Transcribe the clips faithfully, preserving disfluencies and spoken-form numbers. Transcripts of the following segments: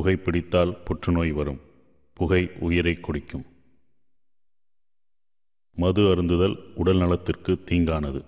புகை பிடித்தால் புற்றுநோய் வரும். புகை உயிரை குடிக்கும். மது அருந்துதல் உடல் நலத்திற்கு தீங்கானது.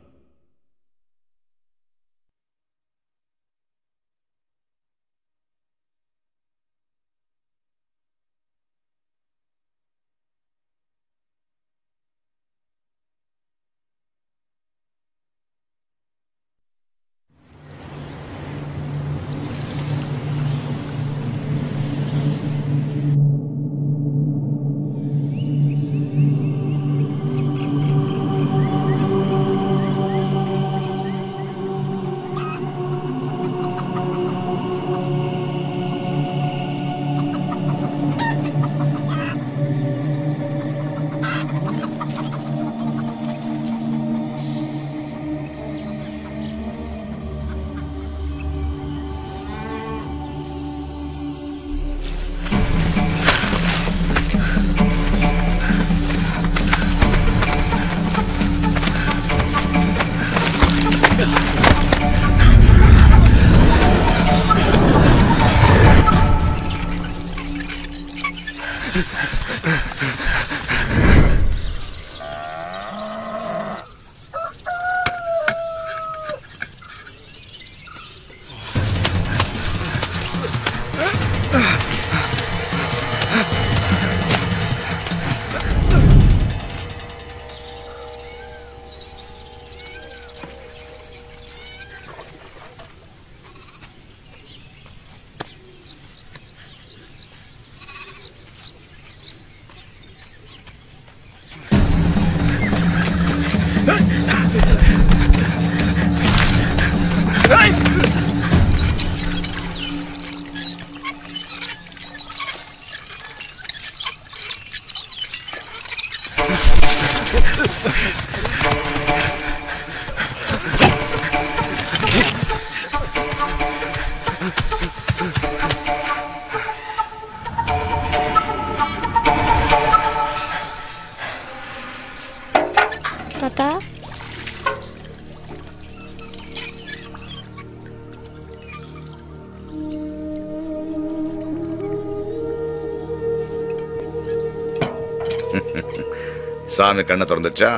சாமி கண்ணை திறந்துச்சா?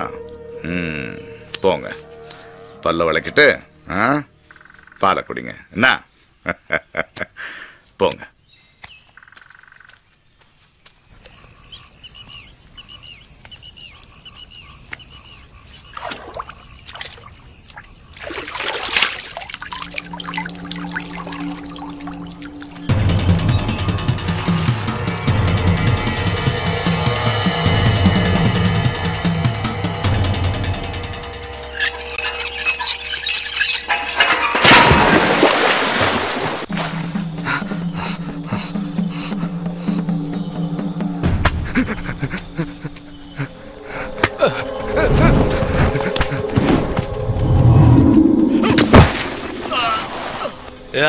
ம், போங்க பல்ல வளைக்கிட்டு ஆ பாலை குடிங்க. என்ன போங்க.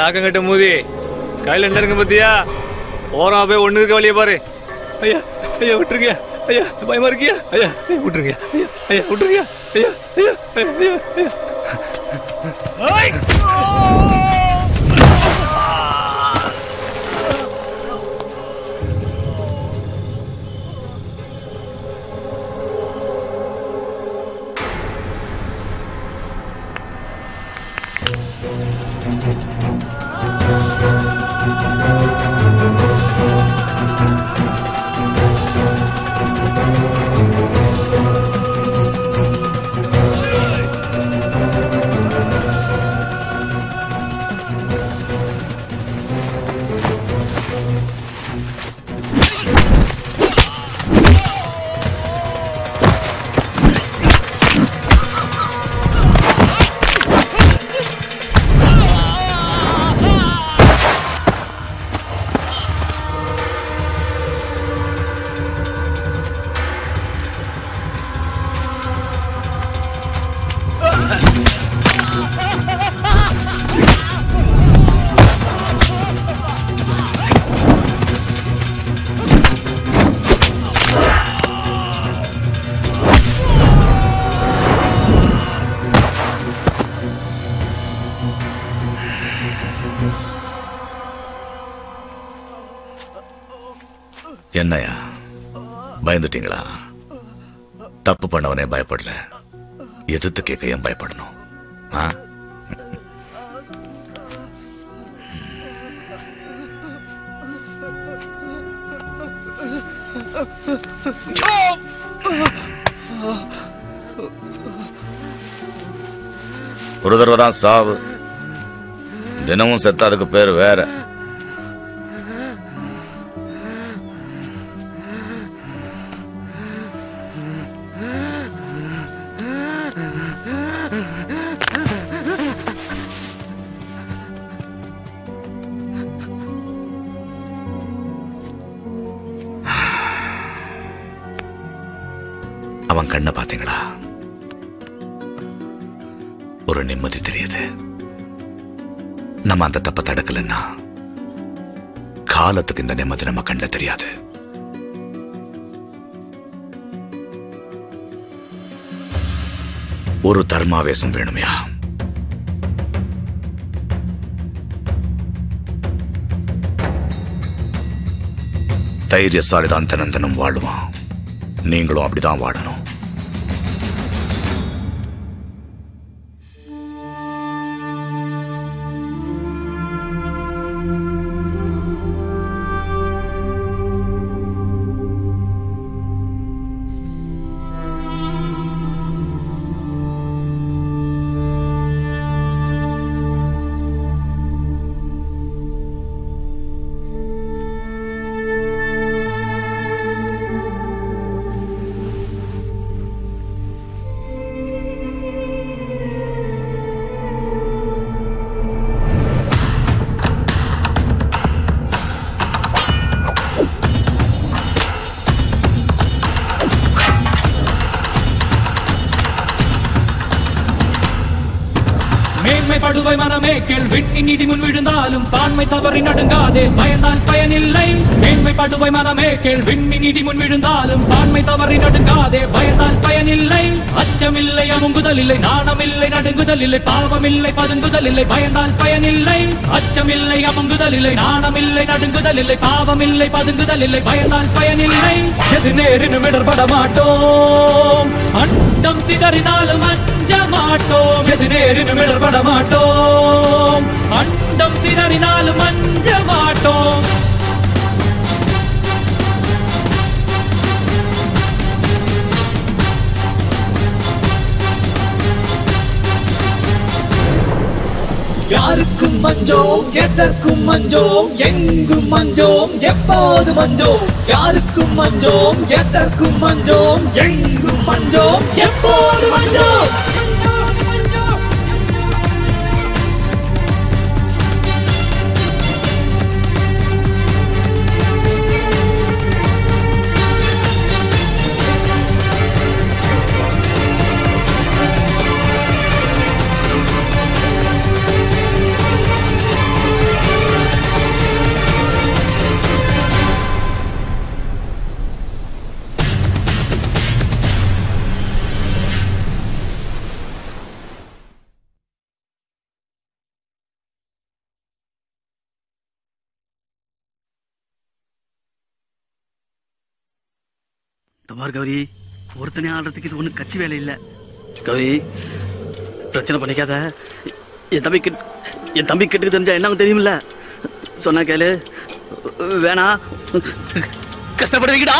ஆக்கங்கிட்ட மூதி கையில் என்ன இருக்கு பத்தியா? ஓரம் போய் ஒண்ணு இருக்க வழிய பாரு. ஐயா ஐயா விட்டுருங்க ஐயா, பயமா இருக்கியா? ஐயா விட்டுருங்க ஐயா, ஐயா விட்டுருங்க ஐயா, ஐயா ஐயா ஐயா. என்னையா பயந்துட்டீங்களா? தப்பு பண்ணவனே பயப்படல, எதிர்த்து கேட்க ஏன் பயப்படணும்? ஒரு தடவை தான் சாவு, தினமும் செத்த அதுக்கு பேர் வேற. அவன் கண்ணை பாத்தீங்களா? ஒரு நிம்மதி தெரியுது. நம்ம அந்த தப்ப தடுக்கலன்னா காலத்துக்கு இந்த நிம்மதி நம்ம கண்ட தெரியாது. ஒரு தர்மாவேசம் வேணுமையா? தைரியசாலிதான் தினந்தனம் வாழுவான், நீங்களும் அப்படிதான் வாழணும். நீடி முன் விழுந்தாலும் தாண்மை தவறி நடுங்காதே, பயந்தால் பயனில்லை. மேன்மை படுவை மனமே கேள், விண்ணி நீடி முன் விழுந்தாலும் தாண்மை தவறி நடுங்காதே, பயந்தால் பயனில்லை. அச்சமில்லை அமுங்குதல் இல்லை, நாணமில்லை நடுங்குதல் இல்லை, பாவமில்லை பதுங்குதல் இல்லை, பயந்தால் பயனில்லை. அச்சமில்லை அமுங்குதல் இல்லை, நாணமில்லை நடுங்குதல் இல்லை, பாவமில்லை பதுங்குதல் இல்லை, பயந்தால் பயனில்லை. எது நேரினும் இடர்பட மாட்டோம், அண்டம் சிதறினாலும் அஞ்ச மாட்டோம். எது நேரினும் இடர்பட மாட்டோம், அண்டம் சிதறினாலும் மஞ்ச மாட்டோம். யாருக்கும் மஞ்சோம், எதற்கும் மஞ்சோம், எங்கும் மஞ்சோம், எப்போது மஞ்சோம். யாருக்கும் மஞ்சோம், எதற்கும் மஞ்சோம், எங்கும் மஞ்சோம், எப்போது மஞ்சோம். கௌரி, ஒருத்தனே ஆடுறதுக்கு இது ஒன்றும் கட்சி வேலை இல்லை. கௌரி, பிரச்சனை பண்ணிக்காத. என் தம்பி கிட்ட என் தம்பி கிட்ட தெரிஞ்சா என்ன தெரியுமில்ல, சொன்னா கேளு. வேணா கஷ்டப்படுவீங்கடா.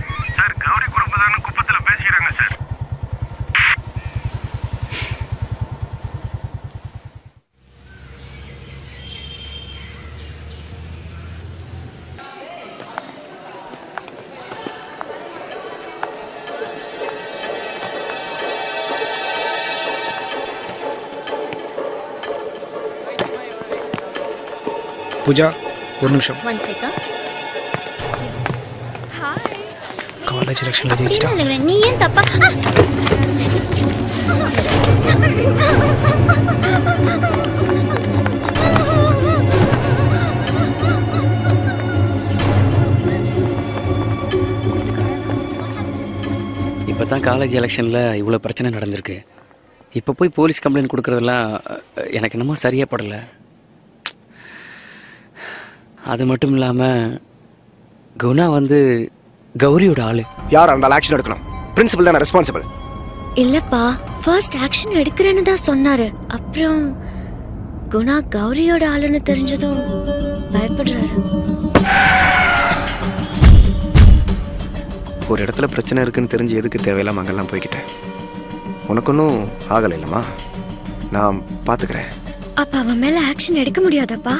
சார், கௌரி குடும்பத்தான குப்பத்துல பேசிக்கிறாங்க சார். பூஜா, ஒரு நிமிஷம். காலேஜ் எலெக்ஷன்ல ஜெயிச்சிட்டான். இல்ல நீ ஏன் தப்பா? இப்போ தான் காலேஜ் எலெக்ஷன்ல இவ்வளோ பிரச்சனை நடந்திருக்கு. இப்போ போய் போலீஸ் கம்ப்ளைண்ட் கொடுக்குறதெல்லாம் எனக்கு என்னமோ சரியாக படலை. அது மட்டும் இல்லாமல் குணா வந்து கௌரியோட ஆளு. யார் அந்த ஆக்ஷன் எடுக்கணும்? பிரின்சிபல் தான ரெஸ்பான்சிபிள். இல்லப்பா, ஃபர்ஸ்ட் ஆக்ஷன் எடுக்கிறேன்னு தான் சொன்னாரு. அப்புறம் குணா கௌரியோட ஆளுன்னு தெரிஞ்சதும் பயப்படுறாரு. ஒரு இடத்துல பிரச்சனை இருக்குன்னு தெரிஞ்சு எதுக்கு தேவையில்லாம அங்கெல்லாம் போய்கிட்டேன்? உனக்கு ஒன்றும் ஆகலை இல்லைம்மா, நான் பார்த்துக்கிறேன். அப்பா அவன் மேலே ஆக்ஷன் எடுக்க முடியாதப்பா.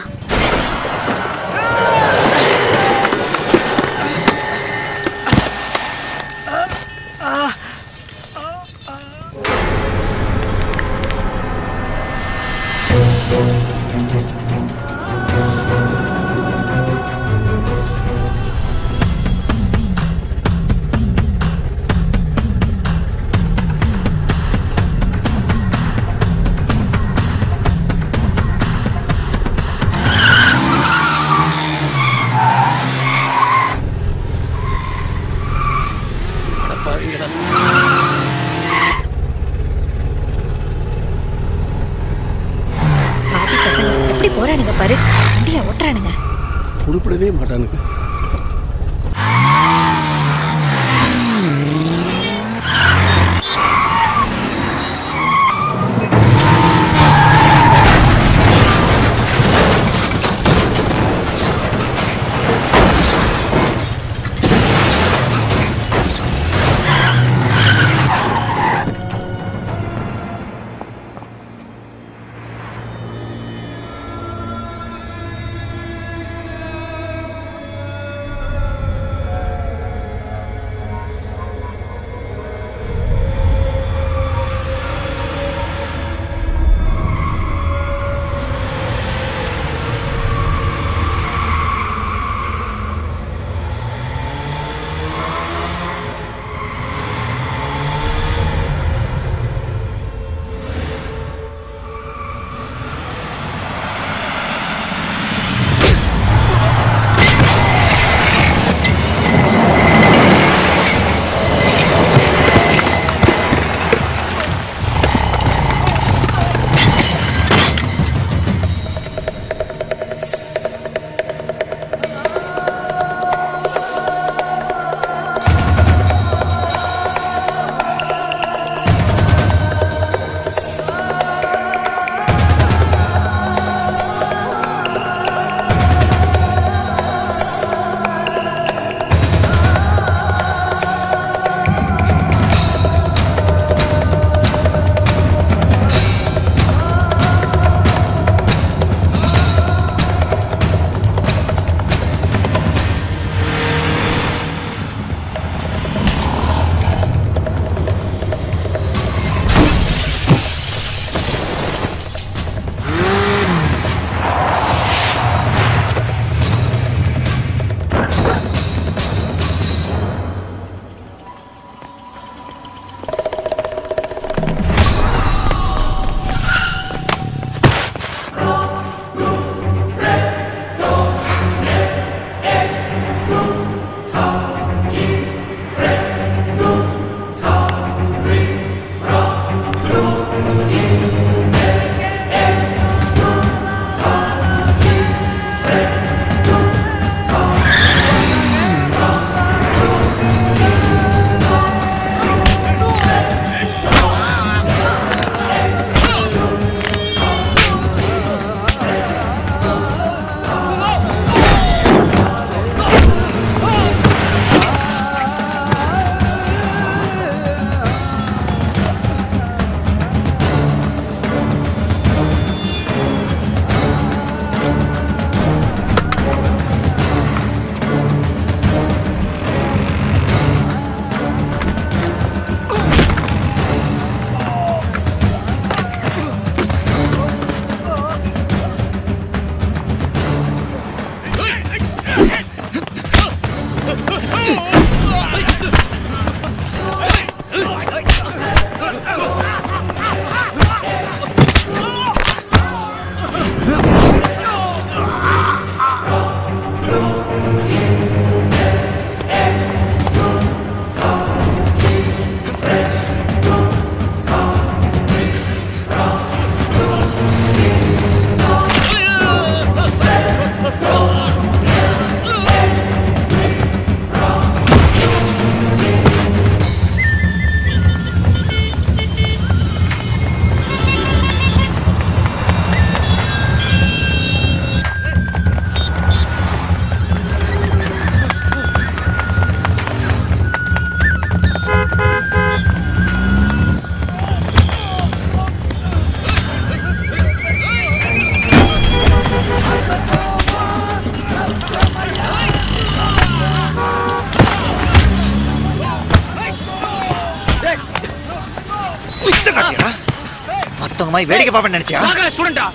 வாங்குமா வேடிக்கை பாப்பேன்னு நினைச்சியா? லா காலேஜ் ஸ்டூடண்டா.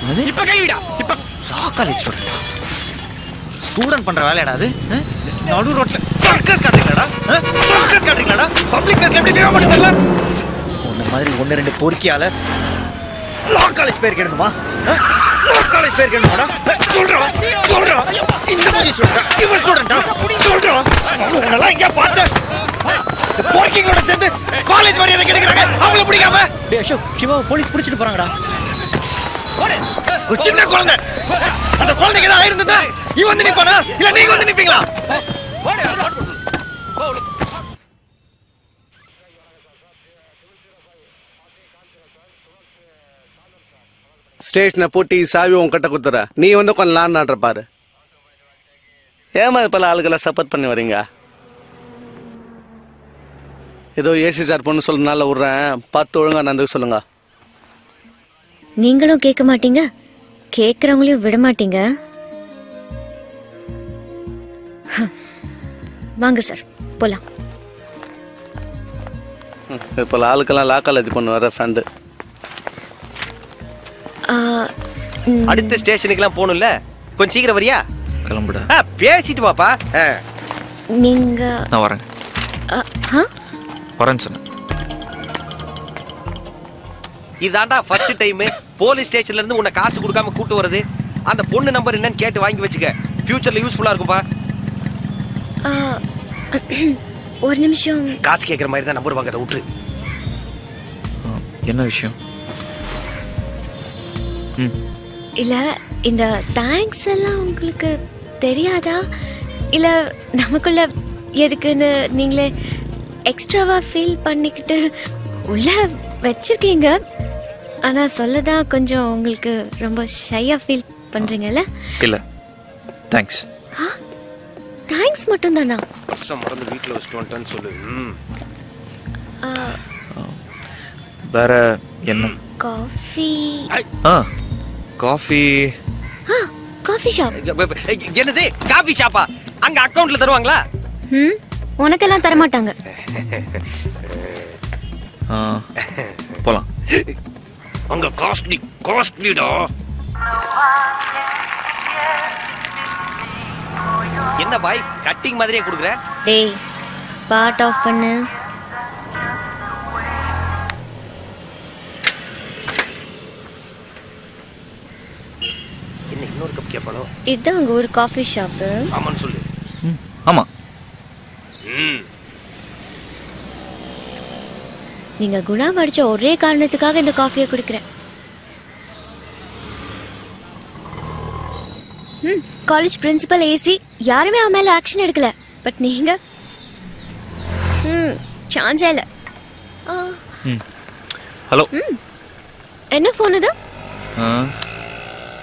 என்னது? இப்ப கைவிடா. இப்ப லா காலேஜ் ஸ்டூடண்டா. ஸ்டூடண்ட் பண்ற வேலையடா அது. நடு ரோட்ல சர்க்கஸ் காட்டுறீங்களாடா? சர்க்கஸ் காட்டுறீங்களாடா? பப்ளிக் பிளேஸ்ல எப்படி செய்ய மாட்டீங்களா? சொன்ன மாதிரி ஒண்ணு ரெண்டு பொறுக்கியால லா காலேஜ் பேர் கேடுமா? லா காலேஜ் பேர் கேடுமாடா? சொல்றா. சொல்றா. இந்த மாதிரி சொல்றா. இவ ஸ்டூடண்டா. சொல்றா. உங்கள எங்க பார்த்தேன்? போர்க்கிங் கூட சேர்ந்து காலேஜ் மரியாதை கிடைக்குறாங்க அவங்கள பிடிக்காம டேய் அசோக் சிவா போலீஸ் பிடிச்சிட்டு போறாங்கடா ஓடு சின்ன குழந்தை அந்த குழந்தைக்கு ஏதாவது ஆயிருந்தா நீ வந்து நிப்பானா இல்ல நீங்க வந்து நிப்பீங்களா ஓடு ஓடு ஸ்டேஷன போட்டி சாவி உன் கட்ட குத்துற நீ வந்து கொஞ்சம் லான் நாட்ற பாரு ஏமா இப்பல ஆளுகள சப்போர்ட் பண்ணி வரீங்க ஏதோ ஏசி சார் பொண்ணு சொல்றதுனால விடுறேன் பார்த்து ஒழுங்கா நடந்து சொல்லுங்க நீங்களும் கேட்க மாட்டீங்க கேட்கறவங்களையும் விட மாட்டீங்க வாங்க சார் போலாம் இப்போ ஆளுக்கெல்லாம் லா காலேஜ் பொண்ணு வர ஃப்ரெண்டு அடுத்த ஸ்டேஷனுக்குலாம் போகணும்ல கொஞ்சம் சீக்கிரம் வரியா கிளம்புடா பேசிட்டு வாப்பா நீங்க நான் வரேன் இதாண்டா ஃபர்ஸ்ட் டைம் போலீஸ் ஸ்டேஷன்ல இருந்து உன்னை காசு கொடுக்காம கூட்டி வரது அந்த பொண்ணு நம்பர் என்னன்னு கேட்டு வாங்கி வச்சுக்க ஃபியூச்சர்ல யூஸ்ஃபுல்லா இருக்கும்பா ஒரு நிமிஷம் காசு கேக்குற மாதிரி தான் நம்பர் வாங்கறத விட்டு என்ன விஷயம் இல்ல இந்த தேங்க்ஸ் எல்லாம் உங்களுக்கு தெரியாதா இல்ல நமக்குள்ள எதுக்குன்னு நீங்களே எக்ஸ்ட்ராவா ஃபீல் பண்ணிக்கிட்டு உள்ள வச்சிருக்கீங்க ஆனால் சொல்லதான் கொஞ்சம் உங்களுக்கு ரொம்ப ஷையாக ஃபீல் பண்ணுறீங்கல்ல இல்லை தேங்க்ஸ் ஆ தேங்க்ஸ் மட்டும்தானா மறந்து வீட்டில் வச்சுட்டு வந்துட்டேன்னு சொல்லு வேற என்ன காஃபி ஆ காஃபி ஆ காஃபி ஷாப் என்னது காஃபி ஷாப்பா அங்கே அக்கௌண்ட்டில் தருவாங்களா ம் உனக்கெல்லாம் தரமாட்டாங்க போலாம் அங்க காஸ்ட்லி காஸ்ட்லிடா என்ன பாய் கட்டிங் மாதிரியே குடுக்குற டேய் பார்ட் ஆஃப் பண்ணு என்ன இன்னொரு கப் கேப்பனோ இதான் அங்க ஒரு காபி ஷாப் ஆமான்னு சொல்லு ஆமா நீங்க குணா படிச்ச ஒரே காரணத்துக்காக இந்த காஃபியை குடிக்கிறேன் ம் காலேஜ் பிரின்சிபல் ஏசி யாருமே அவன் மேல ஆக்ஷன் எடுக்கல பட் நீங்க ம் சான்ஸே இல்ல ஹலோ என்ன ஃபோன் இது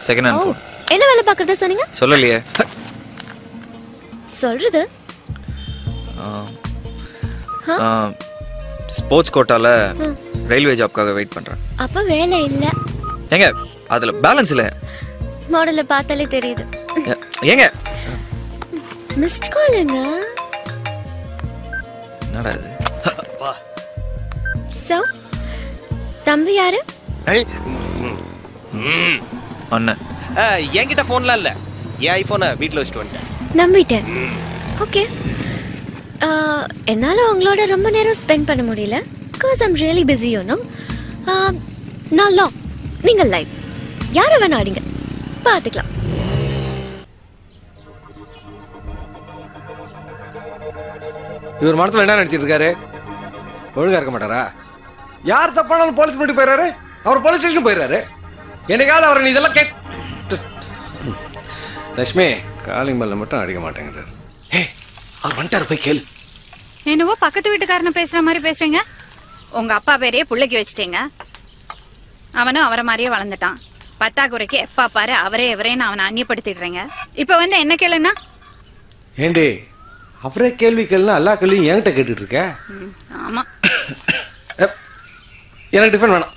செகண்ட் ஹேண்ட் ஃபோன் என்ன வேலை பார்க்கறதா சொன்னீங்க சொல்லலையே சொல்றது ஸ்போர்ட்ஸ் கோட்டால ரயில்வே ஜாப்காக வெயிட் பண்றேன் அப்ப வேலை இல்ல ஏங்க அதுல பேலன்ஸ் இல்ல மாடல்ல பார்த்தாலே தெரியுது ஏங்க மிஸ்ட் கால்ங்க என்னடா இது அப்பா சோ தம்பி யாரு ம் அண்ணா என்கிட்ட போன்லாம் இல்ல ஏ ஐபோனை வீட்ல வச்சிட்டு வந்துட்டேன் நம்பிட்டேன் ஓகே என்னால் அவங்களோட ரொம்ப நேரம் ஸ்பெண்ட் பண்ண முடியல பிகாஸ் ஐம் ரியலி பிஸி ஒன்றும் நான் லா நீங்கள் லைவ் யாரை வேணா ஆடிங்க பார்த்துக்கலாம் இவர் மனத்தில் என்ன நினச்சிட்டு இருக்காரு ஒழுங்காக இருக்க மாட்டாரா யார் தப்பானாலும் போலீஸ் போட்டு போயிடுறாரு அவர் போலீஸ் ஸ்டேஷன் போயிடுறாரு என்னைக்காவது அவர் இதெல்லாம் கே லட்சுமி காலிங் பெல்ல மட்டும் அடிக்க மாட்டேங்கிறார் அவர் வந்துட்டாரு போய் கேளு என்னவோ பக்கத்து வீட்டுக்காரனை பேசுற மாதிரி பேசுறீங்க உங்க அப்பா பேரையே பிள்ளைக்கு வச்சுட்டீங்க அவனும் அவரை மாதிரியே வளர்ந்துட்டான் பத்தாக்குறைக்கு எப்பா பாரு அவரே எவரேன்னு அவனை அந்நியப்படுத்திடுறீங்க இப்ப வந்து என்ன கேளுன்னா ஏண்டி அவரே கேள்வி கேள்னா எல்லா கேள்வியும் என்கிட்ட கேட்டுட்டு இருக்க ஆமா எனக்கு டிஃபன் வேணாம்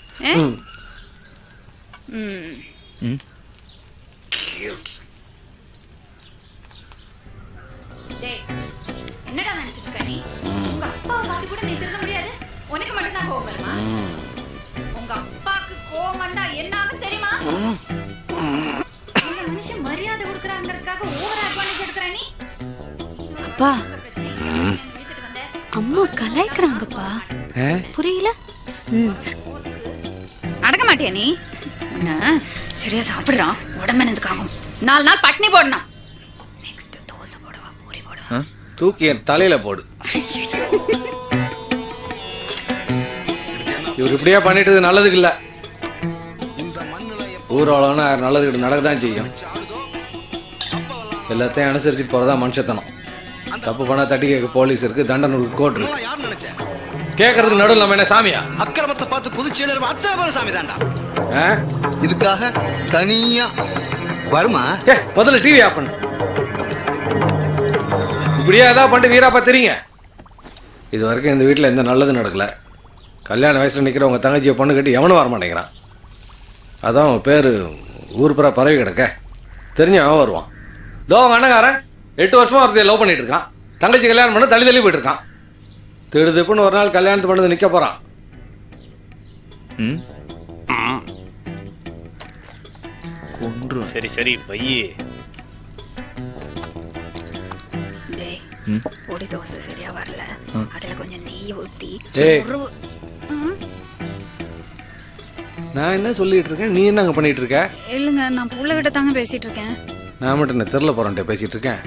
என்னடா நினைச்சிட்டு இருக்க நீ உங்க அப்பா மாதிரி கூட நீ திருந்த முடியாது உனக்கு மட்டும் தான் கோவம் வருமா உங்க அப்பாக்கு கோவம் வந்தா என்ன ஆகும் தெரியுமா? இந்த மனுஷன் மரியாதை கொடுக்கறாங்கன்றதுக்காக ஓவர் அட்வான்டேஜ் எடுக்கற நீ. அப்பா அம்மா கலைக்கறாங்கப்பா. புரியல? அடக்க மாட்டியா நீ? நான் சரியா சாப்பிடுறான் உடம்பெனதுக்காகும். நாலு நாள் பட்னி போடணும். நெக்ஸ்ட் தோசை போடுவா பூரி போடுவா. தூக்கி என் தலையில போடு. இவர் இப்படியா பண்ணிட்டது நல்லதுக்கு இல்ல. ஊரோலனா நல்லதுக்கு நடக்கதான் செய்யும். எல்லாத்தையும் அனுசரிச்சு போறதா மனுஷத்தனம். தப்பு பண்ணா தட்டி கேட்க போலீஸ் இருக்கு, தண்டனை இருக்கு, கோர்ட் இருக்கு. யார் நினைச்ச? கேக்குறதுக்கு நடுவுல நம்ம என்ன சாமியா? அக்கிரமத்தை பார்த்து குதிச்சேல அத்தனை பேர் சாமி தான்டா. இதுக்காக தனியா வருமா? ஏ முதல்ல டிவி ஆஃப் பண்ணு. இப்படியே ஏதாவது பண்ணிட்டு வீராப்பா தெரியுங்க. இது வரைக்கும் இந்த வீட்டில் எந்த நல்லதும் நடக்கல. கல்யாண வயசில் நிற்கிற உங்கள் தங்கச்சியை பொண்ணு கட்டி எவனும் வரமாட்டேங்கிறான். அதான் அவன் பேர் ஊர்புறா பறவை கிடக்க தெரிஞ்ச அவன் வருவான். தோ அவன் அண்ணங்காரன் எட்டு வருஷமாக ஒருத்தையை லவ் பண்ணிட்டு இருக்கான். தங்கச்சி கல்யாணம் பண்ண தள்ளி தள்ளி போயிட்டு இருக்கான். திடுதிப்புன்னு ஒரு நாள் கல்யாணத்து பண்ணது நிற்க போகிறான். ம் சரி சரி பையே டேய் பொடி தோசை சரியா வரல. அதல கொஞ்சம் நெய் ஊத்தி நான் என்ன சொல்லிட்டு இருக்கேன் நீ என்னங்க பண்ணிட்டு இருக்க? இல்லங்க நான் புள்ள கிட்ட தாங்க பேசிட்டு இருக்கேன். நான் மட்டும் என்ன தெரியல போறேன்டே பேசிட்டு இருக்கேன்.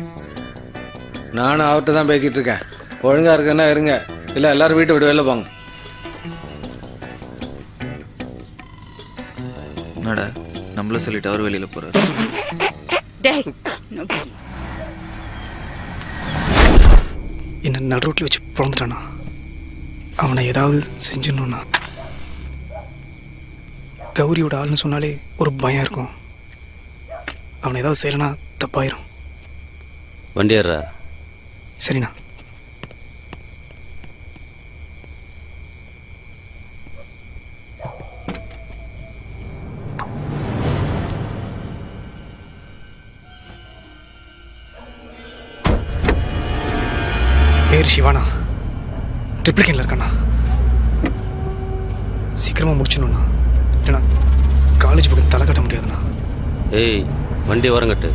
நானும் அவட்ட தான் பேசிட்டு இருக்கேன். ஒழுங்கா இருக்கேன்னா இருங்க, இல்ல எல்லாரும் வீட்டு விட்டு வெளில போங்க. என்னடா நம்மள சொல்லிட்டு அவர் வெளியில போறாரு. டேய் என்ன நடு ரோட்ல வச்சு போறந்தானா? அவனை ஏதாவது செஞ்சிடணும்னா கௌரியோட ஆள்னு சொன்னாலே ஒரு பயம் இருக்கும். அவனை ஏதாவது செய்யலனா தப்பாயிரும். வண்டியாரா சரிண்ணா. சிவானா ட்ரிப்ளிகேன்ல இருக்காண்ணா. சீக்கிரமா முடிச்சிடணும்ண்ணா, ஏன்னா காலேஜ் பக்கம் தலை கட்ட முடியாதுண்ணா. ஏய் வண்டி வரங்கட்டு.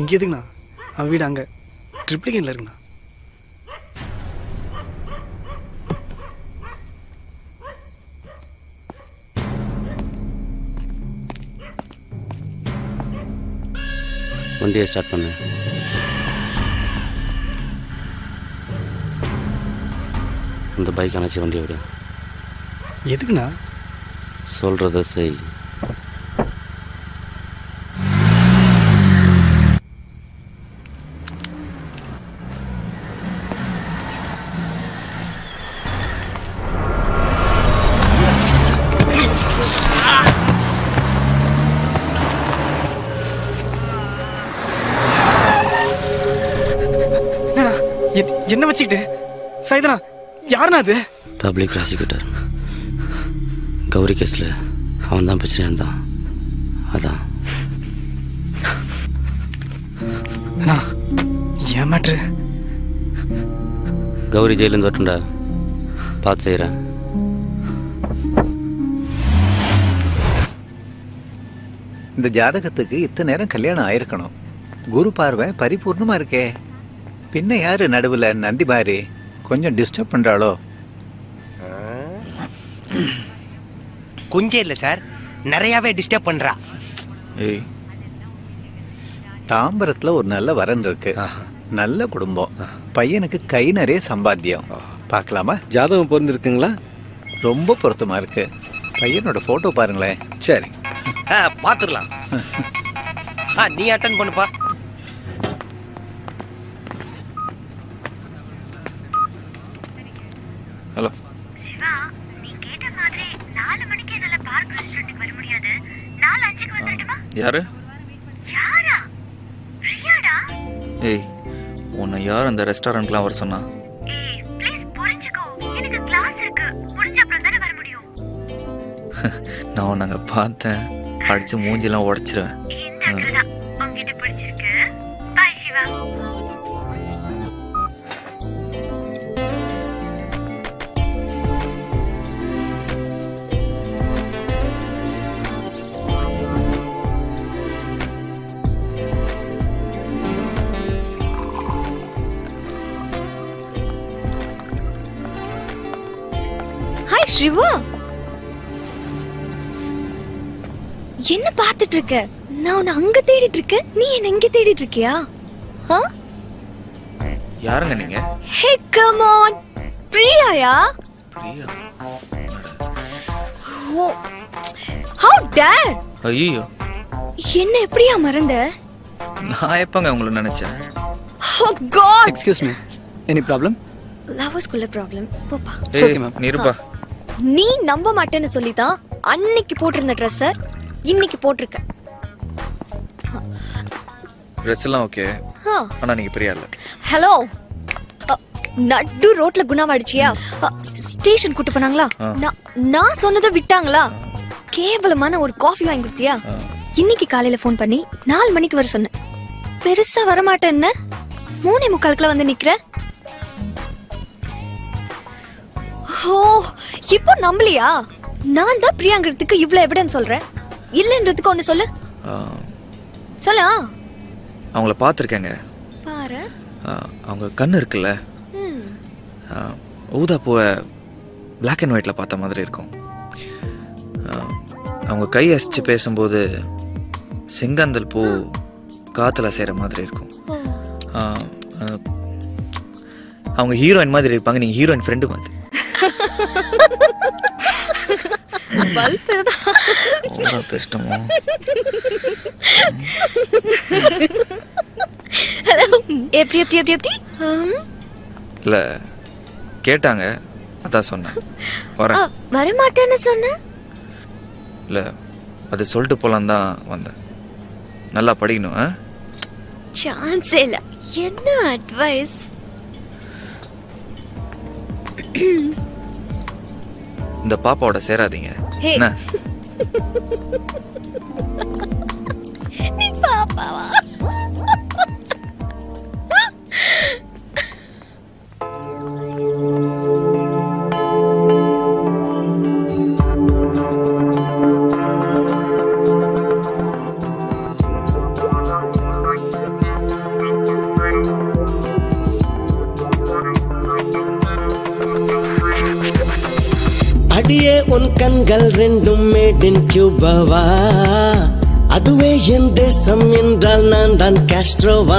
இங்கே எதுக்குண்ணா? அவன் வீடு அங்கே ட்ரிப்ளிகேன்ல இருக்குண்ணா. வண்டியை ஸ்டார்ட் பண்ணு. இந்த பைக் அணைச்சி வண்டியை விட. எதுக்குண்ணா? சொல்கிறத செய். என்ன வச்சுக்கிட்டு சைதனா? யாருண்ணா அது? Public prosecutor. கௌரி கேஸில் அவன் தான் பிரச்சனை இருந்தான். அதான் ஏன் மேட்ரு. கௌரி ஜெயிலேருந்து வரட்டும்டா, பார்த்து செய்கிறேன். இந்த ஜாதகத்துக்கு இத்தனை நேரம் கல்யாணம் ஆயிருக்கணும். குரு பார்வை பரிபூர்ணமாக இருக்கே. பின்ன யாரு நடுவில் நந்தி பாரி கொஞ்சம் டிஸ்டர்ப் பண்றாளோ? கொஞ்சம் இல்லை சார், நிறையாவே டிஸ்டர்ப் பண்றா. தாம்பரத்தில் ஒரு நல்ல வரன் இருக்கு, நல்ல குடும்பம், பையனுக்கு கை நிறைய சம்பாத்தியம். பார்க்கலாமா? ஜாதகம் பொருந்திருக்குங்களா? ரொம்ப பொருத்தமா இருக்கு. பையனோட போட்டோ பாருங்களேன். சரி பார்த்துடலாம். நீ அட்டன் பண்ணுப்பா. ஹலோ சிவா, நீ கேட்ட மாதிரி நாலு மணிக்கு என்னால பார்க் ரெஸ்டாரன்ட்க்கு வர முடியாது. நாலு அஞ்சுக்கு வந்துடுமா? யாரு யாரா? பிரியாடா. ஏய் உன்னை யார் அந்த ரெஸ்டாரன்ட்க்குலாம் வர சொன்னா? ஏய் ப்ளீஸ் புரிஞ்சுக்கோ, எனக்கு கிளாஸ் இருக்கு. புரிஞ்ச அப்புறம் தான வர முடியும். நான் உன்னை பார்த்தேன், அடிச்சு மூஞ்சிலாம் உடைச்சிருவேன். இந்த அக்கா உன்கிட்ட பிடிச்சிருக்கு. பை சிவா. சிவா, என்ன பார்த்துட்டு இருக்க? நான் உன்னை அங்க தேடிட்டு இருக்கேன், நீ என்ன இங்க தேடிட்டு இருக்கியா? யாருங்க நீங்க? ஹே கம் ஆன், பிரியாயா? பிரியா? Oh how dare! ஐயோ, என்ன எப்படியா மறந்த? நான் எப்பங்க உங்களை நினைச்சேன். Oh god, excuse me, any problem? Loves குள்ள ப்ராப்ளம். போப்பா. ஓகே மேம், நீருப்பா. நீ நம்ப மாட்டேன்னு சொல்லி தான் அன்னைக்கு போட்டிருந்த ட்ரெஸ்ஸை இன்னைக்கு போட்டிருக்க. ட்ரெஸ் எல்லாம் ஓகே. ஹா. ஆனா நீங்க பிரியா இல்ல. ஹலோ. நடு ரோட்ல குணாவடிச்சியா? ஸ்டேஷன் கூட்டி போனாங்களா? நான் நான் சொன்னதை விட்டாங்களா? கேவலமான ஒரு காஃபி வாங்கி கொடுத்தியா? இன்னைக்கு காலையில ஃபோன் பண்ணி நாலு மணிக்கு வர சொன்னேன். பெருசா வர மாட்டேன்னு மூணே முக்காலுக்குள்ள வந்து நிக்கிற. ஓ, இப்போ நம்பலையா? நான் தான் பிரியாங்கிறதுக்கு இவ்வளோ எவிடன்ஸ் சொல்கிறேன். இல்லைன்றதுக்கு ஒன்று சொல்லு. சொல்ல அவங்கள பார்த்துருக்கேங்க. பாரு அவங்க கண் இருக்குல்ல, ஊதா பூவை பிளாக் அண்ட் ஒயிட்டில் பார்த்த மாதிரி இருக்கும். அவங்க கை அசிச்சு பேசும்போது செங்கந்தல் பூ காற்றுல செய்கிற மாதிரி இருக்கும். அவங்க ஹீரோயின் மாதிரி இருப்பாங்க, நீங்கள் ஹீரோயின் ஃப்ரெண்டு மாதிரி. சொல்லிட்டு போலாம் தான் வந்தேன். நல்லா படிக்கணும். என்ன அட்வைஸ்? இந்த பாப்பாவோட சேராதீங்க. adiye un kangal rendum made in cuba va aduve en desam endral naan dan castrova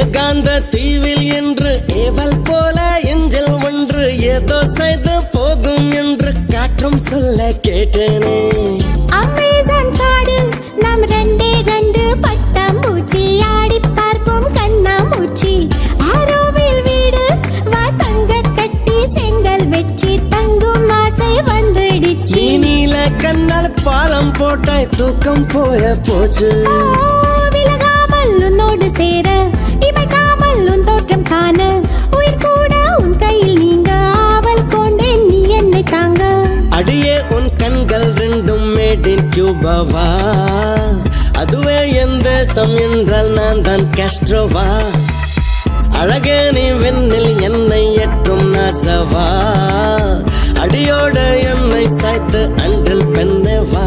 ஏகாந்த தீவில் என்று ஏவல் போல எஞ்சல் ஒன்று ஏதோ செய்து போகும் என்று காற்றும் சொல்ல கேட்டேனே. அமேசான் காடு நாம் ரெண்டே ரெண்டு பட்டாம்பூச்சி ஆடி பார்ப்போம் கண்ணாமூச்சி. ஆரோவில் வீடு வா தங்க கட்டி செங்கல் வச்சு தங்கும் ஆசை வந்துடுச்சு. நீல கண்ணால் பாலம் போட்டாய் தூக்கம் போய போச்சு. விலகாமல் உன்னோடு சேர adiye un kangal rendum made in Cuba va, aduve en desam endral naan than Castro va. Alage nee vennil ennai ettum nasava, adiyoda ennai saithu andral penne va.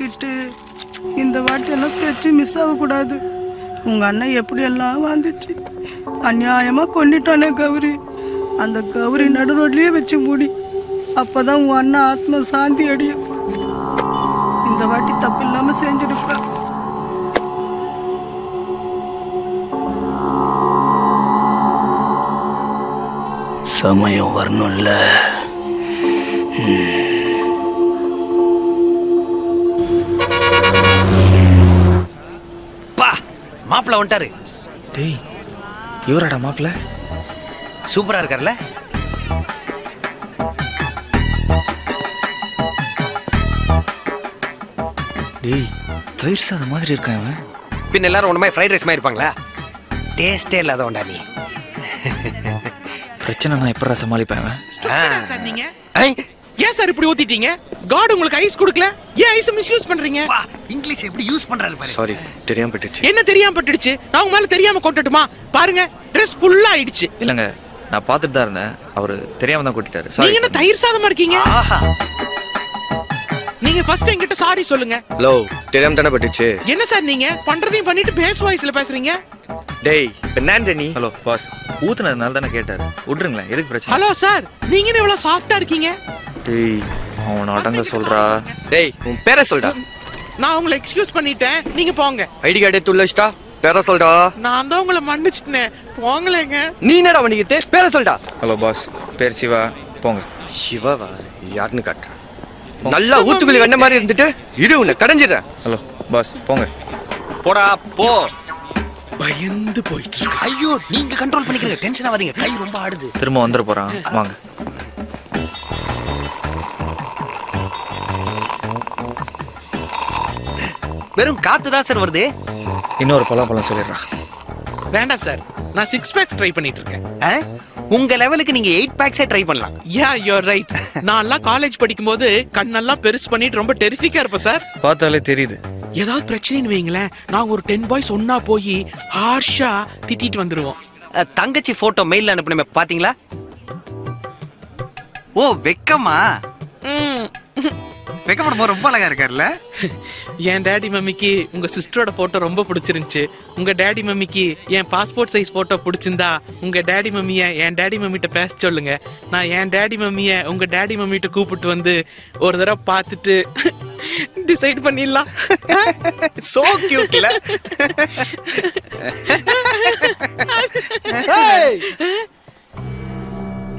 கிட்டு, இந்த வாட்டி எல்லாம் ஸ்கெட்சு மிஸ் ஆகக்கூடாது. உங்க அண்ணன் எப்படி எல்லாம் வந்துச்சு, அநியாயமா கொன்னிட்டானே கௌரி. அந்த கௌரி நடு ரோட்லயே வச்சு மூடி, அப்பதான் உன் அண்ணன் ஆத்ம சாந்தி அடையும். இந்த வாட்டி தப்பு இல்லாம செஞ்சிருப்ப. சமயம் வரணும்ல. மாப்பிள்ள வந்துட்டாரு. டேய், இவராடா மாப்பிள்ள? சூப்பரா இருக்கார்ல. டேய், தயிர் சாதம் மாதிரி இருக்கான் அவன். பின்ன எல்லாரும் ஒண்ணுமே ஃப்ரைட் ரைஸ் மாதிரி இருப்பாங்களா? டேஸ்டே இல்லாதவன்டா நீ. பிரச்சனை நான் எப்படா சமாளிப்பேன் அவன்? சார் நீங்க ஏன் சார் இப்படி ஊத்திட்டீங்க? காட் உங்களுக்கு ஐஸ் கொடுக்கல, ஏன் ஐஸ் மிஸ்யூஸ் பண்றீங்க? இங்கிலீஷ் எப்படி யூஸ் பண்றாரு பாரு. சாரி, தெரியாம பட்டுச்சு. என்ன தெரியாம பட்டுச்சு? நான் உங்க மேல தெரியாம கொட்டட்டுமா? பாருங்க, Dress ஃபுல்லா ஆயிடுச்சு. இல்லங்க, நான் பாத்துட்டு தான் இருந்தேன், அவரு தெரியாம தான் கொட்டிட்டாரு. சாரி. நீங்க என்ன தயிர் சாதமா இருக்கீங்க? ஆஹா. நீங்க ஃபர்ஸ்ட் என்கிட்ட சாரி சொல்லுங்க. ஹலோ, தெரியாம தான பட்டுச்சு. என்ன சார் நீங்க பண்றதையும் பண்ணிட்டு பேஸ் வாய்ஸ்ல பேசுறீங்க? டேய், பெனாண்டனி. ஹலோ பாஸ், ஊத்துனதுனால தான கேட்டாரு. விடுறீங்களா, எதுக்கு பிரச்சனை? ஹலோ சார், நீங்க என்ன இவ்வளவு சாஃப்ட்டா இருக்கீங்க? டேய், அவன் அடங்க சொல்றா. டேய், உன் பேரை சொல்டா. நான் உங்களை எக்ஸ்கியூஸ் பண்ணிட்டேன், நீங்க போங்க. ஐடி கார்டே துள்ளச்சிட்டா, பேரை சொல்டா. நான் தான் உங்களை மன்னிச்சிட்டேன், போங்களேங்க. நீ என்னடா பண்ணிக்கிட்டே, பேரை சொல்டா. ஹலோ பாஸ், பேர் சிவா, போங்க. சிவாவா? யாருன்னு காட்டுறேன். நல்லா ஊத்துக்குள்ளி வந்த மாதிரி இருந்துட்டு இரு, உன்னை கடைஞ்சிடறேன். ஹலோ பாஸ், போங்க. போடா போ. பயந்து போயிட்டு இருக்கு. ஐயோ, நீங்க கண்ட்ரோல் பண்ணிக்கிறீங்க, டென்ஷன் ஆகாதீங்க. கை ரொம்ப ஆடுது. திரும்ப வந்துட போறான், வாங்க. வெறும் காத்து தான் சார் வருது. இன்னொரு பலாப்பழம் சொல்லிடுறா. வேண்டாம் சார், நான் சிக்ஸ் பேக்ஸ் ட்ரை பண்ணிட்டு இருக்கேன். உங்க லெவலுக்கு நீங்க எயிட் பேக்ஸே ட்ரை பண்ணலாம். Yeah, you are right. நான் எல்லாம் காலேஜ் படிக்கும்போது கண்ணெல்லாம் பெருசு பண்ணிட்டு ரொம்ப டெரிஃபிக்கா இருப்பேன் சார். பார்த்தாலே தெரியுது. ஏதாவது பிரச்சனைன்னு வைங்களேன், நான் ஒரு டென் பாய்ஸ் ஒன்னா போய் ஹார்ஷா திட்டிட்டு வந்துருவோம். தங்கச்சி போட்டோ மெயில் அனுப்பின பாத்தீங்களா? ஓ, வெக்கமா? மேக்கப் போட ரொம்ப அழகா இருக்கார்ல. என் டாடி மம்மிக்கு உங்க சிஸ்டரோட போட்டோ ரொம்ப பிடிச்சிருந்துச்சு. உங்க டாடி மம்மிக்கு என் பாஸ்போர்ட் சைஸ் போட்டோ பிடிச்சிருந்தா உங்க டாடி மம்மிய என் டாடி மம்மிட்ட பேச சொல்லுங்க. நான் என் டாடி மம்மிய உங்க டாடி மம்மிட்ட கூப்பிட்டு வந்து ஒரு தடவை பார்த்துட்டு டிசைட் பண்ணிடலாம். சோ கியூட்ல.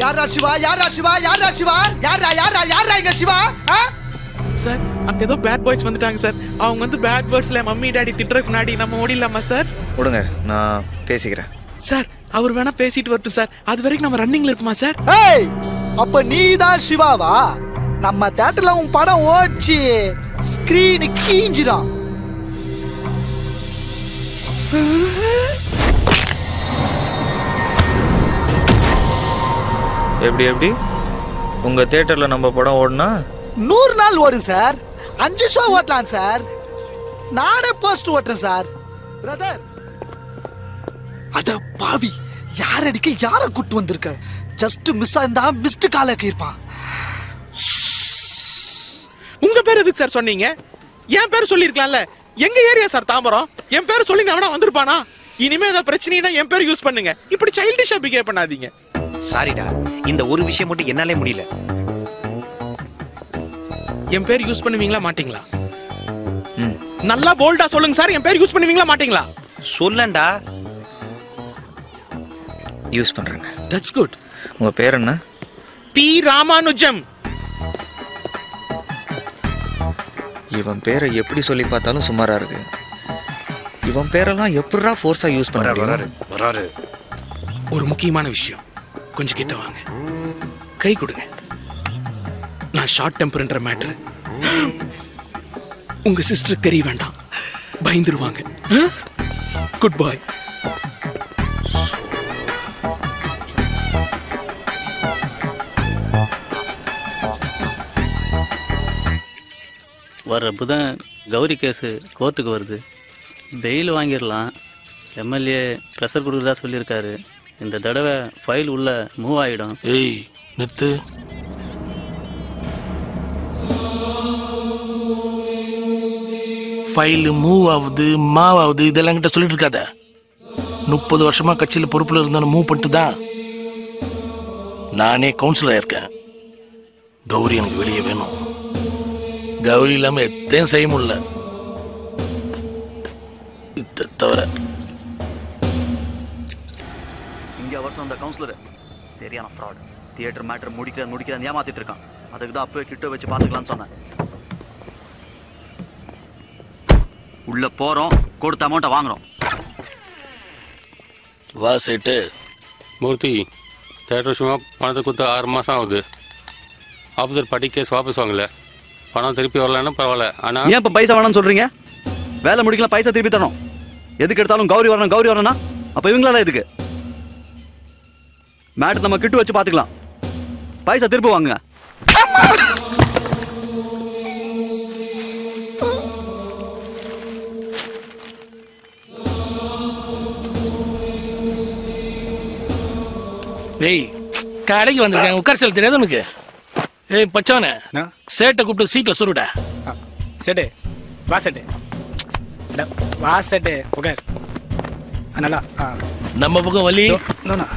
யாரா சிவா யாரா சிவா யாரா சிவா யாரா யாரா யாரா இங்க சிவா சார் அங்க ஏதோ பேட் பாய்ஸ் வந்துட்டாங்க சார். அவங்க வந்து பேட் வேர்ட்ஸ்ல மம்மி டாடி திட்டறதுக்கு முன்னாடி நம்ம ஓடிடலாமா சார்? ஓடுங்க, நான் பேசிக்கிறேன் சார். அவர் வேணா பேசிட்டு வரட்டும் சார். அது வரைக்கும் நம்ம ரன்னிங்ல இருப்போமா சார்? ஏய், அப்ப நீதான் சிவாவா? நம்ம தியேட்டர்ல உன் படம் ஓடிச்சு ஸ்கிரீன் கீஞ்சிரா. எப்படி எப்படி உங்க தியேட்டர்ல நம்ம படம் ஓடுனா நூறு நாள் ஓடும் சார். அஞ்சு ஷோ ஓட்டலாம் சார். நானே போஸ்ட் ஓட்டுறேன் சார். பிரதர், அட பாவி, யார் அடிக்க யாரை கூட்டு வந்திருக்க? ஜஸ்ட் மிஸ் ஆயிருந்தா மிஸ்டு கால கேட்பான். உங்க பேர் எதுக்கு சார் சொன்னீங்க? என் பேர் சொல்லிருக்கலாம்ல. எங்க ஏரியா சார் தாம்பரம். என் பேர் சொல்லுங்க, அவனா வந்திருப்பானா? இனிமே ஏதாவது பிரச்சனைனா என் பேர் யூஸ் பண்ணுங்க. இப்படி சைல்டிஷா பிஹேவ் பண்ணாதீங்க. சாரிடா, இந்த ஒரு விஷயம் மட்டும் என்னாலே முடியல. என் பேர் யூஸ் பண்ணுவீங்களா மாட்டீங்களா? நல்லா போல்டா சொல்லுங்க சார். என் பேர் யூஸ் பண்ணுவீங்களா மாட்டீங்களா? சொல்லண்டா. யூஸ் பண்றேன். That's good. உங்க பேர் என்ன? பி ராமானுஜம். இவன் பேரை எப்படி சொல்லி பார்த்தாலும் சுமாரா இருக்கு. இவன் பேரெல்லாம் எப்படிடா ஃபோர்ஸா யூஸ் பண்றாரு? வராரு. ஒரு முக்கியமான விஷயம், கொஞ்சம் கிட்ட வாங்க, கை கொடுங்க. நான் ஷார்ட் டெம்பர்ன்ற மேட்டர் உங்க சிஸ்டருக்கு தெரிய வேண்டாம், பயந்துருவாங்க. Good bye. வர்றப்பதான் கௌரி கேஸ் கோர்ட்டுக்கு வருது. பெயில் வாங்கிடலாம், எம்எல்ஏ ப்ரெஷர் கொடுக்குறதா சொல்லியிருக்காரு. இந்த தடவை ஃபைல் உள்ள மூவ் ஆயிடும். ஏய் நித்து, ஃபைல் மூவ் ஆகுது மாவ் ஆகுது இதெல்லாம் கிட்ட சொல்லிட்டு இருக்காத. முப்பது வருஷமா கட்சியில் பொறுப்பில் இருந்தாலும் மூவ் பண்ணிட்டு தான் நானே கவுன்சிலராக இருக்கேன். கௌரி எனக்கு வெளியே வேணும். கௌரி இல்லாமல் எத்தையும் செய்ய முடியல. இதை தவிர அந்த கவுன்சிலர் சரியான ஃப்ராட். தியேட்டர் மேட்டர் முடிக்கிற முடிக்கிறான்னு ஏமாத்திட்டு இருக்கான். அதுக்கு தான் அப்பவே கிட்ட வச்சு பார்த்துக்கலாம்னு சொன்னேன். உள்ள போறோம், கொடுத்த அமௌண்ட்டை வாங்குறோம். வா சைட்டு. மூர்த்தி, தேட்டர் விஷயமா பணத்தை கொடுத்து ஆறு மாதம் ஆகுது. ஆஃபீஸர் படி கேஸ் வாபஸ் வாங்கல. பணம் திருப்பி வரலன்னா பரவாயில்ல, ஆனால் ஏன் இப்போ பைசா வேணும்னு சொல்கிறீங்க? வேலை முடிக்கலாம், பைசா திருப்பி தரணும். எதுக்கு எடுத்தாலும் கௌரி வரணும் கௌரி வரணும்னா அப்போ இவங்களால எதுக்கு? மேட் நம்ம கிட்ட வச்சு பாத்துக்கலாம். பைசா திருப்பி வாங்குங்க. டேய், கடைக்கு வந்திருக்காங்க, உட்கார செல் தெரியாது உனக்கு? ஏய் பச்சவனே, சேட்டை கூப்பிட்டு சீட்ல சுருடா. சேட்டே வா, சேட்டே வா, சேட்டே உட்கார். நல்லா நம்ம பக்கம் வலி நோனா.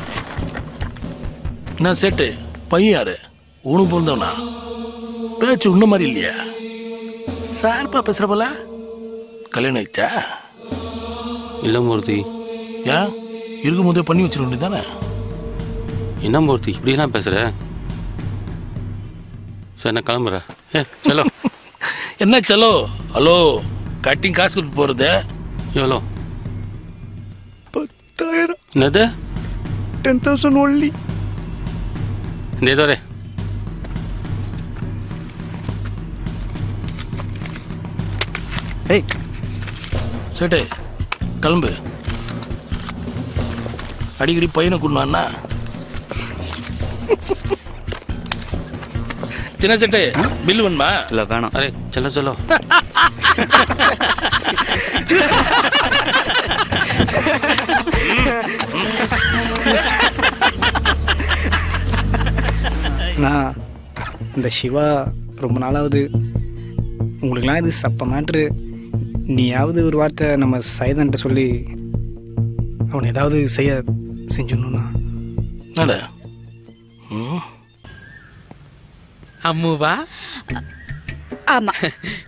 நான் சேட்டு பையன். யாரு உனக்கு பிறந்தவனா? பேச்சு உன்ன மாதிரி இல்லையா? சார்பா பேசுற போல. கல்யாணம் ஆயிடுச்சா? இல்லை மூர்த்தி. ஏன் இருக்கும் போதே பண்ணி வச்சிட வேண்டியதானே? என்ன மூர்த்தி இப்படிலாம் பேசுற? சார் நான் கிளம்புறேன். ஏ செலோ. என்ன செலோ? ஹலோ, கட்டிங் காசு கொடுத்து போறது எவ்வளோ? பத்தாயிரம். என்னது? Ten thousand only. दे दो रे। हे सेटे कलंबु अडिगडी पयने कुडना चिना सेटे बिल वन्मा इल्ल वेणा अरे चलो चलो நான் இந்த சிவா ரொம்ப நாளாவது உங்களுக்குலாம் இது சப்ப மேட்ரு. நீயாவது ஒரு வார்த்தை நம்ம சைதன்ட்ட சொல்லி அவனை ஏதாவது செய்ய செஞ்சிடணும்னா அட அம்முவா. ஆமாம்,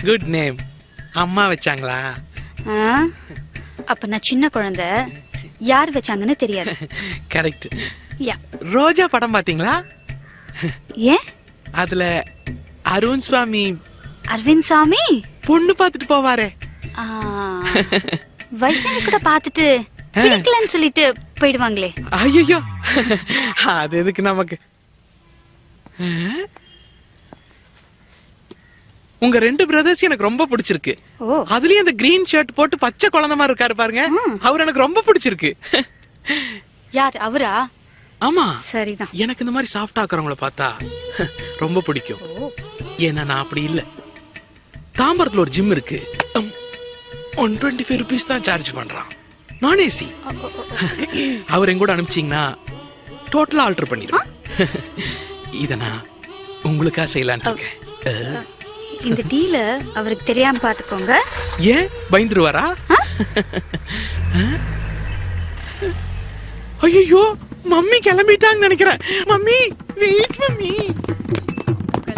குட் நேம். அம்மா வச்சாங்களா? அப்போ நான் சின்ன குழந்தை, யார் வச்சாங்கன்னு தெரியாது. கரெக்ட். யா ரோஜா படம் பார்த்தீங்களா? ஏன் அதில் அருண் சுவாமி அரவிந்த் சாமி பொண்ணு பார்த்துட்டு போவாரே, வைஷ்ணவி கூட பார்த்துட்டு பிடிக்கலன்னு சொல்லிட்டு போயிடுவாங்களே. ஐயோ அது எதுக்கு நமக்கு? உங்க ரெண்டு பிரதர்ஸ் எனக்கு ரொம்ப பிடிச்சிருக்கு. அதுலயும் அந்த கிரீன் ஷர்ட் போட்டு பச்சை குழந்தை மாதிரி இருக்காரு பாருங்க, அவர் எனக்கு ரொம்ப பிடிச்சிருக்கு. யார் அவரா? ஆமா சரிதான். எனக்கு இந்த மாதிரி சாஃப்ட் ஆக்குறவங்கள பார்த்தா ரொம்ப பிடிக்கும். ஏன்னா நான் அப்படி இல்ல. தாம்பரத்துல ஒரு ஜிம் இருக்கு, ஒன் டுவெண்ட்டி ஃபைவ் ருபீஸ் தான் சார்ஜ் பண்றான், நான் ஏசி. அவர் எங்கூட அனுப்பிச்சிங்கன்னா டோட்டலா ஆல்டர் பண்ணிடுவேன். இதை நான் உங்களுக்கா செய்யலான்னு இருக்கேன். இந்த டீல அவருக்கு தெரியாம பாத்துக்கோங்க. ஏன் பயந்துருவாரா? ஐயோ மம்மி கிளம்பிட்டாங்கன்னு நினைக்கிறேன். Mummy wait, mummy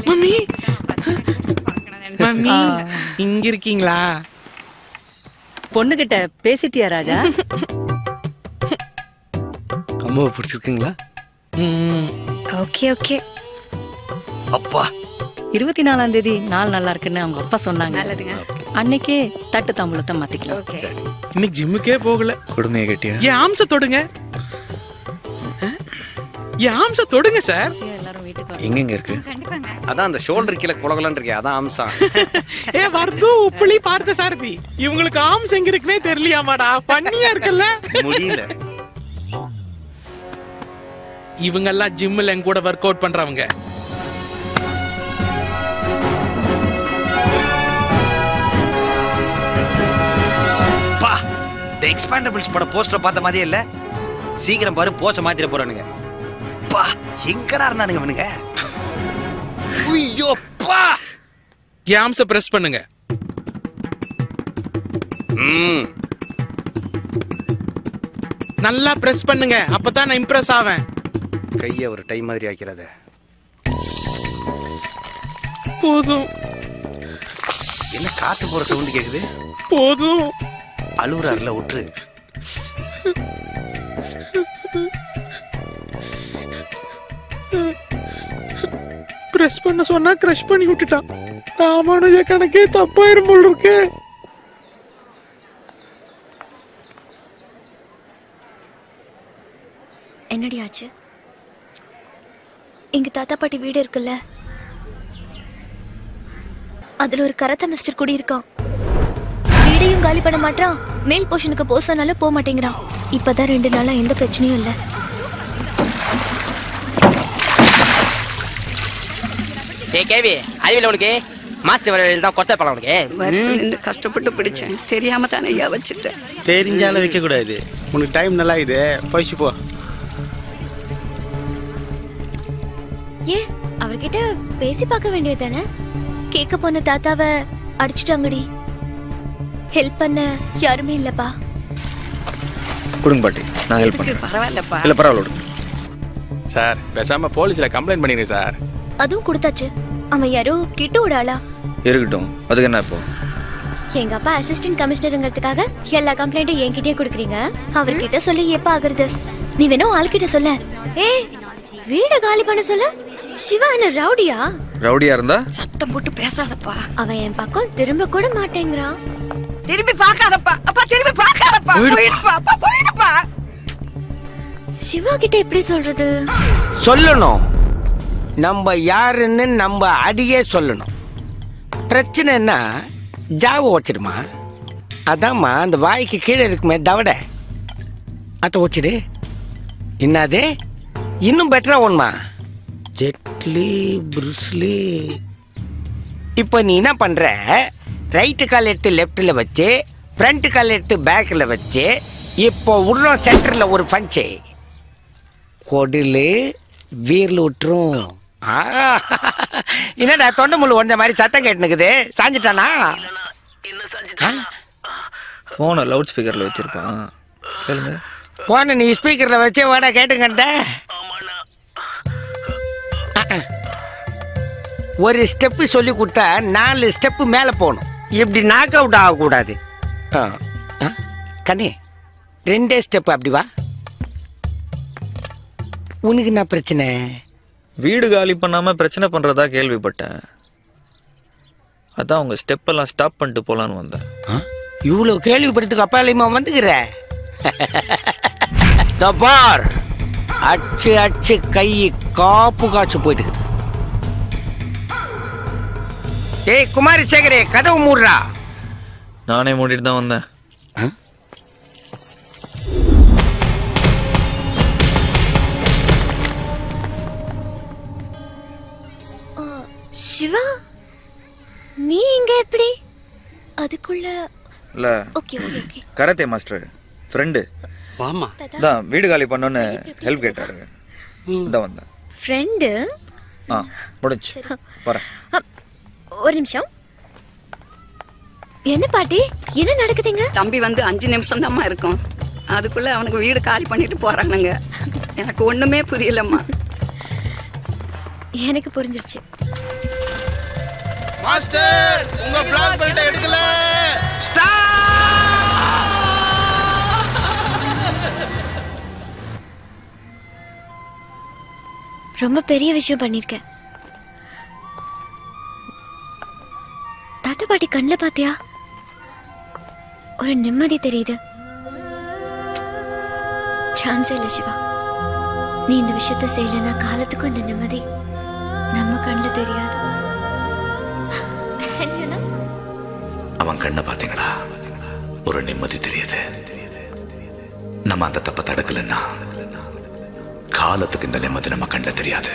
mummy mummy இங்க இருக்கீங்களா? பொண்ணுகிட்ட பேசிட்டியா ராஜா? அம்மாவை பிடிச்சிருக்கீங்களா? Okay okay. அப்பா இருபத்தி நாலாம் தேதி நாள் நல்லா இருக்குன்னு அவங்க அப்பா சொன்னாங்க. அன்னைக்கே தட்டு தாம்பூலத்தை மாத்திக்கலாம். இன்னைக்கு ஜிம்முக்கே போகல. கொடுமையை கட்டியா? என் ஆம்ச தொடுங்க, என் ஆம்ச தொடுங்க சார். எல்லாரும் வீட்டுக்கு எங்கெங்க இருக்கு? அதான் அந்த ஷோல்டர் கீழே குலகுலன்னு இருக்கே, அதான் ஆம்சா. ஏ வர்து உப்புளி பார்த்த சாரதி, இவங்களுக்கு ஆம்ஸ் எங்க இருக்குன்னே தெரியலையாமாடா, பண்ணியா இருக்குல்ல முடியல. இவங்க எல்லாம் ஜிம்ல எங்க கூட ஒர்க் அவுட் பண்றவங்க. எக்ஸ்பேண்டபிள்ஸ் பட போஸ்டர் பார்த்த மாதிரியே இல்ல. சீக்கிரம் பாரு, போஸ்டர் மாத்திர போறானுங்க. பா எங்கடா இருந்தானுங்க இவனுங்க? ஐயோ பா கேம்ஸ் பிரஸ் பண்ணுங்க. ம் நல்லா பிரஸ் பண்ணுங்க, அப்பதான் நான் இம்ப்ரஸ் ஆவேன். கைய ஒரு டை மாதிரி ஆக்கிறதே போதும். என்ன காத்து போற சவுண்ட் கேக்குது? போதும் அலுவலர்ல ஒற்று. பிரஸ் பண்ண சொன்னா கிரஷ் பண்ணி விட்டுட்டான். ராமானுஜ கணக்கே தப்பாயிரும் போல் இருக்கு. என்னடி ஆச்சு? எங்க தாத்தா பாட்டி வீடு இருக்குல்ல, அதுல ஒரு கரத்த மிஸ்டர் குடி இருக்கான். வீடையும் காலி பண்ண மாட்டான், மேல் போஷனுக்கு போசனால போக மாட்டேங்கிறான். இப்பதான் ரெண்டு நாளா எந்த பிரச்சனையும் இல்ல. கஷ்டப்பட்டு பிடிச்சேன், தெரியாம தானே வச்சுட்டேன். தெரிஞ்சாலும் வைக்க கூடாது. உனக்கு டைம் நல்லா இது போயிச்சு போ. ஏ அவர்கிட்ட பேசி பார்க்க வேண்டியது தானே? கேட்க போன தாத்தாவை அடிச்சுட்டாங்கடி, ஹெல்ப் பண்ண யாருமே இல்லப்பா. குடுங்க பாட்டி, நான் ஹெல்ப் பண்றேன். பரவாயில்லப்பா. இல்ல பரவாயில்லை சார், பேசாம போலீஸ்ல கம்ப்ளைண்ட் பண்ணிடுங்க சார். அதுவும் கொடுத்தாச்சு. அவன் யாரோ கிட்ட ஓடாளா இருக்கட்டும், அதுக்கு என்ன இப்போ? எங்க அப்பா அசிஸ்டன்ட் கமிஷனருங்கிறதுக்காக எல்லா கம்ப்ளைண்ட்டும் என்கிட்டயே கொடுக்குறீங்க. அவர்கிட்ட சொல்லி எப்ப ஆகுறது? நீ வேணும் ஆள்கிட்ட சொல்ல. ஏ வீடை காலி பண்ண சொல்ல. சிவா என்ன ரவுடியா? ரவுடியா இருந்தா சத்தம் போட்டு பேசாதப்பா. அவன் என் பக்கம் திரும்ப கூட மாட்டேங்கிறான். திரும்பி பாக்காதப்பா, அப்பா திரும்பி பாக்காதப்பா. போயிடுப்பா அப்பா, போயிடுப்பா. சிவா கிட்ட எப்படி சொல்றது? சொல்லணும் நம்ம யாருன்னு, நம்ம அடியே சொல்லணும். பிரச்சனைன்னா ஜாவை ஒச்சிடுமா, அதாம்மா அந்த வாய்க்கு கீழே இருக்குமே தவட, அத்தை ஒச்சிடு. என்னது இன்னும் பெட்டரா ஒண்ணுமா? ஜெட்லி புருஸ்லி. இப்போ நீ என்ன பண்ற? ரைட்டு கால் எடுத்து லெஃப்டில் வச்சு, ஃப்ரண்ட் கால் எடுத்து பேக்கில் வச்சு, இப்போ உள்ள சென்டரில் ஒரு பஞ்சு கொடில் வீரில் விட்டுரும். என்னடா தொண்டை முள்ளு உடஞ்ச மாதிரி சத்தம் கேட்டுனுக்குது, சாஞ்சிட்டானா போன லவுட் ஸ்பீக்கர்ல வச்சிருப்பான். கேளுங்க போன நீ ஸ்பீக்கர்ல வச்சே வாடா கேட்டுங்கட்ட. ஒரு ஸ்டெப்பு சொல்லி கொடுத்தா நாலு ஸ்டெப்பு மேலே போகணும், இப்படி நாக் அவுட் ஆகக்கூடாது. கண்ணி ரெண்டே ஸ்டெப்பு அப்படி வா. உனக்கு என்ன பிரச்சனை? வீடு காலி பண்ணாமல் பிரச்சனை பண்ணுறதா கேள்விப்பட்டேன், அதான் உங்கள் ஸ்டெப்பெல்லாம் ஸ்டாப் பண்ணிட்டு போகலான்னு வந்தேன். இவ்வளோ கேள்விப்பட்டதுக்கு அப்பாலையுமா வந்துக்கிற? தபார் அச்சு அச்சு கை காப்பு காய்ச்சி போயிட்டு. ஏய் குமாரி சேகரே கதவு மூடுறா. நானே மூடிட்டு தான் வந்தேன். சிவா நீ எங்க எப்படி அதுக்குள்ள? இல்ல okay okay karate master friend வாமா தான் வீடு காலி பண்ணனும்னு ஹெல்ப் கேட்டாரு, இத வந்தேன். ஃப்ரெண்ட் ஆ முடிஞ்சு வர. ஒரு நிமிஷம், என்ன பாட்டி என்ன நடக்குதுங்க? தம்பி வந்து அஞ்சு நிமிஷம் தான்மா இருக்கும், அதுக்குள்ள அவனுக்கு வீடு காலி பண்ணிட்டு போறானுங்க. எனக்கு ஒண்ணுமே புரியலம்மா. எனக்கு புரிஞ்சிருச்சு மாஸ்டர், உங்க பிளாக் பெல்ட் எடுக்கல. ரொம்ப பெரிய விஷயம் பண்ணிருக்கேன். தாத்தா பாட்டி கண்ணில் பாத்தியா ஒரு நிம்மதி தெரியுது. சான்ஸே இல்லை சிவா, நீ இந்த விஷயத்த செய்யலன்னா காலத்துக்கும் இந்த நிம்மதி நம்ம கண்ணில் தெரியாது. அவன் கண்ணை பாத்தீங்களா, ஒரு நிம்மதி தெரியுது. நம்ம அந்த தப்ப தடுக்கலன்னா காலத்துக்கு இந்த நிம்மதி நம்ம கண்ட தெரியாது.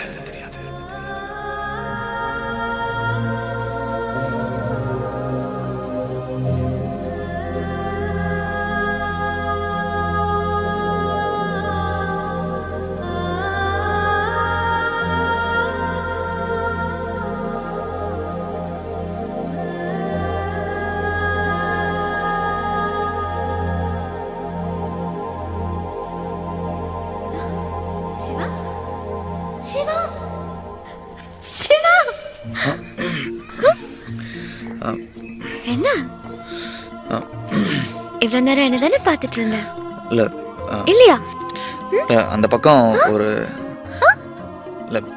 அந்த பக்கம் ஒரு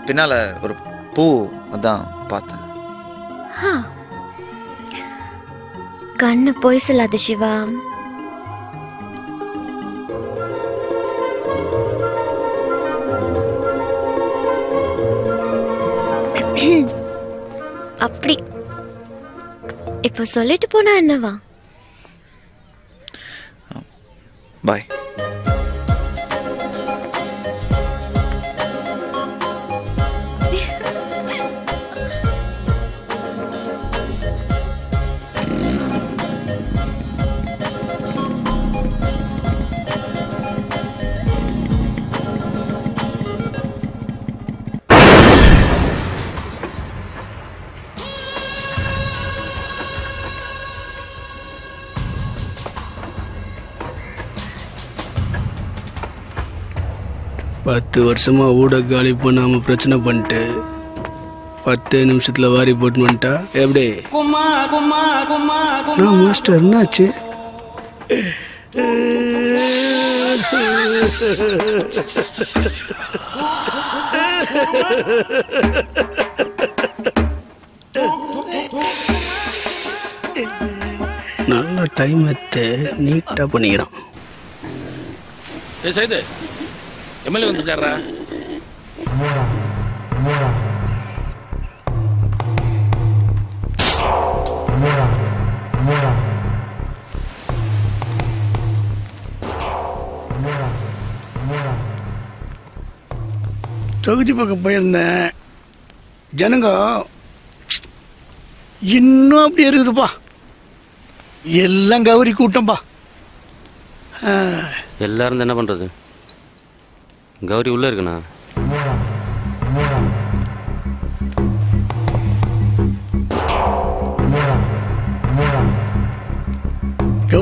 பின்னால ஒரு பூ அதான் பார்த்தேன். கண்ணு போய் சொல்லாத சிவா. அப்படி இப்ப சொல்லிட்டு போனா என்னவா? பாய். பத்து வருஷமா ஊட காலி பண்ணாம பிரச்சனை பண்ணிட்டு பத்து நிமிஷத்துல வாரி போட்டு வந்துட்டா எப்படி? நான் மாஸ்டர் என்னாச்சு? நல்ல டைம் எடுத்து நீட்டா பண்ணிக்கிறான். எம்எல்ஏ வந்துருக்காரா? தொகுதி பக்கம் போயிருந்தேன், ஜனங்க இன்னும் அப்படி இருக்குதுப்பா, எல்லாம் கௌரி கூட்டம்பா. எல்லாரும் என்ன பண்றது? கௌரி உள்ள இருக்குண்ணா.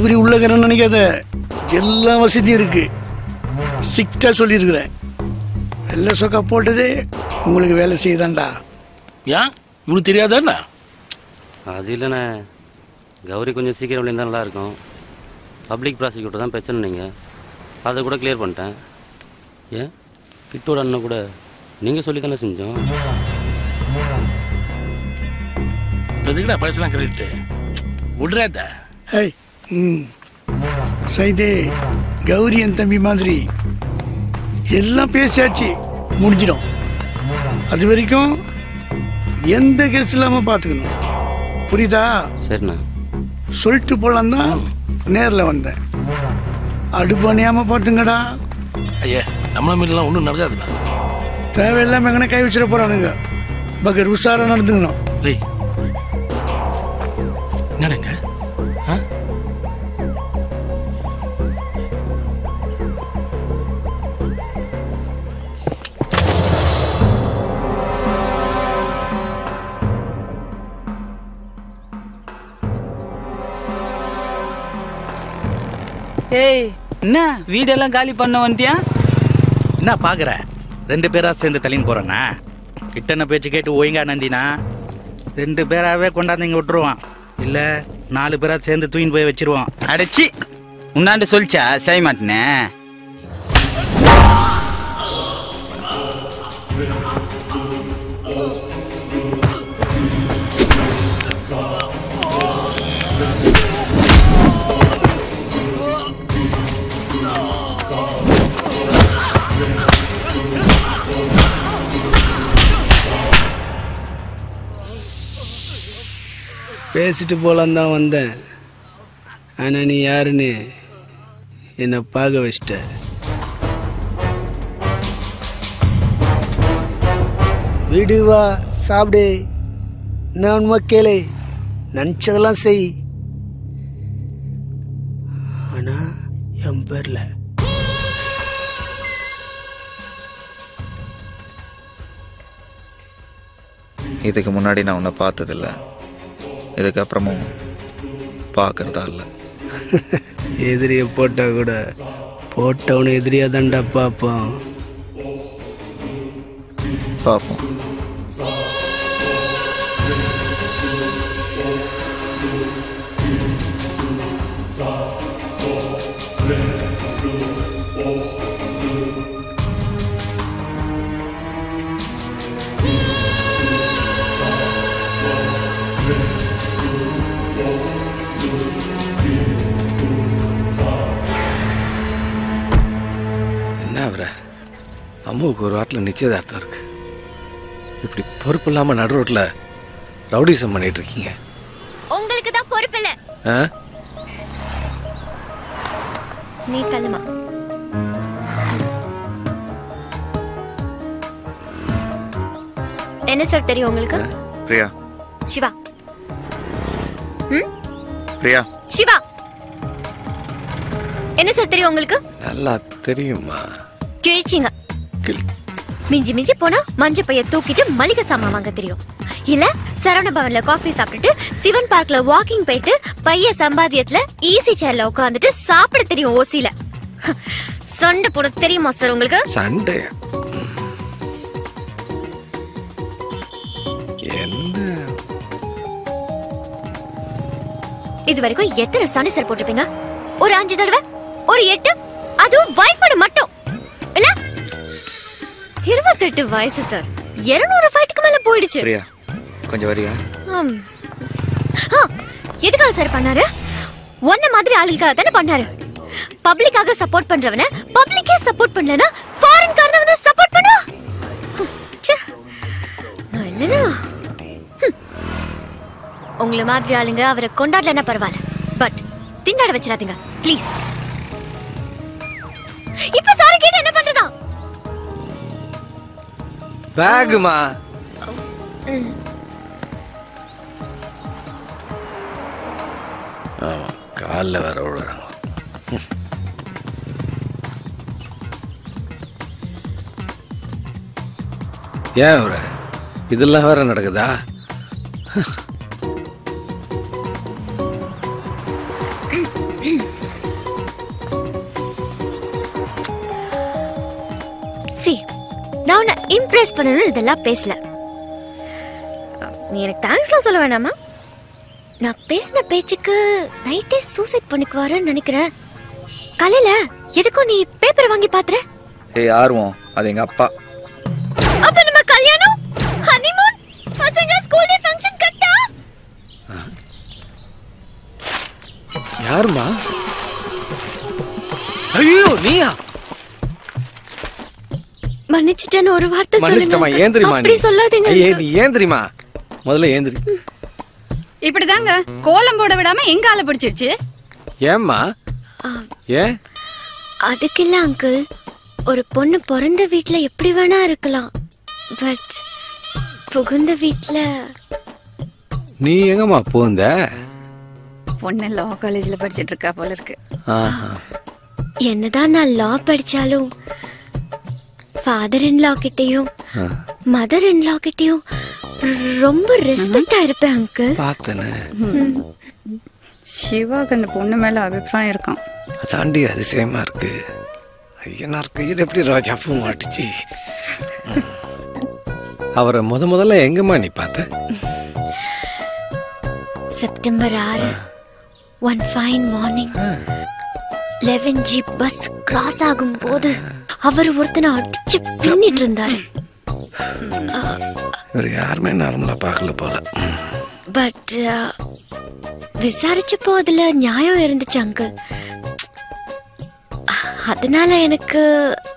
கௌரி உள்ளகரன்னு நினைக்காத, எல்லா வசதியும் இருக்குது. ஸ்ட்ரிக்டாக சொல்லியிருக்கிறேன், வெள்ளை சொக்கா போட்டது உங்களுக்கு வேலை செய்யுதாண்டா. ஏன் இவனுக்கு தெரியாதாண்ணா? அது இல்லைண்ணே, கௌரி கொஞ்சம் சீக்கிரம் விளையாண்டா நல்லா இருக்கும். பப்ளிக் ப்ராசிக்யூட்டர் தான் பிரச்சனை, நீங்கள் அதை கூட கிளியர் பண்ணிட்டேன். ஏன் கிட்டோட அண்ணன் கூட நீங்கள் சொல்லி தானே செஞ்சோம். அதுக்குடா பைசலாம் கிரெடிட்டு விடுறாதா? ஹே ம் சைதே, கௌரி என் தம்பி மாதிரி எல்லாம் பேசியாச்சு, முடிஞ்சிடும். அது வரைக்கும் எந்த கேஸ் இல்லாமல் பார்த்துக்கணும், புரியுதா? சரிண்ணா. சொல்லிட்டு போகலான் தான் நேரில் வந்தேன். அடுப்பு அணியாமல் பார்த்துங்கடா. ஐயா நம்மள மீன்லாம் ஒன்றும் நடக்காதுண்ணா, தேவையில்லாமல் எங்கன்னா கை வச்சிட போகிறானுங்க. பகர் உஷாராக நடந்துக்கணும். ஐய் என்னங்க ஏய், என்ன வீடெல்லாம் காலி பண்ண வந்துட்டியா? என்ன பார்க்குற, ரெண்டு பேராக சேர்ந்து தள்ளின்னு போகிறேண்ணா. கிட்டன பேச்சு கேட்டு ஒய்ங்கா நந்தினா ரெண்டு பேராகவே கொண்டாந்து இங்கே விட்டுருவான். இல்லை நாலு பேராக சேர்ந்து தூயின்னு போய் வச்சிருவான். அடைச்சி உன்னாண்டு சொல்லிச்சா செய்ய மாட்டேனே. பேசிட்டு போகலான் தான் வந்தேன், ஆனால் நீ யாருன்னு என்னை பார்க்க வச்சிட்ட. வீடு வா, சாப்பிடு, நான் கேளு, நினச்சதெல்லாம் செய், ஆனால் என் பேரில் இதுக்கு முன்னாடி நான் உன்னை பார்த்ததில்ல, இதுக்கப்புறமும் பார்க்கறதா இல்லை. எதிரியை போட்டால் கூட போட்டவனு எதிரியாக தாண்டா பார்ப்போம். பார்ப்போம் அம்முவுக்கு ஒரு வாட்டில் நிச்சயதார்த்தம் இருக்கு, இப்படி பொறுப்பு இல்லாம நடு ரோட்ல ரவுடிசம் பண்ணிட்டு இருக்கீங்க. உங்களுக்கு தான் பொறுப்பு இல்ல. நீ கல்லுமா என்ன சார் தெரியும் உங்களுக்கு? பிரியா சிவா ம் பிரியா சிவா என்ன சார் தெரியும் உங்களுக்கு? நல்லா தெரியுமா? கிழிச்சிங்க, மிஞ்சி மிஞ்சி போனா மஞ்ச பைய தூக்கிட்டு மளிகை சாமான் வாங்க தெரியும். இல்ல சரவண பவன்ல காஃபி சாப்பிட்டுட்டு சிவன் பார்க்ல வாக்கிங் போயிட்டு பைய சம்பாதியத்துல ஈஸி சேர்ல உட்காந்துட்டு சாப்பிட தெரியும். ஓசில சண்டை போட தெரியுமா சார் உங்களுக்கு? சண்டை இது வரைக்கும் எத்தனை சண்டை சார் போட்டிருப்பீங்க? ஒரு அஞ்சு தடவை, ஒரு எட்டு, அதுவும் வைஃபோட மட்டும் இல்ல. இருபத்தெட்டு வயசு சார், இருநூறு ஃபைட்டுக்கு மேல போயிடுச்சு. பிரியா கொஞ்சம் வரியா? எதுக்காக சார் பண்ணாரு? ஒன்ன மாதிரி ஆளுக்காக தானே பண்ணாரு. பப்ளிக்காக சப்போர்ட் பண்றவன பப்ளிக்கே சப்போர்ட் பண்ணலனா ஃபாரின் காரனவ தான் சப்போர்ட் பண்ணுவா. நான் இல்லனா உங்களை மாதிரி ஆளுங்க அவரை கொண்டாடலன்னா பரவாயில்ல, பட் திண்டாட வச்சிடாதீங்க ப்ளீஸ். இப்ப சார் கேட்ட என்ன பண்றதா? பேகுமா கால வர விடுறாங்க. ஏன் வர இதெல்லாம் வேற நடக்குதா? நான் உன்னை இம்ப்ரெஸ் பண்ணணும் இதெல்லாம் பேசல. நீ எனக்கு தேங்க்ஸ்லாம் சொல்ல வேணாமா? நான் பேசின பேச்சுக்கு நைட்டே சூசைட் பண்ணிக்குவாருன்னு நினைக்கிறேன். காலையில எதுக்கும் நீ பேப்பரை வாங்கி பாத்துற. ஏய் ஆர்வம் அது எங்க அப்பா. அப்ப நம்ம கல்யாணம் ஹனிமூன் பசங்க ஸ்கூல் டே ஃபங்க்ஷன் கட்டா. யாருமா? ஐயோ நீயா? மன்னிச்சிட்டேன்னு ஒரு வார்த்தை சொல்லுங்க. அப்படி சொல்லாதீங்க. ஏய் நீ ஏந்திரிமா. முதல்ல ஏந்திரி. இப்படிதாங்க கோலம் போட விடாம எங்க ஆளை பிடிச்சிருச்சு. ஏம்மா? ஏ? அதுக்கில்ல அங்கிள், ஒரு பொண்ணு பிறந்த வீட்டுல எப்படி வேணா இருக்கலாம், பட் புகுந்த வீட்டுல. நீ எங்கம்மா போந்த? பொண்ணு லா காலேஜ்ல படிச்சிட்டு இருக்கா போல இருக்கு. என்னதான் நான் லா படிச்சாலும் ஃபாதர் இன் லா கிட்டேயும் மதர் இன் லா கிட்டேயும் ரொம்ப ரெஸ்பெக்டா இருப்பேன் அங்கிள். பார்த்தனே சிவாக்கு அந்த பொண்ணு மேல அபிப்பிராயம் இருக்கான். அதாண்டி அதிசயமா இருக்கு. ஐயனார் கயிறு எப்படி ராஜா பூ மாட்டுச்சு. அவரை முத முதல்ல எங்கம்மா நீ பார்த்த? செப்டம்பர் ஆறு one fine morning eleven G bus cross ஆகும் போது அவர் ஒருத்தனை அடிச்சு பின்னிட்டு இருந்தாரு. யாருமே நார்மலா பார்க்கல போல. பட் விசாரிச்சப்போ அதுல நியாயம் இருந்துச்சு அங்கிள். அதனால எனக்கு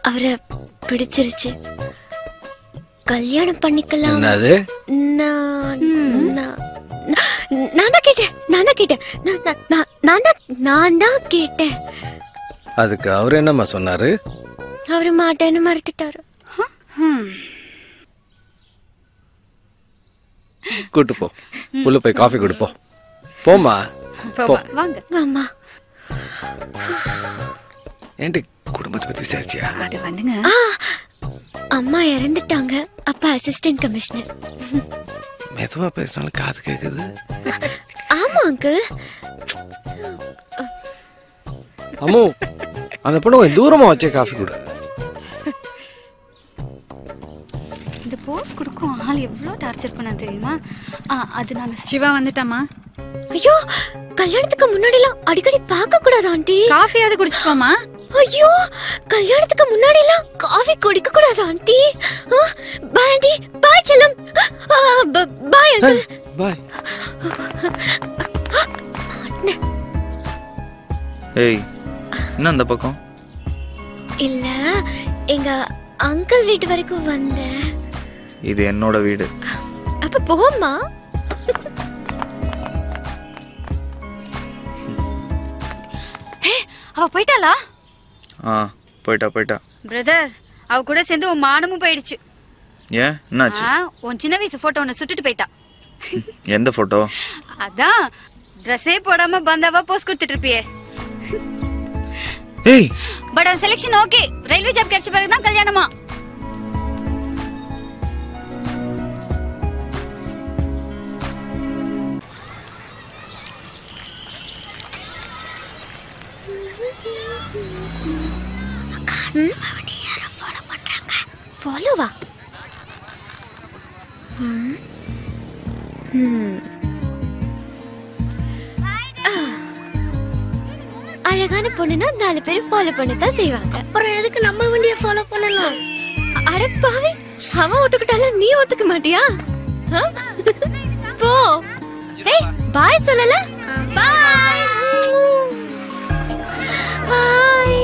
அவரை பிடிச்சிருச்சு, கல்யாணம் பண்ணிக்கலாம். நான் தான் கேட்டேன் நான் தான் கேட்டேன் நான் தான் நான் தான் கேட்டேன். அதுக்கு அவர் என்னம்மா சொன்னாரு? அவரு மாட்டேன்னு மறுத்துட்டாரு. கூட்டு போ, உள்ள போய் காஃபி குடிப்போம். போமா வாங்க வாமா. ஏண்டி குடும்பத்தை பத்தி விசாரிச்சியா? அது வந்துங்க அம்மா இறந்துட்டாங்க, அப்பா அசிஸ்டன்ட் கமிஷனர். மெதுவா பேசினாலும் காது கேக்குது. ஆமா அங்கிள். அம்மு அந்த பொண்ணு தூரமா வச்சே காஃபி குடு. இந்த போஸ் கொடுக்கும் ஆள் எவ்வளோ டார்ச்சர் பண்ண தெரியுமா? அது நான் சிவா வந்துட்டாமா. ஐயோ கல்யாணத்துக்கு முன்னாடி எல்லாம் அடிக்கடி பார்க்க கூடாது ஆண்டி. காஃபியாவது குடிச்சுப்போமா? ஐயோ கல்யாணத்துக்கு முன்னாடி எல்லாம் காஃபி குடிக்க கூடாது ஆண்டி. பாய் ஆண்டி, பாய் செல்லம், பாய் அங்கிள், பாய். ஏய் என்ன அந்த பக்கம்? இல்ல எங்க அங்கிள் வீட்டு வரைக்கும் வந்தேன். இது என்னோட வீடு. அப்ப போமா. அவ போயிட்டாளா? ஆ போயிட்டா போயிட்டா. பிரதர் அவ கூட சேர்ந்து உன் மானமும் போயிடுச்சு. ஏன் என்னாச்சு? உன் சின்ன வயசு போட்டோ ஒன்னு சுட்டுட்டு போயிட்டா. எந்த போட்டோ? அதான் ட்ரெஸ்ஸே போடாம பந்தாவா போஸ்ட் கொடுத்துட்டு இருப்பியே. ஏய் பட் அந்த செலக்ஷன் ஓகே, ரயில்வே ஜாப் கிடைச்ச பிறகு தான் கல்யாணமா. அவனை யாரோ ஃபாலோ பண்றாங்க. ஃபாலோவா? அழகான பொண்ணுன்னா நாலு பேர் ஃபாலோ பண்ணத்தான் செய்வாங்க. அப்புறம் எதுக்கு நம்ம வண்டியை ஃபாலோ பண்ணலாம்? அடப்பாவே அவன் ஒத்துக்கிட்டாலும் நீ ஒத்துக்க மாட்டியா? போ. ஏய் பாய் சொல்லல. பாய். ஹாய்.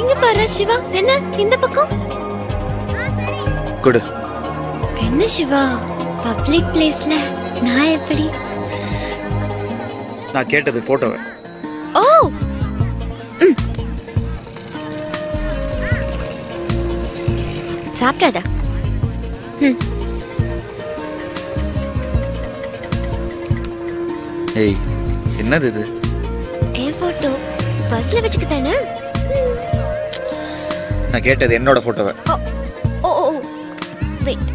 இங்க பாரு சிவா. என்ன இந்த பக்கம் குடு. என்ன சிவா பப்ளிக் பிளேஸ்ல நான் எப்படி? நான் கேட்டது போட்டோவை. ஓ சாப்பிட்டாதா? ஏய் என்னது இது? ஏ போட்டோ பஸ்ல வச்சுக்கிட்டானே. நான் கேட்டது என்னோட போட்டோவை. Oh oh wait.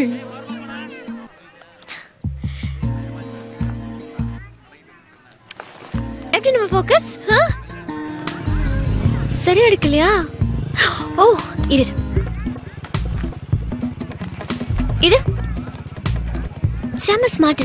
ம் எப்படி நம்ம ஃபோக்கஸ்? சரியா எடுக்கலையா? ஓ இரு இரு, செம ஸ்மார்ட்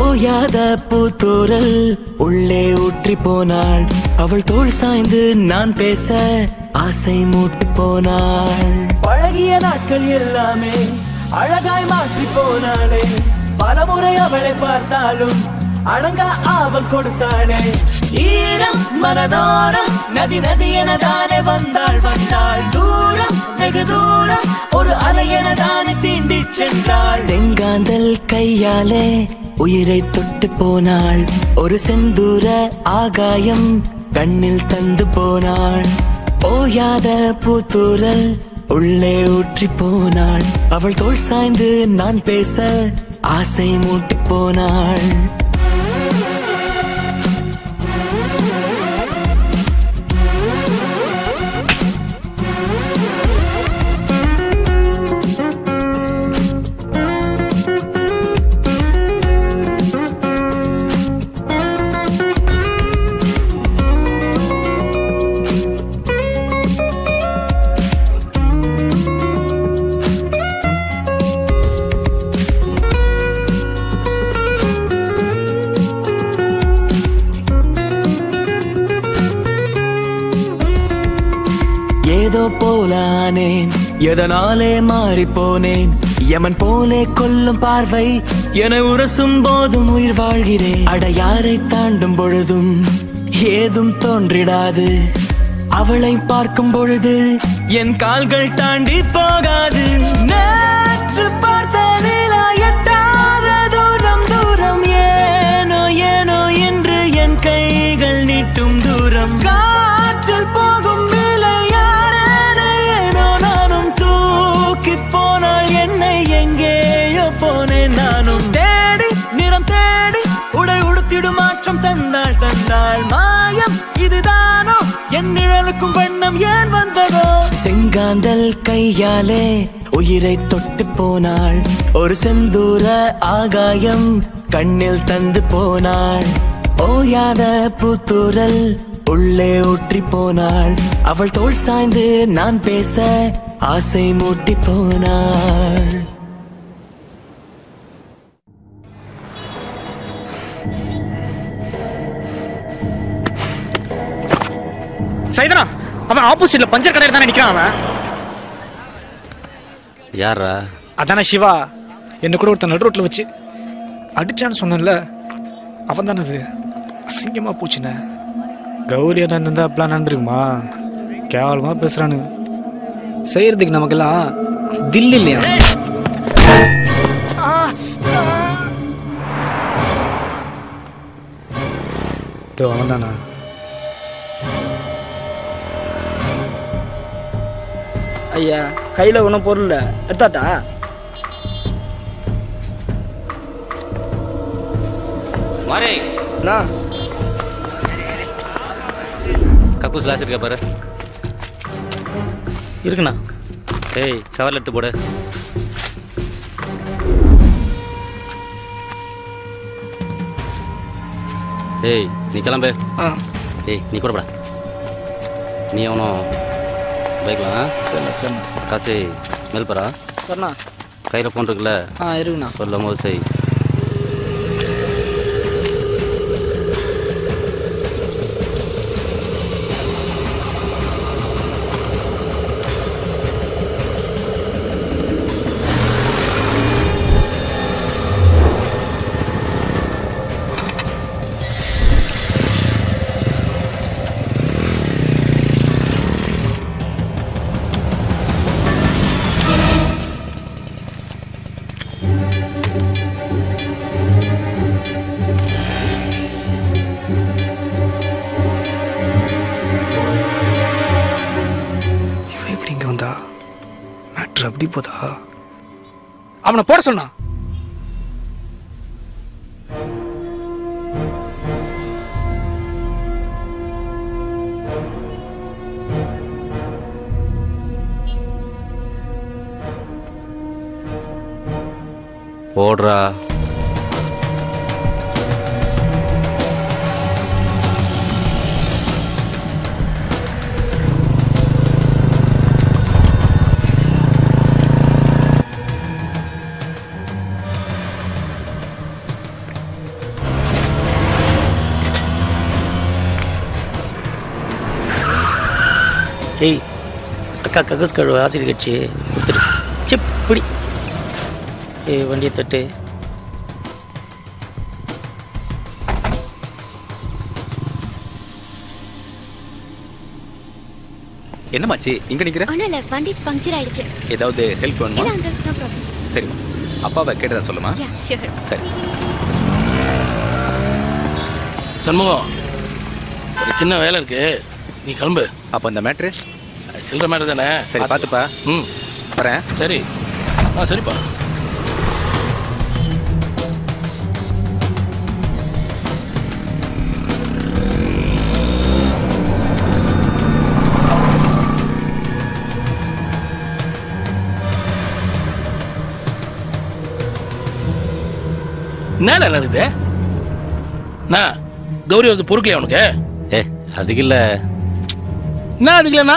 ஓயாத பூத்தூரல் உள்ளே ஊற்றி போனாள், அவள் தோள் சாய்ந்து நான் பேச ஆசை மூட்டு போனாள், பழகிய நாட்கள் எல்லாமே அழகாய் மாற்றி போனாளே, பலமுறை அவளை பார்த்தாலும் அடங்க ஆவல் கொடுத்தாளே, ஈரம் மனதோரம் நதி நதி எனதானே வந்தாள் வந்தாள், தூரம் வெகு தூரம் ஒரு அலை எனதானே தீண்டி சென்றாள், செங்காந்தல் கையாலே உயிரை தொட்டு போனாள், ஒரு செந்தூர ஆகாயம் கண்ணில் தந்து போனாள், ஓயாத பூத்தூரல் உள்ளே ஊற்றி போனாள், அவள் தோள் சாய்ந்து நான் பேச ஆசை மூட்டி போனாள். எதனாலே மாறி போனேன், யமன் போலே கொல்லும் பார்வை என உரசும் போதும் உயிர் வாழ்கிறேன், அடையாரை தாண்டும் பொழுதும் ஏதும் தோன்றிடாது, அவளை பார்க்கும் பொழுது என் கால்கள் தாண்டி போகாது, நேற்று பார்த்த நிலா எட்டாத தூரம் தூரம், ஏனோ ஏனோ என்று என் கைகள் நீட்டும் தூரம், காற்றில் போகும் போனால் என்னை எங்கேயோ போனேன் நானும் தேடி, நிறம் தேடி உடை உடுத்திடும் மாற்றம் தந்தாள் தந்தாள், மாயம் இதுதானோ என் நிழலுக்கும் வண்ணம் ஏன் வந்ததோ, செங்காந்தல் கையாலே உயிரை தொட்டு போனாள், ஒரு செந்தூர ஆகாயம் கண்ணில் தந்து போனாள், ஓயாத பூத்தூரல் உள்ளே ஊற்றி போனாள், அவள் தோள் சாய்ந்து நான் பேச ஆசை மூட்டி போனாள். சைதனா, அவன் ஆப்போசிட்ல பஞ்சர் கடையில தான் நிக்கிறான். அவன் யாரா? அதானே சிவா, என்ன கூட ஒருத்தன் நடு ரோட்ல வச்சு அடிச்சான்னு சொன்னல அவன் தானே அது. அசிங்கமா போச்சுண்ண. கௌரி அண்ணன் இருந்தா அப்படிலாம் நடந்துருக்குமா? கேவலமா பேசுறானு. செய்யறதுக்கு நமக்கெல்லாம் தில் இல்லையா? அவன் தானா? ஐயா கையில ஒன்னும் பொருள் இல்ல, எடுத்தாட்டா? கக்கூஸ் கிளாஸ் இருக்கா பாரு, இருக்குண்ணா. ஏய் கவரில் எடுத்து போடு. ஏய் நீ கிளம்பு. ஆ ஏய் நீ கூட போடா. நீ அவனும் பைக்கலாம். சரி சரி காசு மேல் போகிறா. சரிண்ணா கையில் ஃபோன் இருக்குல்ல? ஆ இருக்குண்ணா. சொல்லும் போது செய். டாக்டர் அப்படி போதா? அவனை போட சொன்னா. போடுறா. ஏய் அக்கா ககஸ் கழுவு ஆசிரியர் கட்சி கொடுத்துரு. சிப் பிடி. ஏ வண்டியை தட்டு. என்னமாச்சு இங்க நிக்கிற? ஒன்றும் இல்லை, வண்டி பங்க்சர் ஆயிடுச்சு. ஏதாவது ஹெல்ப் வேணுமா? சரிம்மா, அப்பாவை கேட்டதா சொல்லுமா? சரி. சண்முகம், ஒரு சின்ன வேலை இருக்கு, நீ கிளம்பு. அப்போ இந்த மேட்ரு சில்லற மேட்ரு தானே? சரி பார்த்துப்பா. ம் வரேன். சரி ஆ சரிப்பா. என்ன நடக்குது? நான் கௌரி வந்து பொறுக்கலையா உனக்கு? ஏ அதுக்கு இல்லை. நான் அதுக்கு இல்லைண்ணா,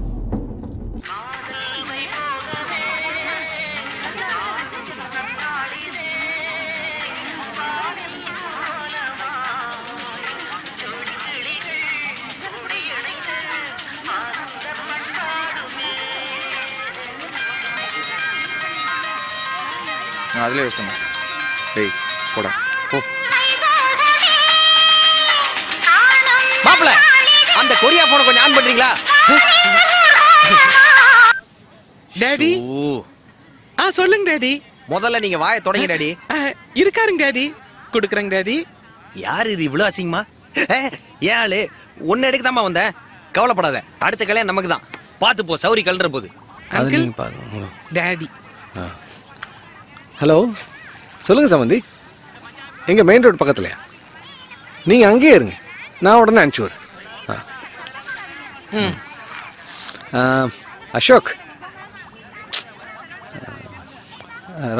அதுல யோசிச்சோமா? டேய் போடா போ. மாப்பிள்ள அந்த கொரியா போனை கொஞ்சம் ஆன் பண்றீங்களா? டாடி ஆ சொல்லுங்க டாடி. முதல்ல நீங்க வாயை தொடங்க டாடி. இருக்காருங்க டாடி, கொடுக்குறேங்க டாடி. யாரு இது இவ்வளோ அசிங்கமா? ஏழு ஒன்னு எடுக்கதாமா வந்தேன். கவலைப்படாத, அடுத்த கல்யாணம் நமக்கு தான். பார்த்து போ, சௌரி கல்ற போது. டாடி ஹலோ சொல்லுங்கள் சம்பந்தி. எங்கள் மெயின் ரோடு பக்கத்துலையா? நீங்கள் அங்கேயே இருங்க, நான் உடனே அனுப்பிச்சி வரேன். ஆ அசோக்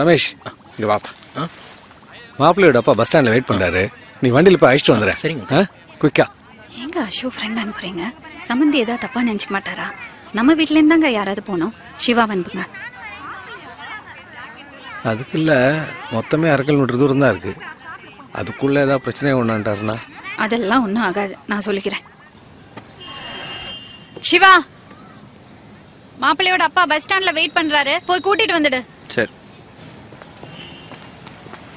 ரமேஷ் இங்கே வாப்பா. மாப்பிள்ளையோட அப்பா பஸ் ஸ்டாண்டில் வெயிட் பண்ணுறாரு, நீ வண்டியில் போய் அழைச்சிட்டு வந்துடுறேன். சரிங்க ஆ குயிக்கா. எங்க அசோக் ஃப்ரெண்ட் அனுப்புறீங்க? சம்பந்தி ஏதாவது தப்பாக நினச்சிக்க மாட்டாரா? நம்ம வீட்டிலேருந்து தாங்க யாராவது போனோம். சிவா அனுப்புங்க. அதுக்கு இல்லை, மொத்தமே அரை கிலோமீட்டர் தூரம் தான் இருக்குது. அதுக்குள்ளே ஏதாவது பிரச்சனை ஒன்றான்ட்டாருண்ணா? அதெல்லாம் ஒன்றும் ஆகாது, நான் சொல்லிக்கிறேன். சிவா, மாப்பிள்ளையோட அப்பா பஸ் ஸ்டாண்டில் வெயிட் பண்ணுறாரு, போய் கூட்டிகிட்டு வந்துடு. சரி.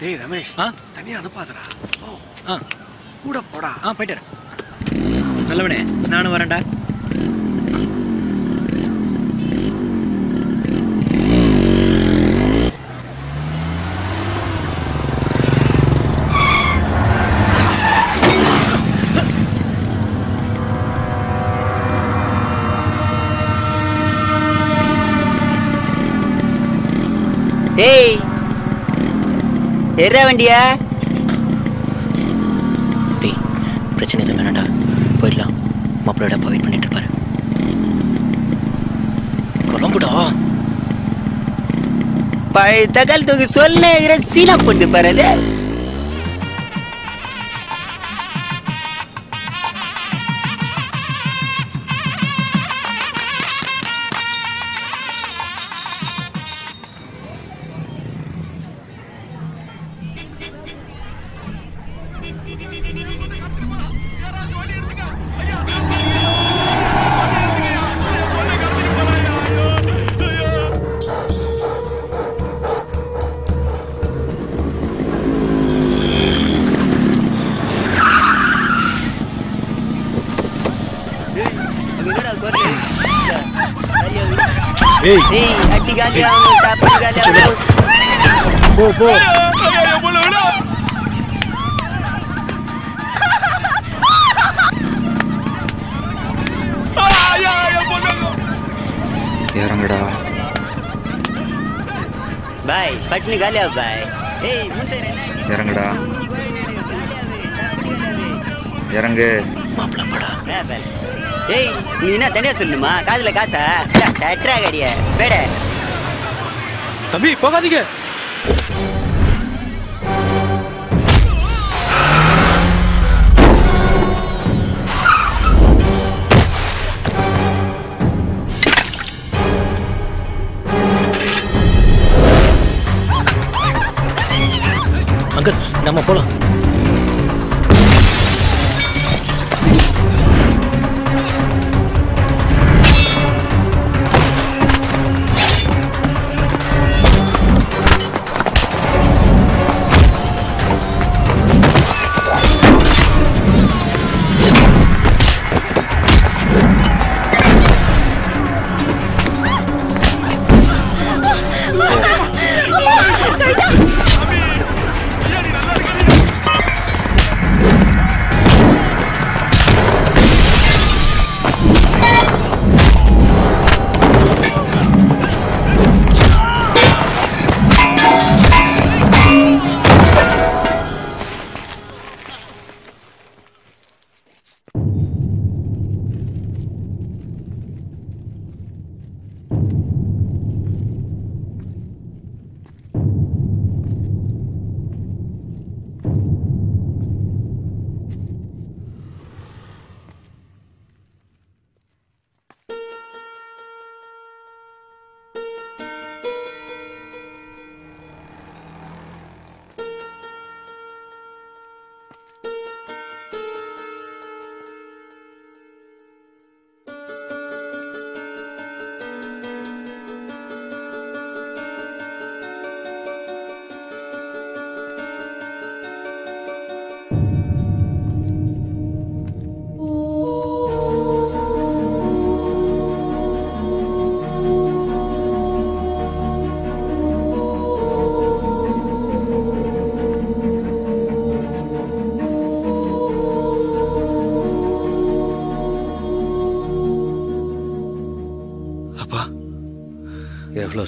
டேய் ரமேஷ், ஆ தனியாக அனுப்பாதடா. ஓ ஆ கூட போடா. ஆ போயிட்டு வரேன். நல்லவனே, நானும் வரேன்டா. ஏய் எற வண்டியா? டேய் பிரச்சனை இல்லை, வேணாண்டா போயிடலாம். மாப்பிளோட அப்பா வெயிட் பண்ணிட்டு இருப்பாரு, கிளம்புடா. பழைய தகவல் தொகை சொல்லுற சீலம் பண்ணு பாரு. Hey! Hey! Ati gali aao, tapi gali aao. Go, go! Hey! Hey! Hey! Hey! இறங்குடா. பாய் பட்னி காலியா பாய். ஏய் மூஞ்சேரே இறங்குடா. இறங்கு. மாப்ளபடா. ஏய் நீ என்ன தனியா சொல்லுமா? காதுல காசா? டட்ரா கடியே. பேட. தம்பி போகாதீங்க. அங்கிள் நம்ம போலாம்.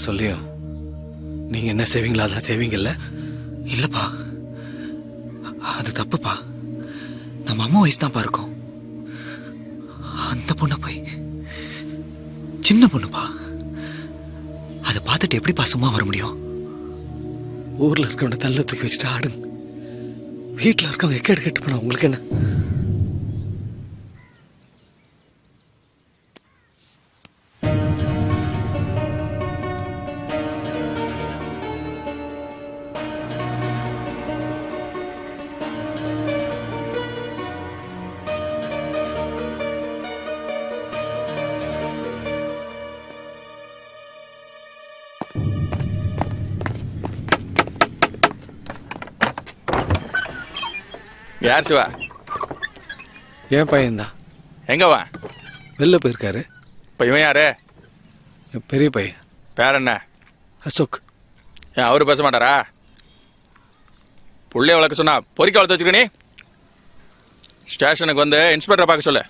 சொல்லியும் நீங்க என்ன செய்வீங்களா அதான் செய்வீங்கல்ல. இல்லப்பா அது தப்புப்பா. நம்ம அம்மா வயசு தான்ப்பா இருக்கும். அந்த பொண்ணை போய் சின்ன பொண்ணுப்பா அதை பார்த்துட்டு எப்படிப்பா சும்மா வர முடியும்? ஊர்ல இருக்கவன தள்ள தூக்கி வச்சுட்டு ஆடுங்க. வீட்டில் இருக்கவங்க கேட்டு கேட்டு போனா உங்களுக்கு என்ன? யார் சிவா? என் பையன்தான். எங்கவா? வெளில போயிருக்காரு. இப்போ இவன் யாரு? பெரிய பையன். பேர் என்ன? அசோக். ஏன் அவரு பேச மாட்டாரா? பிள்ளைய வளர்க்க சொன்னா பொறிக்க வளர்த்து வச்சுக்க. நீ ஸ்டேஷனுக்கு வந்து இன்ஸ்பெக்டரை பார்க்க சொல்லு.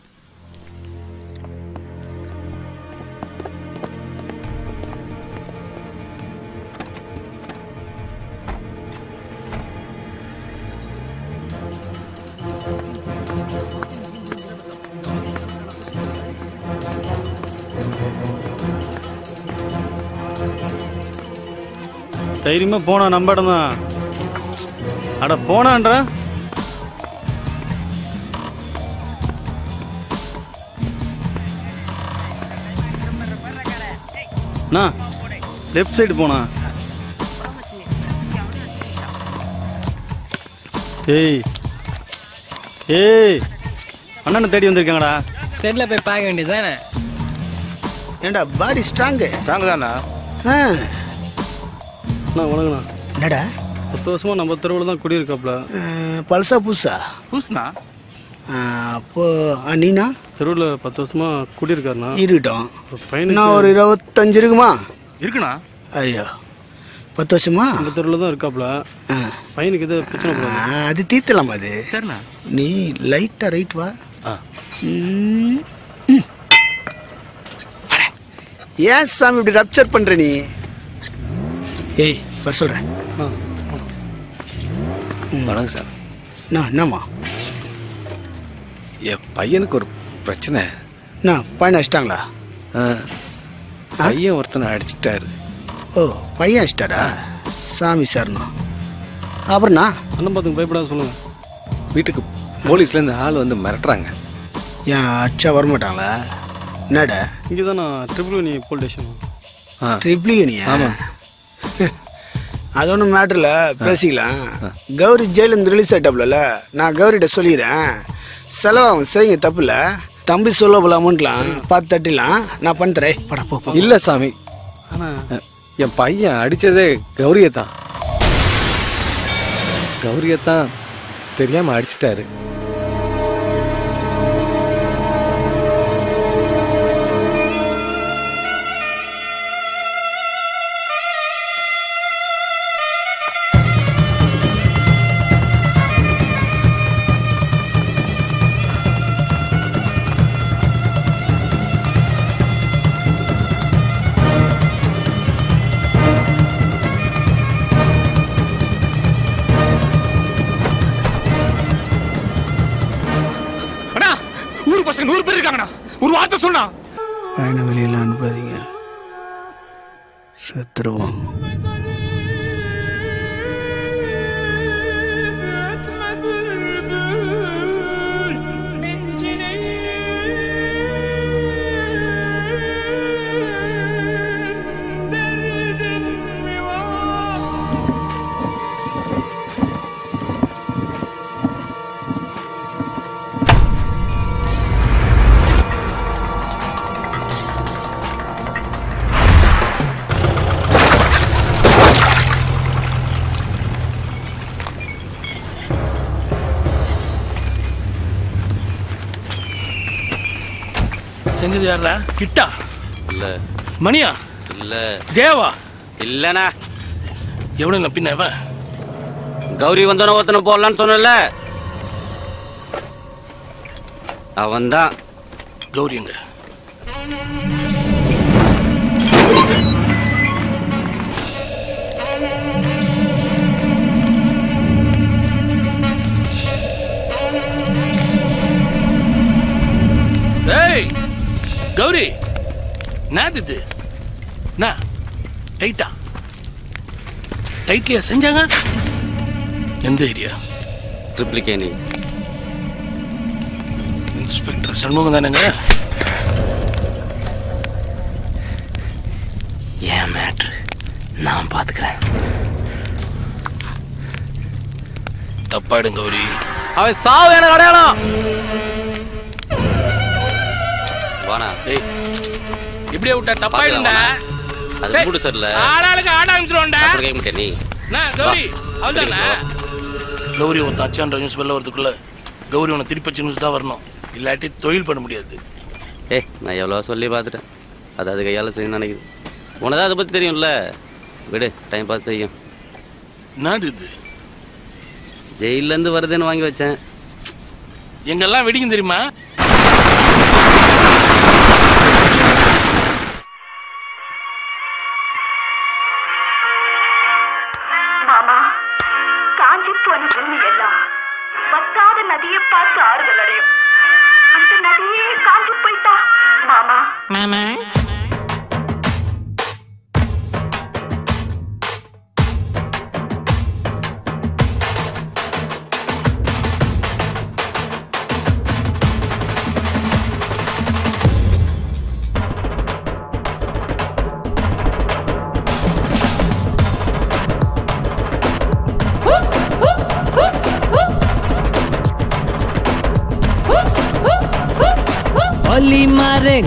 தைரியமா போனா நம்ம இடம் தான். அட போனான்ற லெஃப்ட் சைடு போனா. ஏய் ஏய் அண்ணனை தேடி வந்திருக்காங்கடா. செட்டில் போய் பார்க்க வேண்டியதுதானே. ஏண்டா பாடி ஸ்ட்ராங்கு ஸ்ட்ராங்கு தானா? ஆ வணங்கண்ணா. என்னடா பத்து வருஷமா நம்ம தெருவில் தான் குடியிருக்காப்ல. பல்சா புதுசா புதுசுண்ணா? அப்போ நீண்ணா தெருவில் பத்து வருஷமா குடியிருக்காருண்ணா. இருக்கட்டும் பையனா ஒரு இருபத்தஞ்சு இருக்குமா? இருக்குண்ணா. ஐயோ பத்து வருஷமா நம்ம தெருவில் தான் இருக்காப்ல. பையனுக்கு எதாவது பிரச்சனை? அது தீர்த்தலாமா? அது சரிண்ணா. நீ லைட்டாக ரைட் வா. ஏன் சாமி இப்படி ரப்சர் பண்ற நீ? ஏய் வர சொல்றேன். வணக்கம் சாமி. நான் என்னம்மா என் பையனுக்கு ஒரு பிரச்சனை. நான் பையனை அடிச்சிட்டாங்களா? பையன் ஒருத்தனை அடிச்சிட்டாரு. ஓ பையன் அடிச்சிட்டாரா? சாமி சார்ண்ணா. அப்புறம்ண்ணா அண்ணன் பார்த்துங்க பயப்படாத சொல்லுங்க. வீட்டுக்கு போலீஸ்லேருந்து ஆள் வந்து மிரட்டுறாங்க. ஏன் அச்சா வரமாட்டாங்களா? என்னடா இங்கே தானே ட்ரிபிள்யூனி போலீஸ் ஸ்டேஷன். ஆ ட்ரிபிள்யூனியா? ஆமாம். அது ஒன்றும் மேட்டரில் பேசிக்கலாம். கௌரி ஜெயிலேருந்து ரிலீஸ் ஆகிட்டாப்புல, நான் கௌரிகிட்ட சொல்லிடுறேன். செலவாகும் செய்யுங்க தப்பு இல்லை. தம்பி சொல்ல போல அமௌண்ட்லாம் பார்த்து தட்டிலாம் நான் பண்ணுறேன். படா போ. இல்லை சாமி, ஆனால் என் பையன் அடித்ததே கௌரியை தான். கௌரியை தான் தெரியாமல் அடிச்சிட்டாரு. யாரா கிட்டா இல்ல மணியா இல்ல ஜெயவா இல்லனா எவனுங்க பின்னவா? கௌரி வந்தன ஒருத்தன போடலான்னு சொன்னல அவன்தான் கௌரிங்க. ஏய் கௌரி, நான் இது நான் டைட்டா டைட்லியா செஞ்சாங்க. எந்த ஏரியா? ட்ரிப்ளிகேனி இன்ஸ்பெக்டர் சண்முகம் தானேங்க. ஏன் மேட்ரு நான் பார்த்துக்கிறேன். தப்பாயிடும் கௌரி. அவன் சாவு எனக்கு அடையாளம். இப்படியே விட்டா தப்பாயிடும்டா. அது கூட சரியில்ல. ஆளாளுக்கு ஆட ஆரம்பிச்சிருவோம்டா. அப்படியே கேமிட்ட நீ. நான் கௌரி அவதானா. கௌரி ஒரு தச்சான்ற நியூஸ் வெளில வரதுக்குள்ள கௌரி உன திருப்பச்ச நியூஸ் தான் வரணும். இல்லாட்டி தொழில் பண்ண முடியாது. ஏய் நான் எவ்வளோ சொல்லி பார்த்துட்டேன். அது அது கையால் செய்யணும்னு நினைக்குது. உனதான் அதை பற்றி தெரியும்ல. விடு, டைம் பாஸ் செய்யும். நான் இது ஜெயிலேருந்து வருதுன்னு வாங்கி வச்சேன். எங்கெல்லாம் வெடிக்கும் தெரியுமா?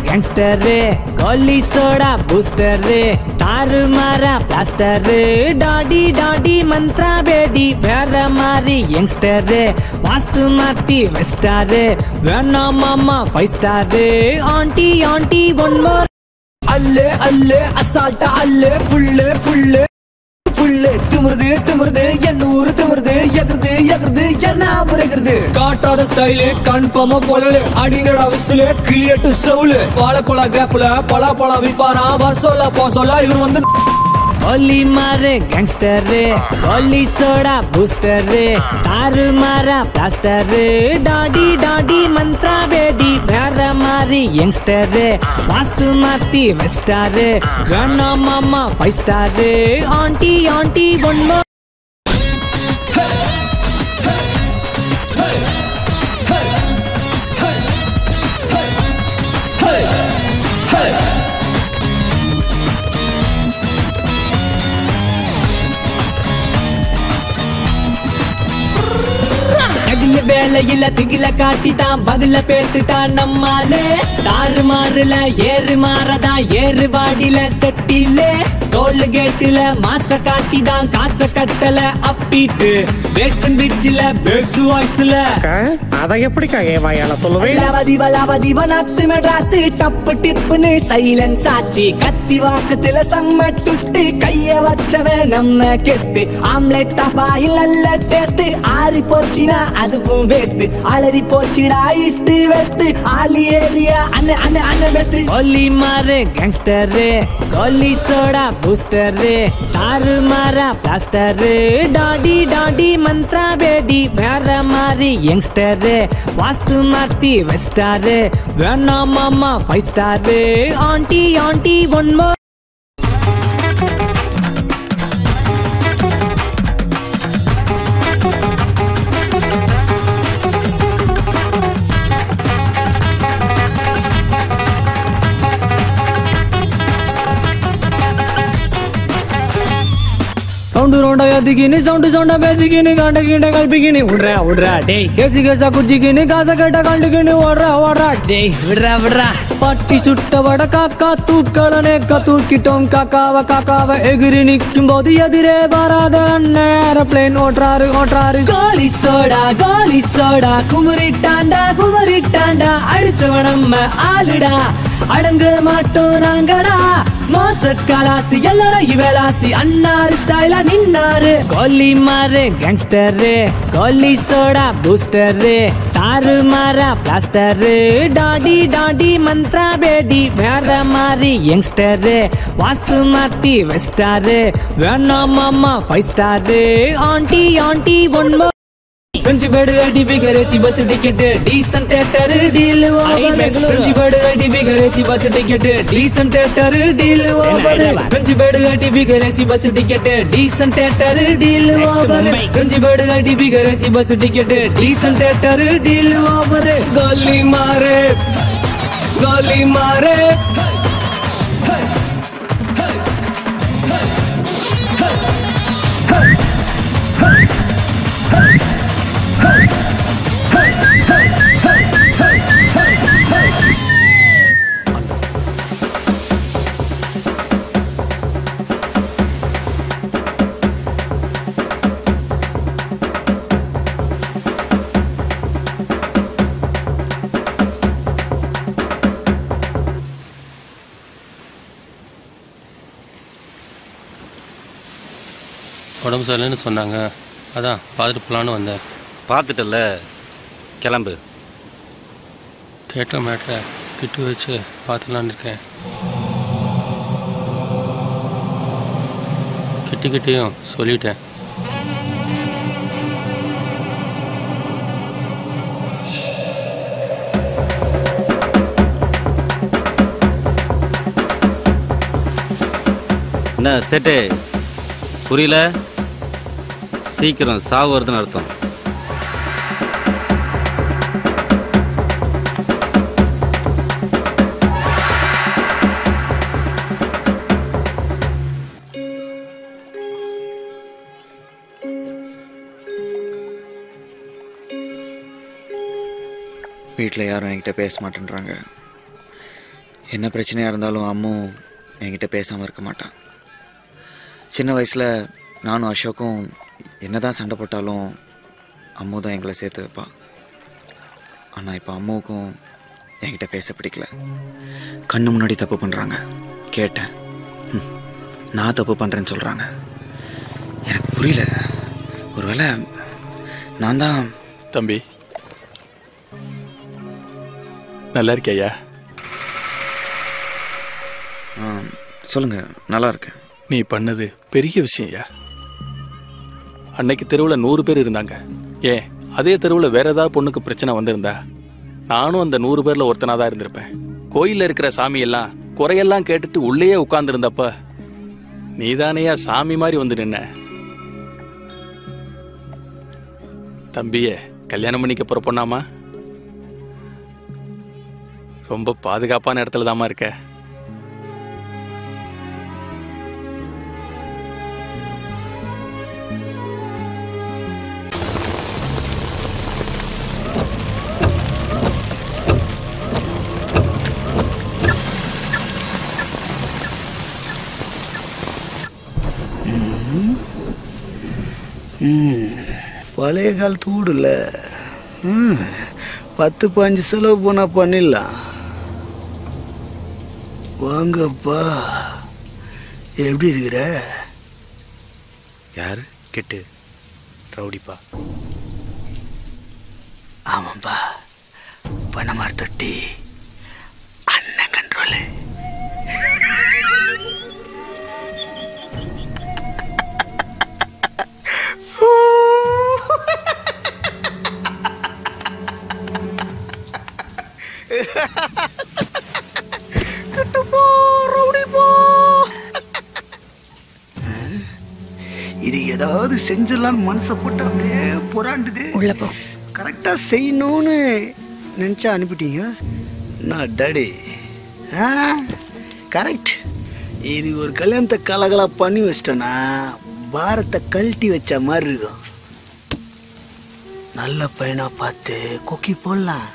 गैंगस्टर रे, गोली सोडा बूस्टर रे, तार मारा प्लास्टर रे, डाडी डाडी मंत्रा बेडी भर मारी यंगस्टर रे, वास्तु माती वेस्टर रे, वना मामा फाइव स्टार रे, आंटी आंटी वन मोर अल्ले अल्ले असाल्टा अल्ले फुल्ले फुल्ले புள்ளே திமிருது திமிருது என்னூரு திமிருது எகிருது எகிருது என்ன புரிகிறது காட்டாத ஸ்டைலு கன்ஃபார்மா பொழலு அடிங்கடா விசுலு கிளியட்டு செவுலு வாழைப்பழ கேப்புல பலாப்பழ விற்பாரா வரசோல போசோலா இவர் வந்து Oli mare gangster re, Oli soda booster re, Taru mara plaster re, Daddy daddy mantra baby, Bhara mari youngster re, Vasumati vestar re, Grandma mama five star re, Auntie auntie one more. இல்ல திகில காட்டிதான் பதில பேர்த்துட்டான் நம்மாலே தாறு மாறுல ஏறு மாறதான் ஏறு வாடில செட்டிலே toll கேட்டுல மாச காட்டிதான் காச கட்டல அப்பிட்டு வேஷம் பிச்சில பேசு வாய்ஸ்ல அத எப்படிக்கா ஏ வாயால சொல்லுவேன் லவதி வலவதி வனத்து மெட்ராஸ் டப்பு டிப்புன்னு சைலன்ஸ் ஆச்சு கத்தி வாக்குல செம்ம ட்விஸ்ட் கைய வச்சவே நம்ம கெஸ்ட் ஆம்லெட் டப்பா இல்லல்ல டேஸ்ட் ஆறி போச்சினா அதுவும் வேஸ்ட் ஆளறி போச்சிடா ஈஸ்ட் வெஸ்ட் ஆலி ஏரியா அண்ணே அண்ணே அண்ணே வெஸ்ட் ஒலி மாரே கேங்ஸ்டர் ரே கோலி soda booster re, taru mara plaster re, daddy daddy mantra baby, bhara mari youngster re, vasumati vestar re, grandma mama five star re, auntie auntie one more. ரோண்டா யாதிகினி சவுண்ட் சவுண்டா பேசிக்கினி காண்ட கீண்ட கல்பிக்கினி விடுறா விடுறா டேய் கேசி கேசா குச்சிக்கினி காசை கேட்டா கண்டுக்கினி ஓடுறா ஓடுறா டேய் விடுறா விடுறா பட்டி சுட்ட வட காக்கா தூக்கள நேக்க தூக்கிட்டோம் காக்காவ காக்காவ எகிரி நிற்கும் போது எதிரே வராத நேர பிளேன் ஓட்டுறாரு ஓட்டுறாரு கோலி சோடா கோலி சோடா குமரிட்டாண்டா குமரிட்டாண்டா அடிச்சவனம்ம ஆளுடா அடங்க மாட்டோம் நாங்கடா மோசக்காலாசி எல்லாரும் இவளாசி அண்ணாரு ஸ்டைலா நின்னாரு கோலி மாறு கேங்ஸ்டர் கோலி சோடா பூஸ்டர் தாரு மாரா பிளாஸ்டர் டாடி டாடி மந்த்ரா பேடி வேற மாறி யங்ஸ்டர் வாசுமதி வெஸ்டார் வேணா மாமா five star auntie auntie one more French bird ready bigger as he was a ticket decent theater deal over French bird ready bigger as he was a ticket decent theater deal over French bird ready bigger as he was a ticket decent theater deal over French bird ready bigger as he was a ticket decent theater deal over Golli mare Golli mare உடம்பு சரியில்லைன்னு சொன்னாங்க அதான் பார்த்துட்டு போகலான்னு வந்தேன் பார்த்துட்டல கிளம்பு theatre மேட்ரை கிட்டு வச்சு பார்த்துலான்னு இருக்கேன் கிட்டிக்கிட்டேயும் சொல்லிட்டேன் என்ன செட்டு புரியல சீக்கிரம் சாவு வருதுன்னு அர்த்தம் வீட்டில் யாரும் என்கிட்ட பேச மாட்டேன்றாங்க என்ன பிரச்சனையாக இருந்தாலும் அம்மும் என்கிட்ட பேசாமல் இருக்க மாட்டான் சின்ன வயசில் நானும் அசோக்கும் என்ன தான் சண்டை போட்டாலும் அம்மு தான் எங்களை சேர்த்து வைப்பாள் ஆனால் இப்போ அம்முவுக்கும் என்கிட்ட பேச பிடிக்கல கண்ணு முன்னாடி தப்பு பண்ணுறாங்க கேட்டேன் நான் தப்பு பண்ணுறேன்னு சொல்கிறாங்க எனக்கு புரியல. ஒருவேளை நான் தான். தம்பி நல்லா இருக்கியா? சொல்லுங்க, நல்லா இருக்கேன். நீ பண்ணது பெரிய விஷயம் ஐயா. அன்னைக்கு தெருவில் நூறு பேர் இருந்தாங்க. ஏன் அதே தெருவில் வேற ஏதாவது பொண்ணுக்கு பிரச்சனை வந்திருந்தா நானும் அந்த நூறு பேர்ல ஒருத்தனா தான் இருந்திருப்பேன். கோயிலில் இருக்கிற சாமியெல்லாம் குறையெல்லாம் கேட்டுட்டு உள்ளேயே உட்கார்ந்துருந்தப்ப நீதானையா சாமி மாதிரி வந்து நின்ன. தம்பியே கல்யாணம் பண்ணிக்க போற பொண்ணாமா? ரொம்ப பாதுகாப்பான இடத்துல தாமா இருக்க. பழைய கால் தூடுல பத்து பஞ்சு செலவு போனா பண்ணிடலாம். வாங்கப்பா, எப்படி இருக்கிற? யாரு கெட்டு ரவுடிப்பா? ஆமாப்பா, பணமார் தொட்டி அண்ணன் கண்ட்ரோலு. இது ஏதாவது செஞ்சலான்னு மனசை போட்டு அப்படியே புறாண்டுது. கரெக்டா செய்யணும்னு நினைச்சா அனுப்பிட்டீங்க. நான் டாடி கரெக்ட். இது ஒரு கல்யாணத்தை கலகலா பண்ணி வச்சிட்டோன்னா பாரத்தை கழட்டி வச்ச மாதிரி இருக்கும். நல்ல பையனா பார்த்து கொக்கி போடலாம்.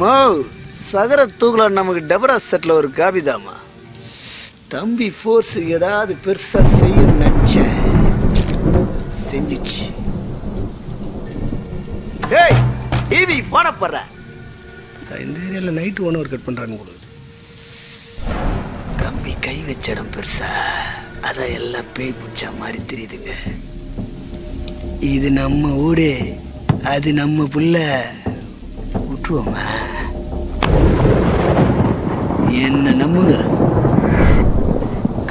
மோ சகர தூக்கலாம். நமக்கு டபரா செட்டில் ஒரு காபிதாமா. தம்பி ஃபோர்ஸு ஏதாவது பெருசா செய்ய நினைச்சேன், செஞ்சிச்சு. ஏய் டிவி போன போடுற இந்த ஏரியாவில் நைட்டு ஒன்று ஒரு கட் பண்ணுறான்னு கொடுக்குது. தம்பி கை வச்ச இடம் பெருசா, அதான் எல்லாம் பேய் பிடிச்ச மாதிரி தெரியுதுங்க. இது நம்ம ஊடு, அது நம்ம புள்ள, விட்டுருவோமா? என்ன நம்புங்க,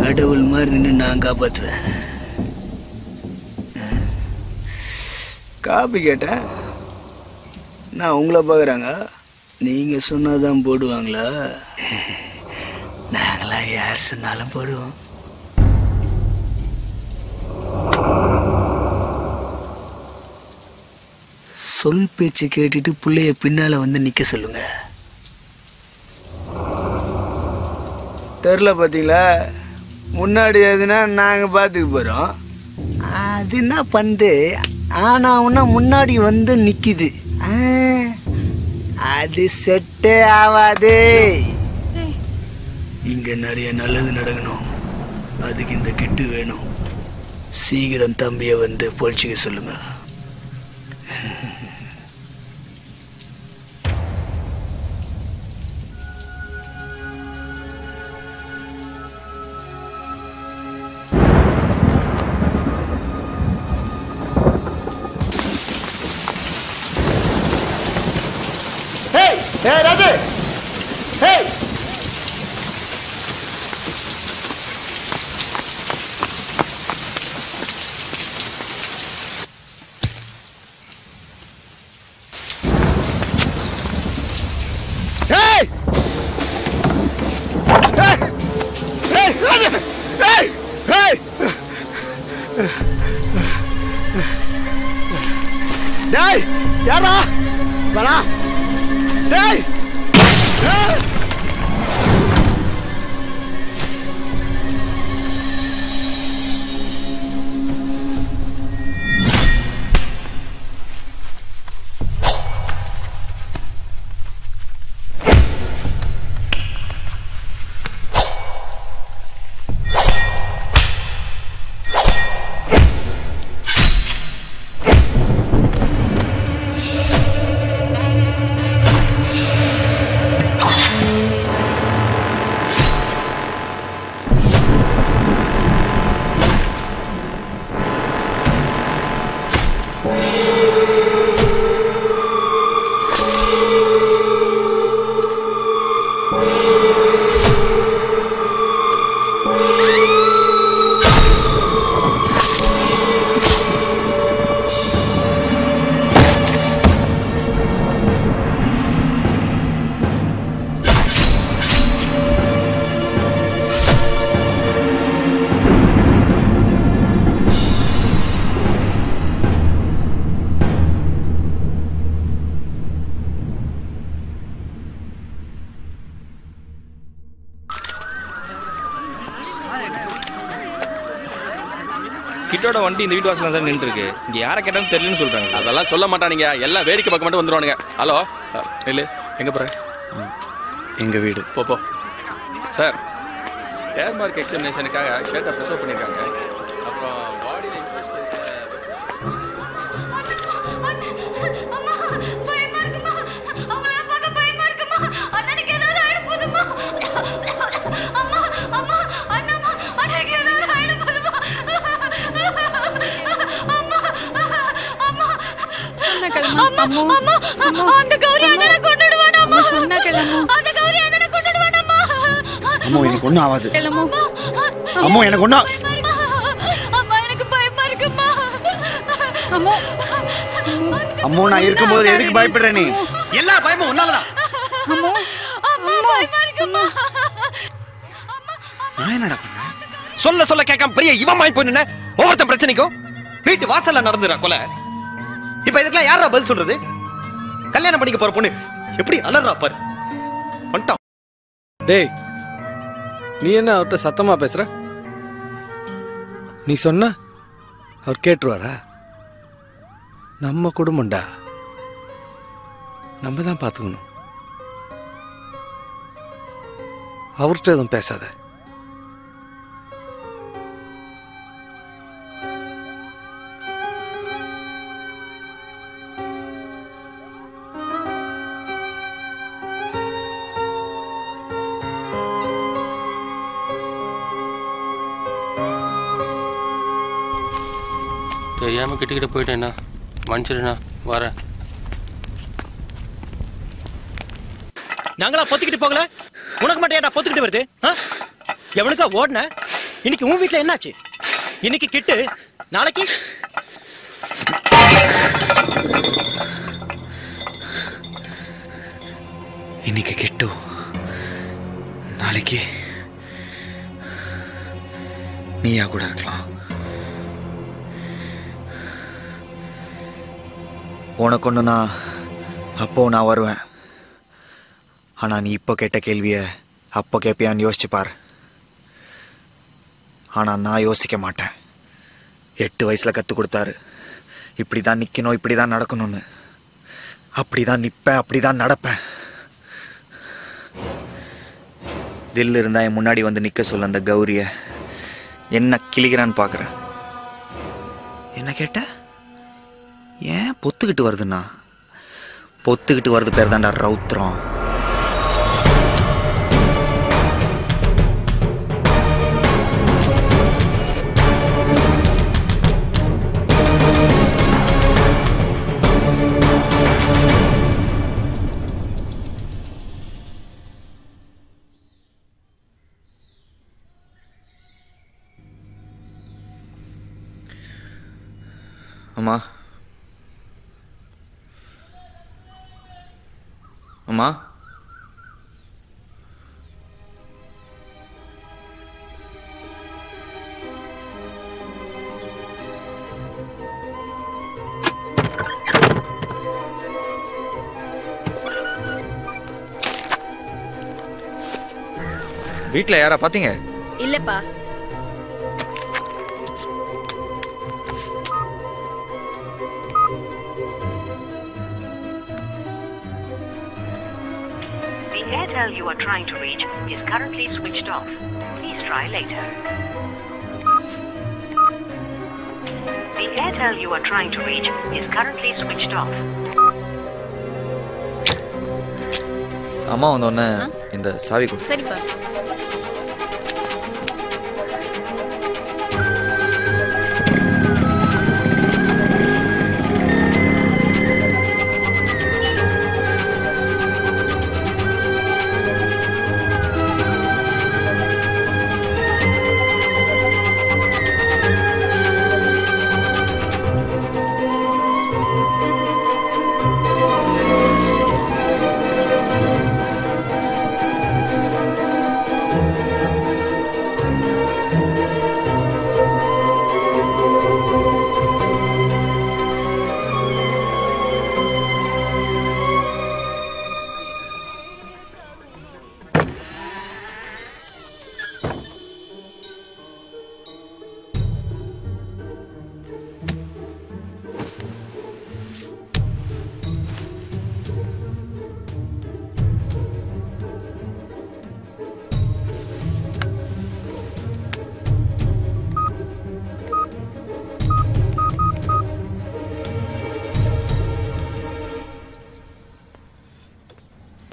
கடவுள் மாதிரி நின்று நான் காப்பாற்றுவேன். காப்பி கேட்டேன், நான் உங்களை பார்க்குறாங்க. நீங்கள் சொன்னாதான் போடுவாங்களா? நாங்களாம் யார் சொன்னாலும் போடுவோம். சொல் பேச்சு கேட்டுட்டு பிள்ளைய பின்னால வந்து நிக்க சொல்லுங்க. தெருல பாத்தீங்களா முன்னாடி எதுனா நாங்க பாத்துக்க போறோம். அது என்ன பண்ணுது? ஆனா உன்னா முன்னாடி வந்து நிக்குது. அது செட்டே ஆவாது. இங்க நிறைய நல்லது நடக்கணும், அதுக்கு இந்த கிட்டு வேணும். சீக்கிரம் தம்பிய வந்து பொழிச்சுக்க சொல்லுங்க. கிட்டோட வண்டி இந்த வீட்டு வாசல்ல நின்னு இருக்கு. இங்க யாரை கேட்டாலும் தெரியலன்னு சொல்றாங்க. அதெல்லாம் சொல்ல மாட்டானுங்க. எல்லாம் வேடிக்கை பக்கம் மட்டும் வந்துருவானுங்க. ஹலோ இல்ல எங்க போற? எங்க வீடு. போ போ. சார் ஏர்மார்க் எக்ஸாமினேஷனுக்காக ஷேட்டை ப்ரெஷர் பண்ணிருக்காங்க. அப்புறம் பாடியில இன்ஃபெக்ஷன். அம்மா அம்மா அந்த கௌரி அண்ணனை கொன்னுடுவானா அம்மா? சொன்னா கேளம்மா. அந்த கௌரி அண்ணனை கொன்னுடுவானா அம்மா? அம்மா எனக்கு ஒண்ணு ஆகாது. கேளம்மா. அம்மா எனக்கு ஒண்ணு. அம்மா எனக்கு பயமா இருக்குமா? அம்மா அம்மா நான் இருக்கும்போது எதுக்கு பயப்படுற நீ? எல்லா பயமும் உன்னால தான். அம்மா அம்மா பயமா இருக்குமா? அம்மா நான் என்னடா பண்ண? சொல்ல சொல்ல கேட்காம பெரிய இவன் மாய் போயினே. ஒவ்வொருத்த பிரச்சனைக்கு வீட்டு வாசல்ல நடந்துறா கொலை. இப்ப இதுக்கெல்லாம் யாரா பதில் சொல்றது? கல்யாணம் பண்ணிக்க போற பொண்ணு எப்படி அலறா பாரு. வந்துட்டான். டேய் நீ என்ன அவர்கிட்ட சத்தமா பேசுற? நீ சொன்ன அவர் கேட்டுருவாரா? நம்ம குடும்பம்டா, நம்ம தான் பார்த்துக்கணும். அவர்கிட்ட எதுவும் பேசாத. தெரியாமல் கிட்டக்கிட்ட போயிட்டேண்ணா, மன்னிச்சிருண்ணா. வரேன். நாங்களா பொத்துக்கிட்டு போகல? உனக்கு மட்டும் ஏட்டா பொத்துக்கிட்டு வருது? ஆ எவனுக்கா ஓடின? இன்னைக்கு உன் வீட்டில் என்னாச்சு? இன்னைக்கு கிட்டு, நாளைக்கு இன்னைக்கு கிட்டு நாளைக்கு நீயா கூட இருக்கலாம். உனக்கு ஒன்றுனா அப்போ நான் வருவேன். ஆனால் நீ இப்போ கேட்ட கேள்வியை அப்போ கேட்பியான்னு யோசிச்சுப்பார். ஆனால் நான் யோசிக்க மாட்டேன். எட்டு வயசில் கற்றுக் கொடுத்தாரு, இப்படி தான் நிற்கணும், இப்படி தான் நடக்கணும்னு. அப்படி தான் நிற்பேன், அப்படி தான் நடப்பேன். தில் இருந்தால் என் முன்னாடி வந்து நிற்க சொல்ல அந்த கௌரியை என்ன கிழிக்கிறான்னு பார்க்குறேன். என்ன கேட்ட? ஏன் பொத்துக்கிட்டு வருதுண்ணா? பொத்துக்கிட்டு வருது பேர் தான்டா ரௌத்ரம். அம்மா அம்மா வீட்ல யாரா பாத்தீங்க? இல்லப்பா. You are trying to reach is currently switched off. Please try later. The Airtel you are trying to reach is currently switched off. Amma ondona inda savi kodu. Sari pa.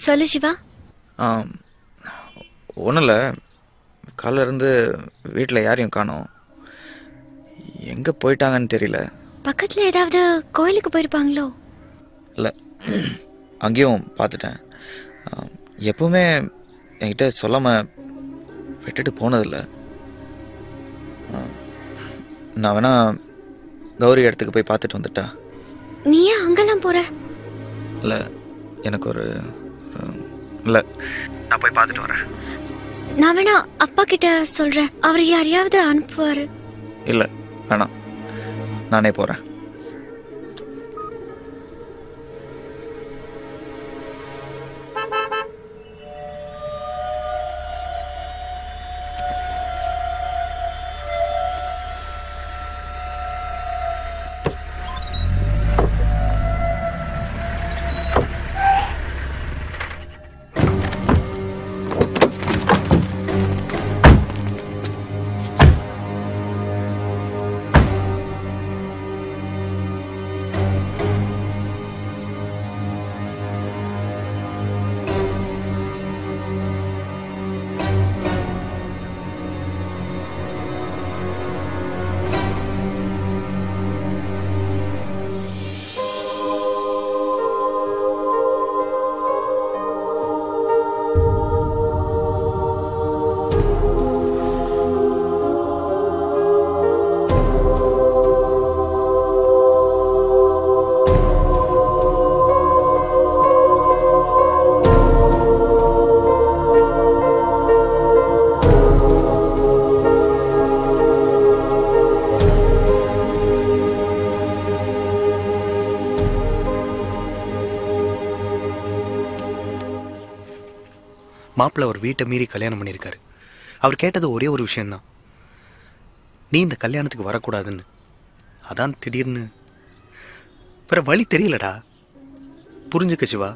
சொல்லு சிவா. ஒன்றும் இல்லை, காலையில் இருந்து வீட்டில் யாரையும் காணோம். எங்கே போயிட்டாங்கன்னு தெரியல. பக்கத்தில் ஏதாவது கோயிலுக்கு போயிருப்பாங்களோ? இல்லை, அங்கேயும் பார்த்துட்டேன். எப்பவுமே என்கிட்ட சொல்லாமல் விட்டுட்டு போனதில்லை. நான் வேணா கௌரி இடத்துக்கு போய் பார்த்துட்டு வந்துட்டா? நீ ஏன் அங்கெல்லாம் போகிற? இல்லை, எனக்கு ஒரு இல்லை, நான் போய் பார்த்துட்டு வரேன். நான் வேணா அப்பா கிட்ட சொல்கிறேன், அவர் யாரையாவது அனுப்புவார். இல்லை வேணாம், நானே போகிறேன். மாப்பிள்ள அவர் வீட்டை மீறி கல்யாணம் பண்ணியிருக்காரு. அவர் கேட்டது ஒரே ஒரு விஷயந்தான், நீ இந்த கல்யாணத்துக்கு வரக்கூடாதுன்னு. அதான் திடீர்னு வேற வழி தெரியலடா. புரிஞ்சுக்க சிவா.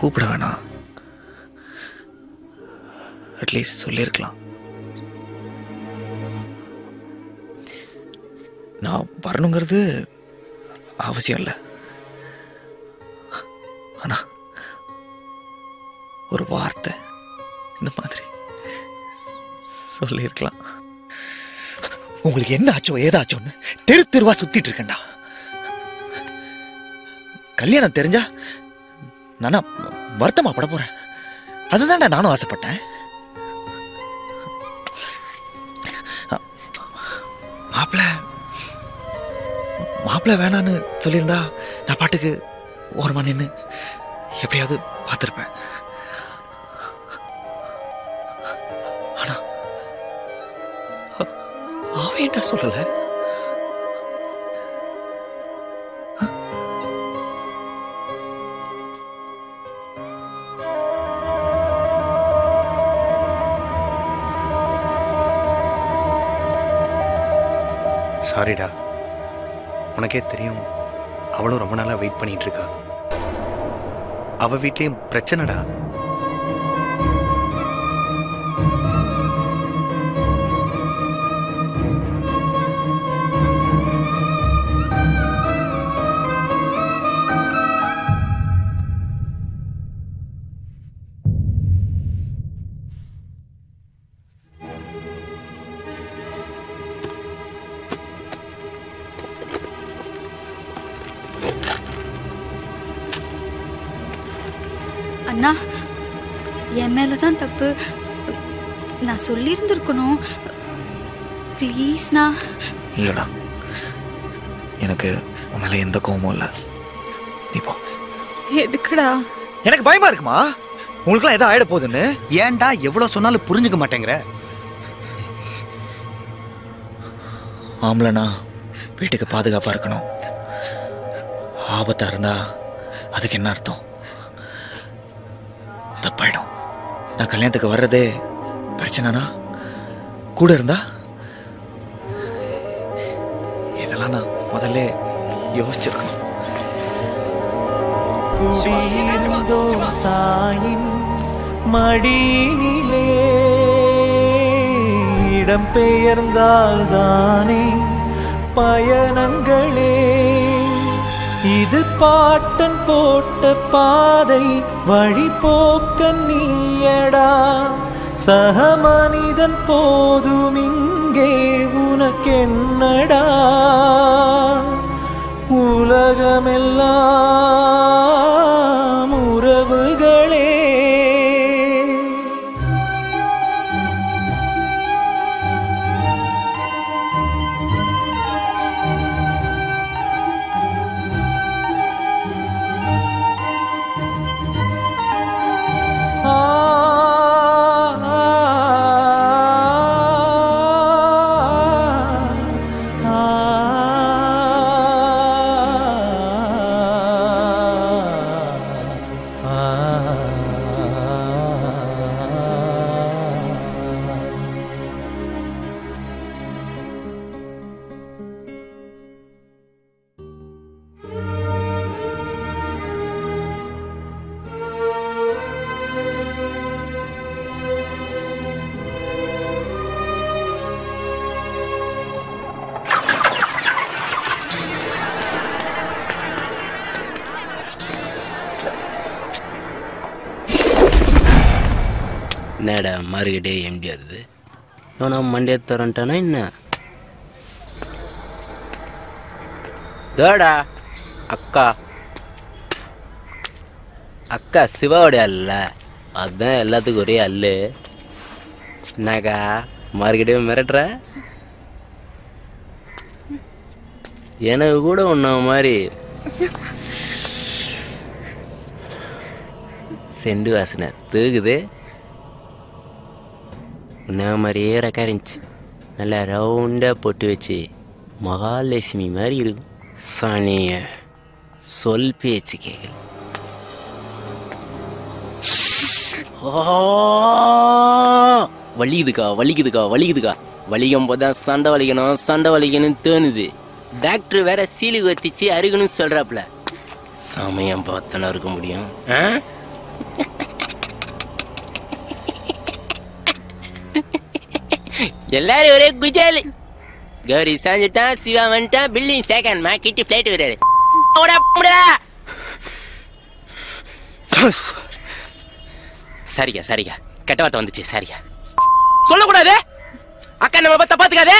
கூப்பிட வேணாம், அட்லீஸ்ட் சொல்லியிருக்கலாம். நான் வரணுங்கிறது அவசியம் இல்லை, ஆனால் ஒரு வார்த்தை இந்த மாதிரி சொல்லியிருக்கலாம். உங்களுக்கு என்ன ஆச்சோ ஏதாச்சோன்னு தெரு தெருவா சுத்திட்டு இருக்கேன்டா. கல்யாணம் தெரிஞ்சா நானா வருத்தமா பட போறேன்? அதுதான்டா நானும் ஆசைப்பட்டேன். மாப்பிள்ள மாப்பிள்ள வேணான்னு சொல்லியிருந்தா நான் பாட்டுக்கு ஒரு மணி நின்று எப்படியாவது பார்த்துருப்பேன். ஆனா அவன் என்ன சொல்லலை? சாரிடா, உனக்கே தெரியும், அவளும் ரொம்ப நாளாக வெயிட் பண்ணிட்டு இருக்கா. அவ வீட்லேயும் பிரச்சனைடா. என் மேலதான் தப்பு, நான் சொல்லியிருந்திருக்கணும். ப்ளீஸ்ண்ணா. இல்லடா, எனக்கு உன் மேல எந்த கோவமும் இல்லை. இப்போ எதுக்குடா எனக்கு பயமா இருக்குமா? உங்களுக்குலாம் எதாவது ஆயிட போகுதுன்னு. ஏன்டா எவ்வளவு சொன்னாலும் புரிஞ்சுக்க மாட்டேங்கிற? ஆம்பளைனா வீட்டுக்கு பாதுகாப்பா இருக்கணும். ஆபத்தா இருந்தா அதுக்கு என்ன அர்த்தம்? தப்பாயிடும். நான் கல்யாணத்துக்கு வர்றதே பிரச்சனைனா கூட இருந்தா இதெல்லாம் நான் முதல்ல யோசிச்சிருக்கணும். மடியினிலே இடம் பெயர்ந்தால் தானே பயணங்களே. இது பாட்டன் போட்ட பாதை, வழிபோக்க நீயடா சகமனிதன் போதும் இங்கே உனக்கென்னடா. உலகமெல்லாம் உறவுகளே. என்னடா மார்க்கெட்டே எம்டி ஆகுது? இவனா மண்டே தரன்ட்டானா என்ன? தோடா அக்கா அக்கா சிவாவுடைய அல்ல, அதுதான் எல்லாத்துக்கும் ஒரே அல்லு. என்னக்கா மார்க்கெட்டே மிரட்டுற? எனக்கு கூட ஒன்ன மாதிரி செண்டு வாசனை தூக்குது. உன்ன மாதிரியே ரக்கா இருந்துச்சு, நல்லா ரவுண்டாக போட்டு வச்சு மகாலட்சுமி மாதிரி இருக்கும். சனிய சொல் பேச்சு கேட்கல. வலிக்குதுக்கா வலிக்குதுக்கா வலிக்குதுக்கா வலிக்கும் போதுதான் சண்டை வலிக்கணும் சண்டை வலிக்கணும்னு தோணுது. டாக்டர் வேற சீலு கொத்திச்சு அருகணும்னு சொல்கிறாப்புல. சமயம் பார்த்தனா இருக்க முடியும். ஆ எல்லாரும் ஒரே குஜாலு. கௌரி சாஞ்சுட்டான், சிவா வந்துட்டான், பில்டிங் செகண்ட் மார்க்கிட்டு ஃப்ளைட் வராது. சரிக்கா சரிக்கா கெட்ட வார்த்தை வந்துச்சு. சரிக்கா சொல்லக்கூடாது அக்கா, நம்ம பத்த பார்த்துக்காதே.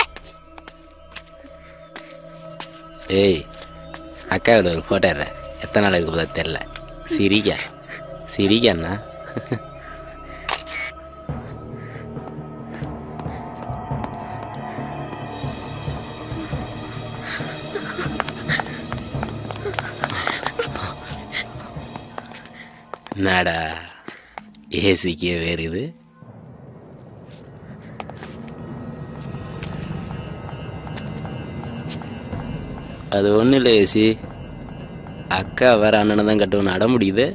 ஏய் அக்கா இவ்வளோ ஒரு ஃபோட்டோ எடுற எத்தனை நாள் இருக்க போதா தெரில. சிரிக்கா சிரிக்காண்ணா. நாடா ஏசிக்கே வேறு இது. அது ஒன்றும் இல்லை ஏசி, அக்கா வேற அண்ணனை தான் கட்டணும் அட முடியுது.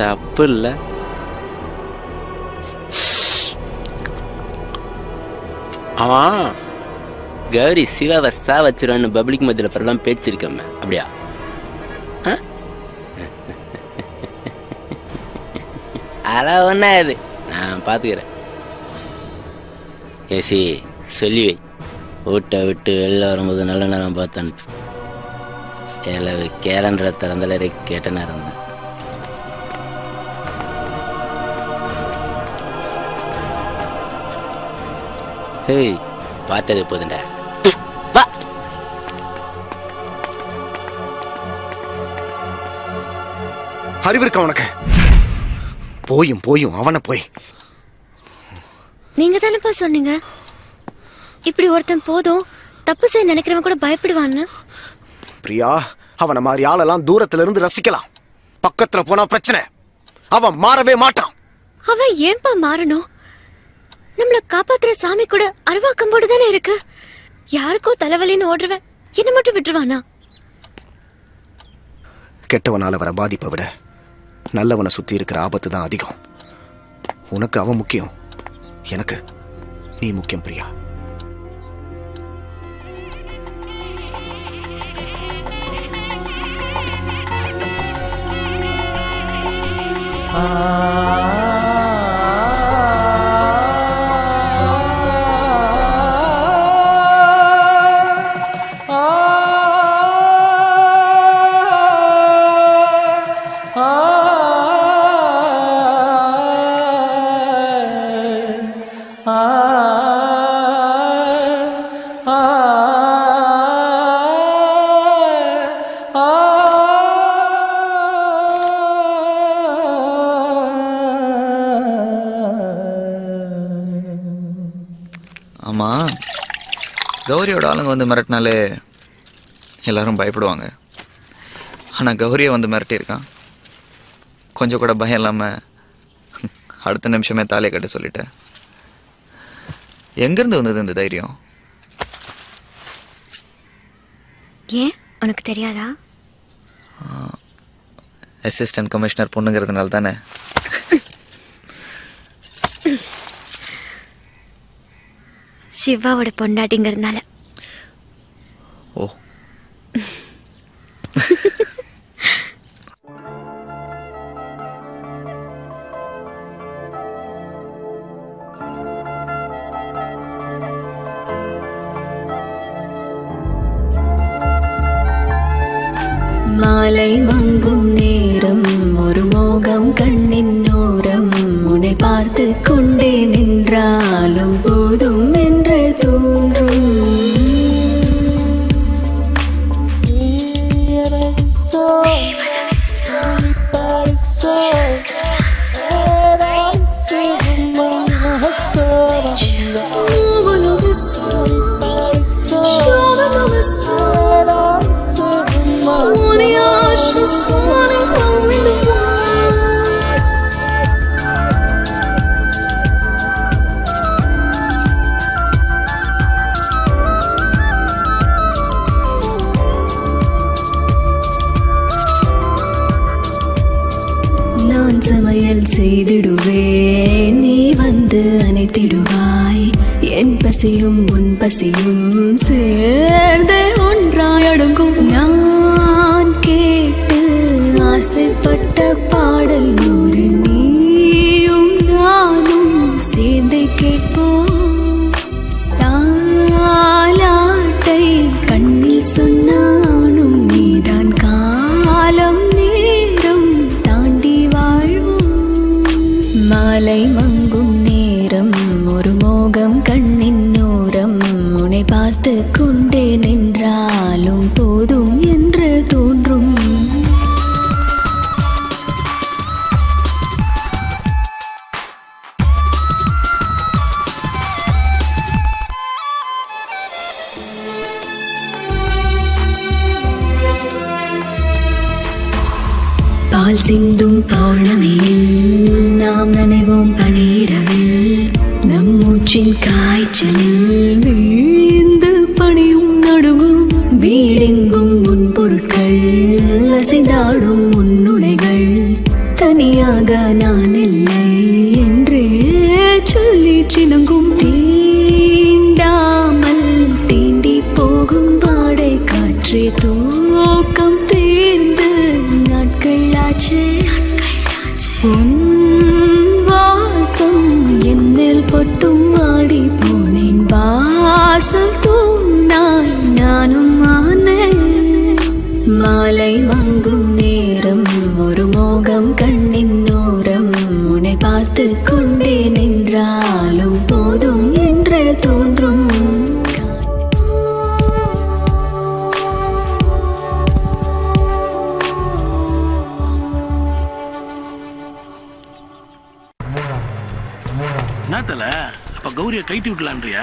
தப்பு இல்லை. அவன் கௌரி சிவாவை சா வச்சிருவான்னு பப்ளிக் மத்தியில் பிறலாம் பேச்சிருக்கம்மா. அப்படியா? அதெல்லாம் ஒன்றா இது நான் பார்த்துக்கிறேன். ஏசி சொல்லி வை, வீட்டை விட்டு வெளில வரும்போது நல்ல நேரம் பார்த்தேன். எளவு கேலண்டரை திறந்தலரை கேட்ட நேரம் தான். ஹேய் பார்த்தது போதுண்டா. அறிவிருக்க உனக்கு. போயும் போயும் அவனை போய். நீங்க தானப்பா சொன்னீங்க இப்படி ஒருத்தன் போதும் தப்பு செய்ய நினைக்கிறவன் கூட பயப்படுவான்னு. பிரியா அவனை மாதிரி ஆளெல்லாம் தூரத்துல இருந்து ரசிக்கலாம், பக்கத்துல போனா பிரச்சனை. அவன் மாறவே மாட்டான். அவன் ஏன்பா மாறணும்? நம்மளை காப்பாத்துற சாமி கூட அருவாக்கம் போட்டு தானே இருக்கு. யாருக்கோ தலைவலின்னு ஓடுறவன் என்ன மட்டும் விட்டுருவானா? கெட்டவனால வர பாதிப்பை விட நல்லவனை சுற்றி இருக்கிற ஆபத்து தான் அதிகம். உனக்கு அவன் முக்கியம், எனக்கு நீ முக்கியம் பிரியா. அம்மா, கௌரியோட ஆளுங்க வந்து மிரட்டினாலே எல்லாரும் பயப்படுவாங்க. ஆனால் கௌரியை வந்து மிரட்டியிருக்கான். கொஞ்சம் கூட பயம் இல்லாமல் அடுத்த நிமிஷமே தாலியை கட்ட சொல்லிட்டேன். எங்கேருந்து வந்தது இந்த தைரியம்? ஏன் உனக்கு தெரியாதா? அசிஸ்டன்ட் கமிஷனர் பொண்ணுங்கிறதுனால தானே. சிவாவோட பொண்டாட்டிங்கிறதுனால. ஓ மாலை மங்கும் நேரம் ஒரு மோகம் கண்ணின் நூரம் உன்னை பார்த்து கொண்டே நின்றாலும் போதும் என்று தோன்றும். செய்திடுவேன், நீ வந்து அணைத்திடுவாய். என் பசியும் உன் பசியும் சேர்ந்து ஒன்றாயடங்கும். நான் கேட்டு ஆசைப்பட்ட பாடல் நூறு, நீயும் நானும் சேர்ந்து கேட்போம். தாலாட்டை கண்ணில் சொன்னானும் நீதான் காலம் மாலை மங்கும் நேரம் ஒரு மோகம் கண்ணின் நூரம் உன்னை பார்த்து கொண்டே நின்றாலும் போதும் என்று தோன்றும். பால் சிந்தும் பௌர்ணமியில் நாம் நனைவோம் பனிரவில், நம் மூச்சின் காய்ச்சலில் வீழ்ந்து பணியும் நடுங்கும் வீடெங்கும் உன் பொருட்கள் அசைந்தாடும் உன்னுடைகள். தனியாக நான் இல்லை என்று சொல்லி சினங்கும் தீண்டாமல் தீண்டி போகும் பாடை காற்றே தூக்கம் தீர்ந்து நாட்கள் ஆச்சு. வாசம் என் மேல் பட்டும் ஆடி போனேன் வாசல் தூண்டால் நானும் ஆனேன். மாலை மங்கும் நேரம் ஒரு மோகம் கண்ணின் நூரம் உன்னை பார்த்து கொண்டே நின்றாலும் போதும் என்று தோன்றும். அப்ப கௌரிய கைட்டி விட்டலான்றியா?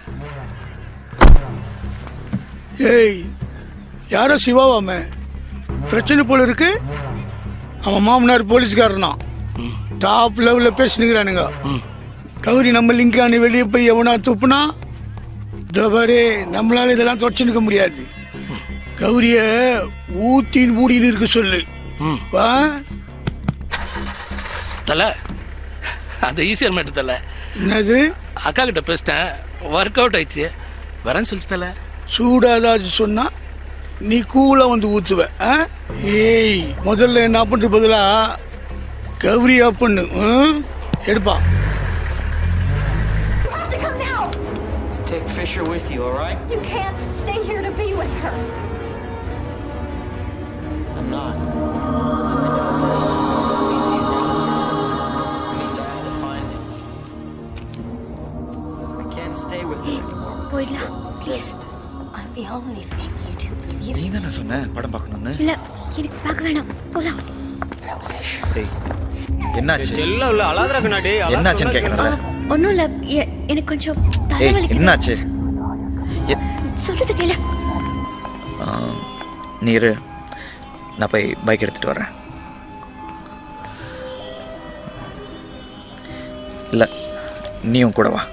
ஏய், யாரோ சிவாவாம பிரச்சனை போல இருக்கு. அவன் மாமனார் போலீஸ்காரனா, டாப் லெவலில் பேசினுங்கிறானுங்க. கௌரி நம்ம லிங்கானு வெளியே போய் எவனா துப்புனா தவறே. நம்மளால இதெல்லாம் தொடச்சுக்க முடியாது. கௌரிய ஊத்தின் மூடின்னு இருக்கு சொல்லு. வா தலை, அது ஈஸியாக மேட்டு தலை. என்னது, அக்கா கிட்ட பேசிட்டேன், ஒர்க் அவுட் ஆயிடுச்சு. வரேன்னு சொல்லிச்சல. சூடாதாச்சு சொன்னா நீ கூலா வந்து ஊத்துவ. ஏய் முதல்ல என்ன பண்ணு பதிலா கௌரியா பண்ணு. எடுப்பா. Take Fisher with you, all right? You can't stay here to be with her. I'm not. போயிடலாம் please. I'm the only thing you do believe. நீ தான சொன்ன படம் பார்க்கணும்னு. இல்ல எனக்கு பார்க்க வேணாம். போலாம். டேய் என்னாச்சு? செல்ல இல்ல அழாதடா கண்ணா டேய். என்னாச்சுன்னு கேக்குறடா. ஒண்ணும் இல்ல எனக்கு கொஞ்சம் தலைவலி. என்னாச்சு? சொல்லுது கேளு. நீரே நான் போய் பைக் எடுத்துட்டு வரேன். இல்ல நீயும் கூட வா.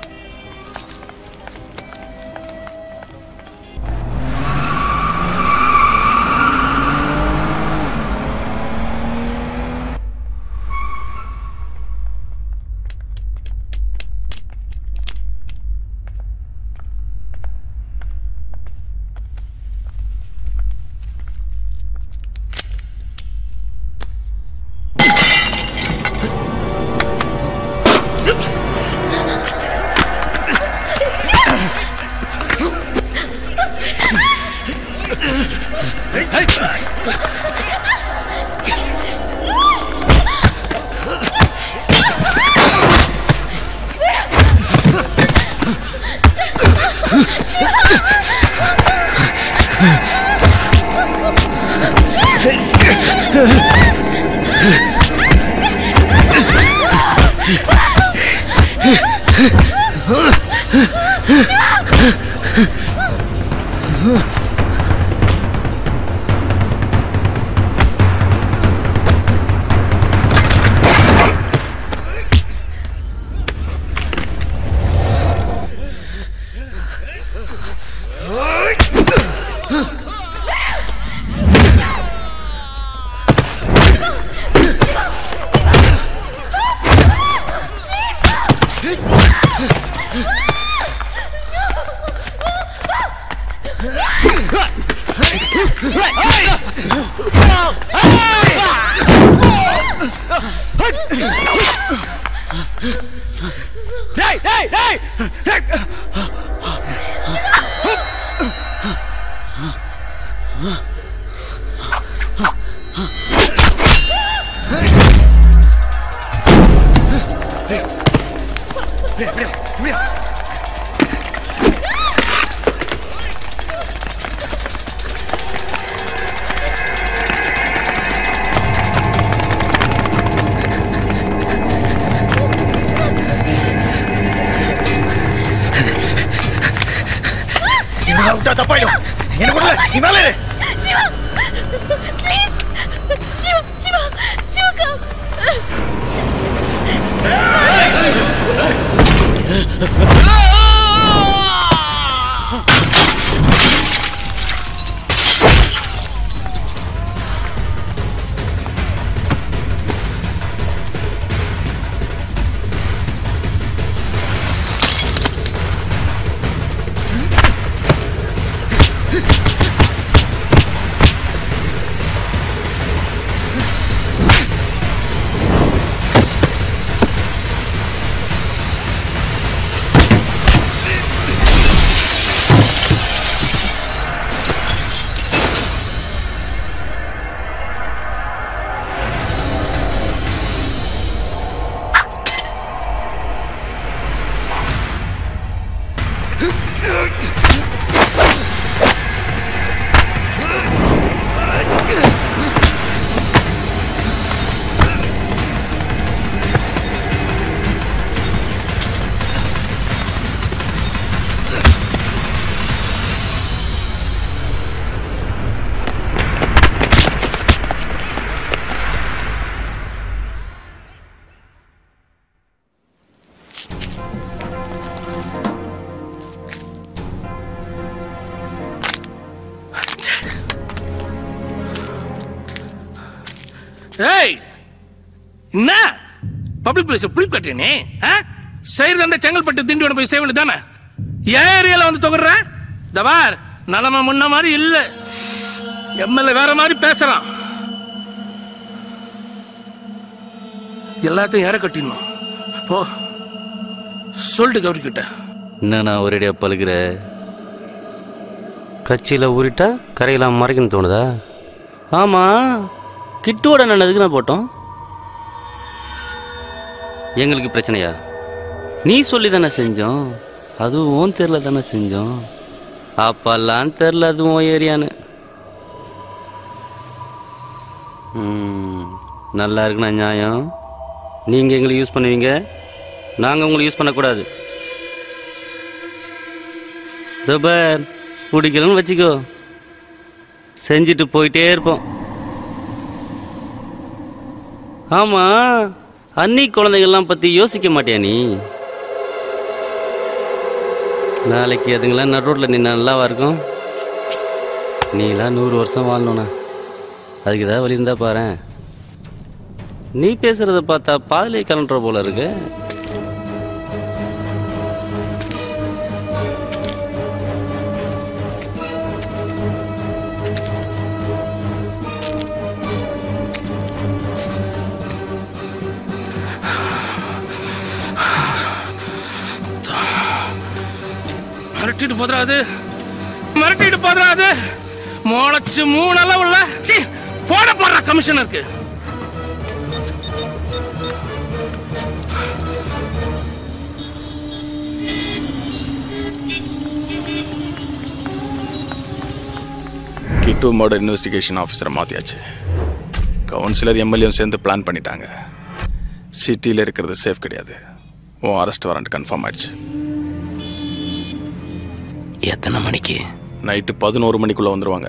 புளிப்பு கட்டே சைடு அந்த செங்கல்பட்டு திண்டிவன போய் சேவனு தானே ஏரியால வந்து தொகுறேன் தவார் நலம முன்ன மாதிரி இல்ல எம்எல்ஏ வேற மாதிரி பேசுறான். எல்லாத்தையும் யார கட்டிடணும் போ சொல்லிட்டு கௌரி கிட்ட. என்னண்ணா ஒரேடியா பழுகிற கட்சியில் ஊறிட்டா கரையெல்லாம் மறைக்கணும்னு தோணுதா? ஆமாம், கிட்டோட நான் எதுக்கு நான் போட்டோம்? எங்களுக்கு பிரச்சனையா? நீ சொல்லி தானே செஞ்சோம், அதுவும் தெரில தானே செஞ்சோம். அப்பெல்லாம் தெரில அதுவும் ஏரியான்னு. நல்லா இருக்குண்ணா நியாயம். நீங்கள் எங்களுக்கு யூஸ் பண்ணுவீங்க, நாங்கள் உங்களுக்கு யூஸ் பண்ணக்கூடாது. தபர் பிடிக்கலன்னு வச்சுக்கோ, செஞ்சுட்டு போயிட்டே இருப்போம். ஆமாம், அன்னி குழந்தைகள்லாம் பற்றி யோசிக்க மாட்டியா நீ? நாளைக்கு அதுங்களாம் நடு ரோட்டில் நீ நல்லாவா இருக்கும்? நீலாம் நூறு வருஷம் வாழணுண்ணா, அதுக்கு ஏதாவது வழி இருந்தால் பாரு. நீ பேசுகிறத பார்த்தா பாதிலே கலன்ற போல இருக்கு. மரட்டிட்டு போதறாது மரட்டிட்டு போதறாது மோளச்சு மூணு அளவுள்ள சீ போட போற கமிஷனருக்கு. கிட்டு மர்டர் இன்வெஸ்டிகேஷன் ஆஃபீஸரை மாத்தியாச்சு. கவுன்சிலர் எம்எல்ஏவும் சேர்ந்து பிளான் பண்ணிட்டாங்க. சிட்டியில் இருக்கிறது சேஃப் கிடையாது. உன் அரெஸ்ட் வாரண்ட் கன்ஃபார்ம் ஆயிடுச்சு. எத்தனை மணிக்கு? நைட்டு பதினோரு மணிக்குள்ள வந்துருவாங்க.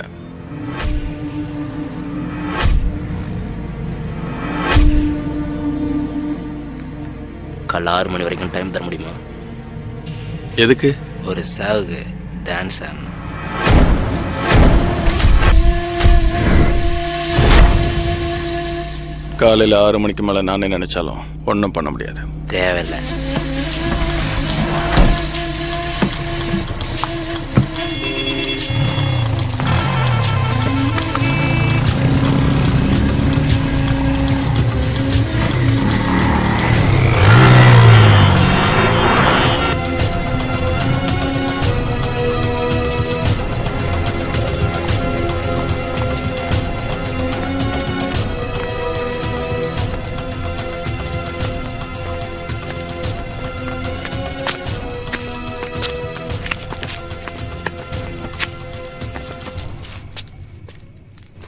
காலை ஆறு மணி வரைக்கும் டைம் தர முடியுமா? எதுக்கு? ஒரு சாவுக்கு டான்ஸ் ஆடணும். காலையில் ஆறு மணிக்கு மேலே நானே நினைச்சாலும் ஒன்றும் பண்ண முடியாது. தேவையில்லை.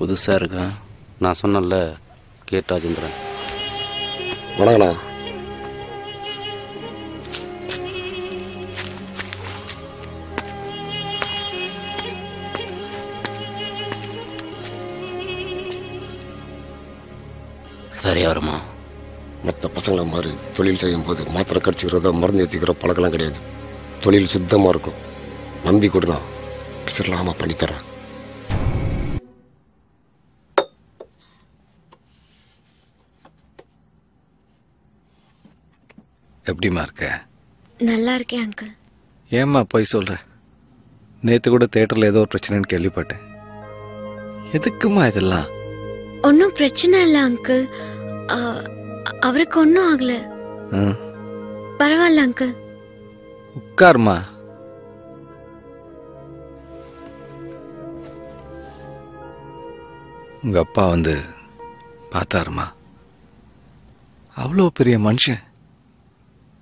புதுசாக இருக்கா? நான் சொன்னேன்ல கே ராஜேந்திரன். வணக்கண்ணா. சரியா வருமா? மற்ற பசங்களை மாதிரி தொழில் செய்யும் போது மாத்திரை கடிச்சுக்கிறத மருந்து ஏற்றிக்கிற பழக்கெல்லாம் கிடையாது. தொழில் சுத்தமாக இருக்கும். நம்பி கொடுனா சரிலாமா பண்ணித்தரேன். எப்படிமா இருக்க? நல்லா இருக்கேன் அங்கிள். ஏம்மா போய் சொல்ற? நேற்று கூட தியேட்டர்ல ஏதோ ஒரு பிரச்சனைன்னு கேள்விப்பட்டேன். எதுக்குமா இதெல்லாம்? ஒன்றும் பிரச்சனை இல்லை அங்கிள். அவருக்கு ஒன்றும் ஆகல. பரவாயில்ல அங்கிள். உட்காருமா. உங்க அப்பா வந்து பார்த்தாருமா? அவ்வளோ பெரிய மனுஷன்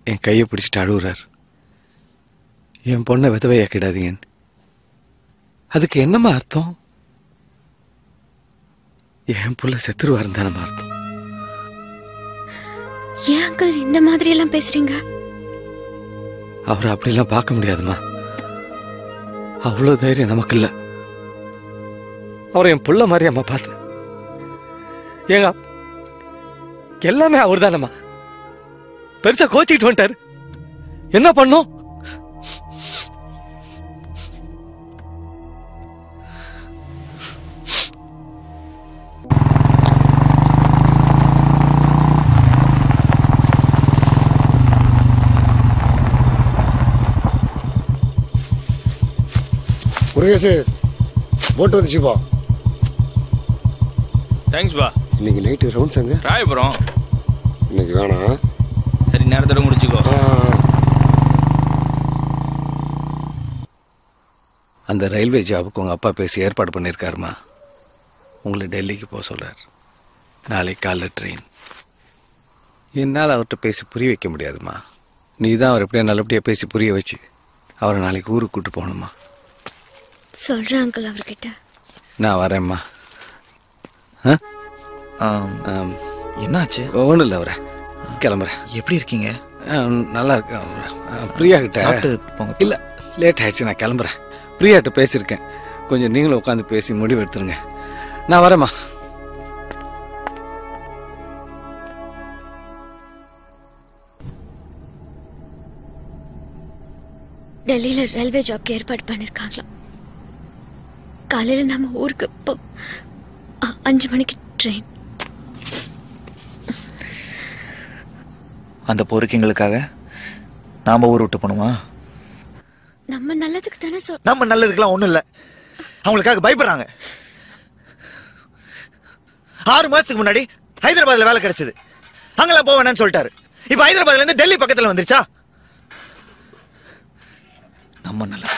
என் கையை பிடிச்சிட்டு அழுகுறார், என் பொண்ணை விதவையாக்கிடாதீங்கன்னு. அதுக்கு என்னம்மா அர்த்தம்? என் புள்ள செத்துருவார் தானம்மா அர்த்தம். ஏன் அங்கிள் இந்த மாதிரி எல்லாம் பேசுறீங்க? அவரை அப்படிலாம் பார்க்க முடியாதுமா. அவ்வளோ தைரியம் நமக்கு இல்லை. அவரை என் புள்ள மாதிரி அம்மா பார்த்து ஏங்க எல்லாமே அவர் தானம்மா. பெருசா கோச்சிட்டு வந்துட்டார். என்ன பண்ணும்? முருகேசு போட்டு வந்துச்சு பா. தேங்க்ஸ் பா. இன்னைக்கு நைட்டு ரவுண்ட்ஸ் அங்கே ராயபுரம். இன்னைக்கு வேணாம். சரி நேரத்தோட முடிச்சுக்கோ. அந்த ரயில்வே ஜாபுக்கு உங்கள் அப்பா பேசி ஏற்பாடு பண்ணியிருக்காருமா? உங்களை டெல்லிக்கு போக சொல்கிறார். நாளைக்கு காலைல ட்ரெயின். என்னால் அவர்கிட்ட பேசி புரிய வைக்க முடியாதுமா. நீ தான் அவர் எப்படியா நல்லபடியாக பேசி புரிய வச்சு அவரை நாளைக்கு ஊருக்கு கூப்பிட்டு போகணுமா? சொல்கிறேன் அங்கிள் அவர்கிட்ட. நான் வரேன்மா. என்னாச்சு? ஒன்றும் இல்லை, அவரை கிளம்புறேன். எப்படி இருக்கீங்க? நல்லா இருக்கேன். பிரியா கிட்ட போங்க. இல்லை லேட் ஆகிடுச்சு, நான் கிளம்புறேன். பிரியாட்ட பேசியிருக்கேன், கொஞ்சம் நீங்களும் உட்காந்து பேசி முடிவு எடுத்துருங்க. நான் வரேம்மா. டெல்லியில் ரயில்வே ஜாப்க்கு ஏற்பாடு பண்ணியிருக்காங்களாம். காலையில் நம்ம ஊருக்கு இப்போ அஞ்சு மணிக்கு ட்ரெயின். அந்த பொறுக்கிங்களுக்காக நாம் ஊர் விட்டு போகணுமா? நம்ம நல்லதுக்கு தானே சொல். நம்ம நல்லதுக்கெல்லாம் ஒன்றும் இல்லை, அவங்களுக்காக பயப்படுறாங்க. ஆறு மாதத்துக்கு முன்னாடி ஹைதராபாத்தில் வேலை கிடைச்சது, அங்கெல்லாம் போக வேணான்னு சொல்லிட்டாரு. இப்போ ஹைதராபாத்லேருந்து டெல்லி பக்கத்தில் வந்துருச்சா? நம்ம நல்லது.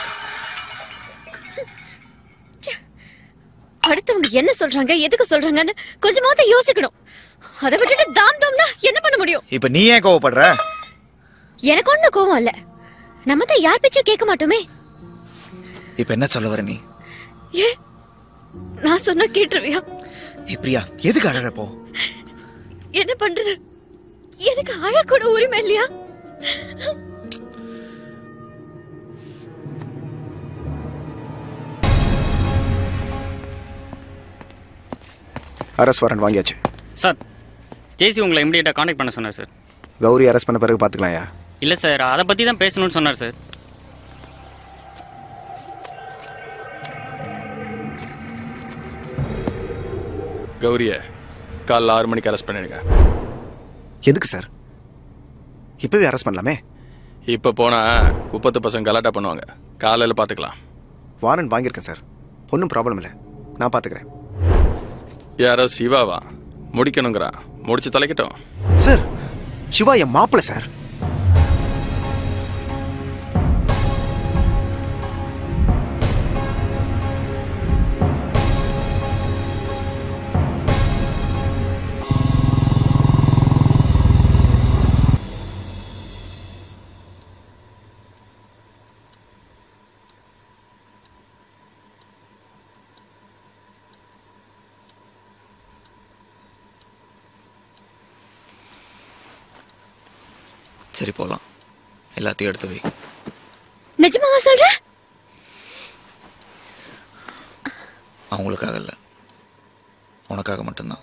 அடுத்தவங்க என்ன சொல்றாங்க, எதுக்கு சொல்றாங்கன்னு கொஞ்சமாவது யோசிக்கணும். அதை விட்டுட்டு தாம் தாம்னா என்ன பண்ண முடியும்? இப்போ நீ ஏன் கோவப்படுற? எனக்கு ஒன்றும் கோவம் இல்லை. நம்ம தான் யார் பேச்சும் கேட்க மாட்டோமே. இப்ப என்ன சொல்ல வர நீ? ஏ நான் சொன்னா கேட்றவியா? ஏ பிரியா, எதுக்கு அழற போ? என்ன பண்றது, எனக்கு அழ கூட உரிமை இல்லையா? அரஸ்ட் வாரண்ட் வாங்கியாச்சு சார். ஜேசி உங்களை இமிடியேட்டா கான்டாக்ட் பண்ண சொன்னார் சார். கௌரி அரஸ்ட் பண்ண பிறகு பாத்துக்கலாம்யா. இல்லை சார், அதை பற்றி தான் பேசணும்னு சொன்னார் சார். கௌரிய காலைல ஆறு மணிக்கு அரெஸ்ட் பண்ணிடுங்க. எதுக்கு சார்? இப்போவே அரெஸ்ட் பண்ணலாமே. இப்போ போனால் குப்பத்து பசங்க கலாட்டா பண்ணுவாங்க. காலையில் பார்த்துக்கலாம். வாரண்ட் வாங்கியிருக்கேன் சார், ஒன்றும் ப்ராப்ளம் இல்லை, நான் பார்த்துக்கிறேன். யாரோ சிவாவா முடிக்கணுங்கிறா, முடிச்சு தலைக்கட்டும் சார். சிவா என் மாப்பிள்ளை சார். சரி போலாம், எல்லாத்தையும் எடுத்து வை. நிஜமாவா சொல்ற? அவங்களுக்காக இல்லை, உனக்காக மட்டும்தான்.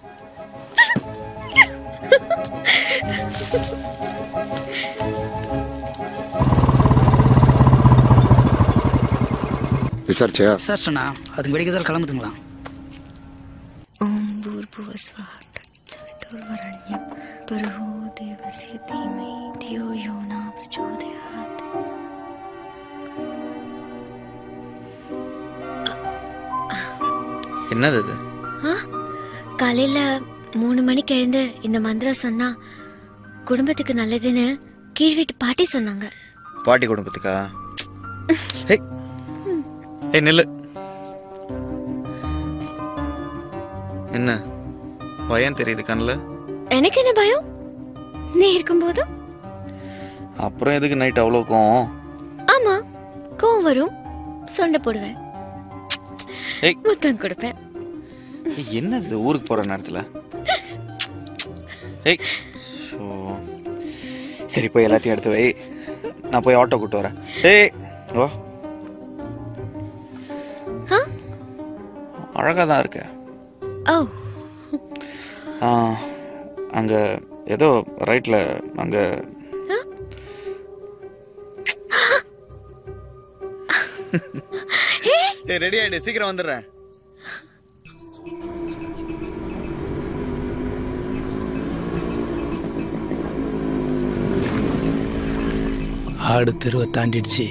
விசாரிச்சியா? விசாரிச்சா அதுக்கு வெடிக்க தான் கிளம்புதுங்களா? என்னது இது? காலையில் மூணு மணிக்கு எழுந்து இந்த மந்திரம் சொன்னா குடும்பத்துக்கு நல்லதுன்னு கீழ் வீட்டு பாட்டி சொன்னாங்க. பாட்டி குடும்பத்துக்கா? என்ன பயம் தெரியுது கண்ணுல? எனக்கு என்ன பயம், நீ இருக்கும்போது. அப்புறம் எதுக்கு நைட் அவ்வளோ கோவம்? ஆமா கோவம் வரும், சண்டை போடுவேன், முத்தம் கொடுப்பேன். என்னது ஊருக்கு போற நேரத்துல? சரி போய் எல்லாத்தையும் எடுத்து வை, நான் போய் ஆட்டோ கூட்டு வரேன். அழகா தான் இருக்க. அங்க ஏதோ ரைட்ல அங்க ரெடி ஆயிடு, சீக்கிரம் வந்துடுறேன். ஆடு தெருவை தாண்டிடுச்சு.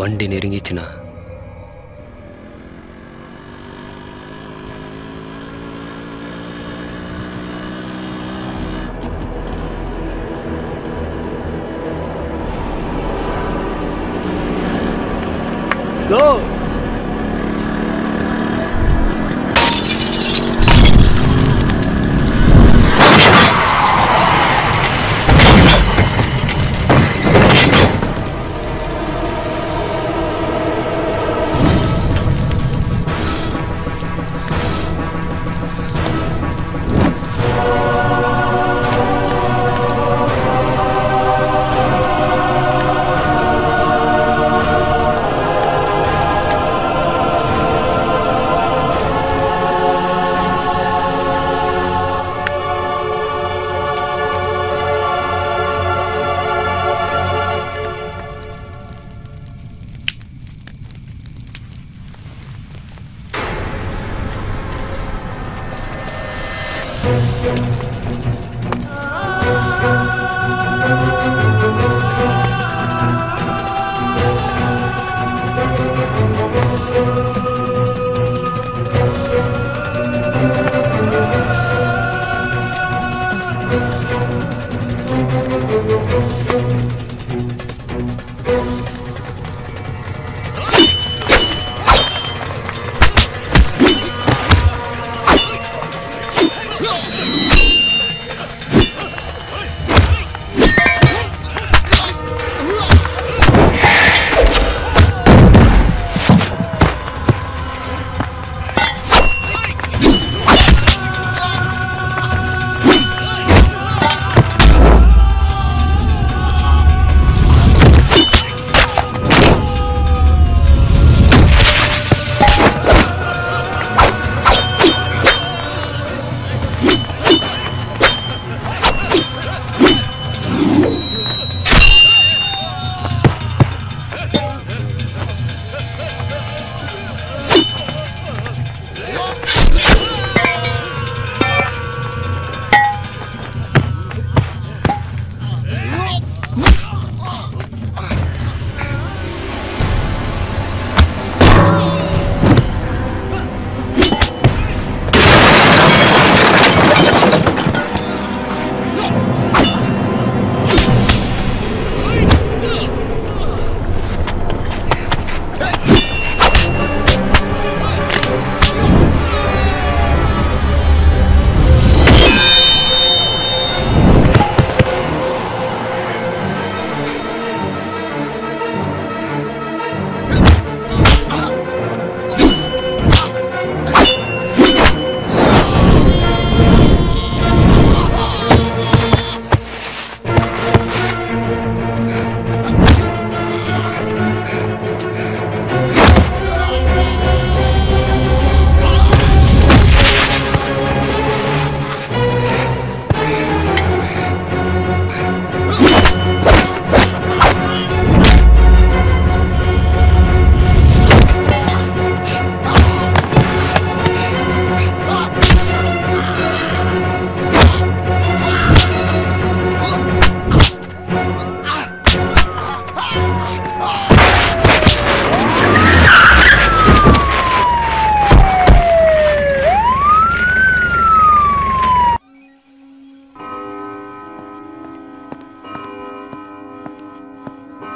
வண்டி நெருங்கிச்சுனா Go!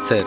சார்,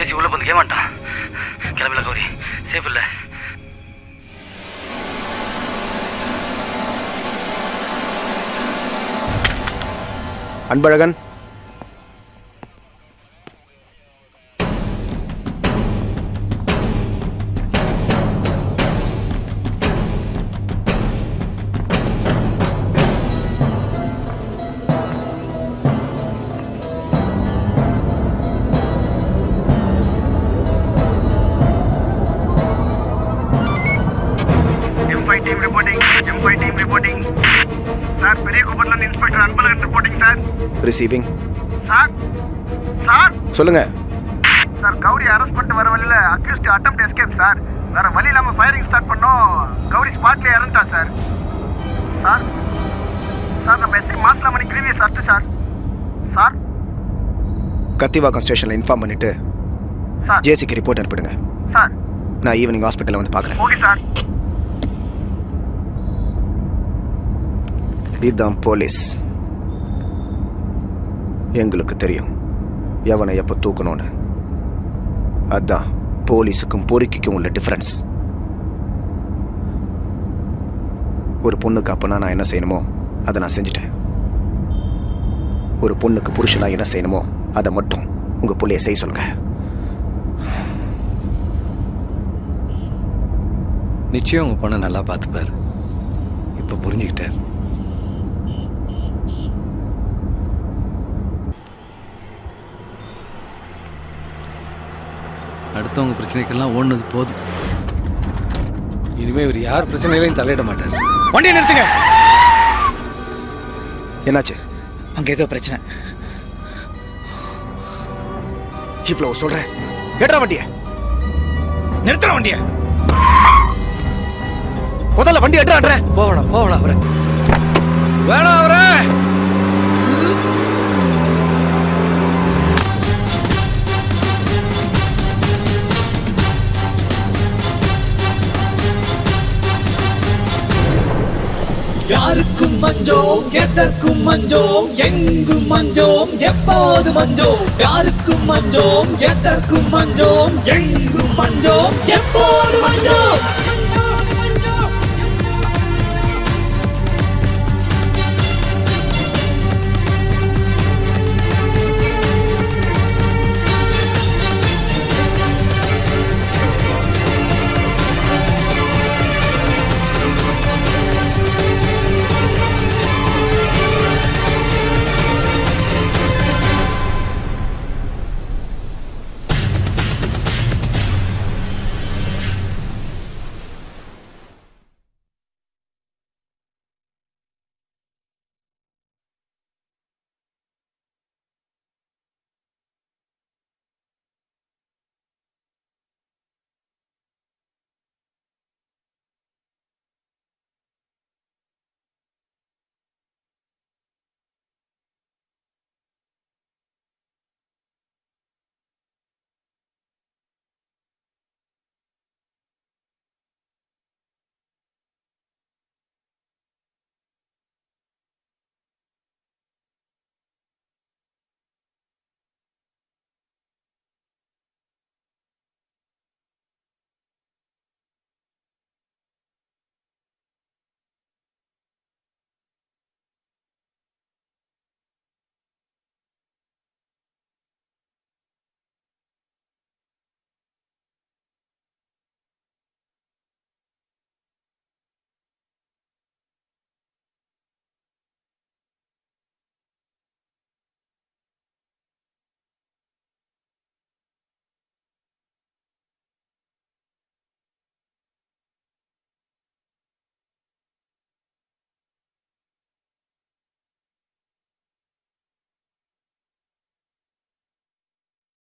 ஏசி உள்ள வந்து கேமாட்டான். கிளம்பில கௌரி சேஃப் இல்லை. Anbazhagan, reporting. Sir, Periyakoppalam Inspector Anbalagan reporting, sir. Receiving. Sir? Sir? Solunga. Sir, Gowri arrest panni vara valila accused attempt escape, sir. Vera vali illama firing start pannom Gowri spot la irundha, sir. Sir? Sir, namma S I Maaslamani grievous arrest, sir. Sir? Kathivakkam station la inform pannittu J C ki report anupidunga. Sir. Na evening hospital la vandu paakren. Okay, sir. இதான் police. எங்களுக்கு தெரியும் எவனை எப்போ தூக்கணும்னு. அதான் போலீஸுக்கும் பொறுக்கிக்கும் உள்ள difference. ஒரு பொண்ணுக்கு அப்பனா நான் என்ன செய்யணுமோ அதை நான் செஞ்சுட்டேன். ஒரு பொண்ணுக்கு புருஷனா என்ன செய்யணுமோ அதை மட்டும் உங்க பிள்ளைய செய்ய சொல்லுங்க. நிச்சயம் உங்க பொண்ணை நல்லா பார்த்துப்பார். இப்ப புரிஞ்சுக்கிட்டார். அடுத்தவங்க பிரச்சனைக்கெல்லாம் ஓடுனது போதும். இனிமே இவர் யார் பிரச்சனையிலையும் தலையிட மாட்டார். வண்டியை நிறுத்துங்க. என்னாச்சு? அங்கே ஏதோ பிரச்சனை. இவ்வளோ சொல்றேன், எடுறா வண்டியை, நிறுத்துற வண்டியை, முதல்ல வண்டி எடுறான்ற. போவடா போவடா அவரே, வேணா அவரே. யாருக்கும் மஞ்சோம், எதற்கும் மஞ்சோம், எங்கும் மஞ்சோம், எப்போது மஞ்சோம். யாருக்கும் மஞ்சோம், எதற்கும் மஞ்சோம், எங்கும் மஞ்சோம், எப்போது மஞ்சோம்.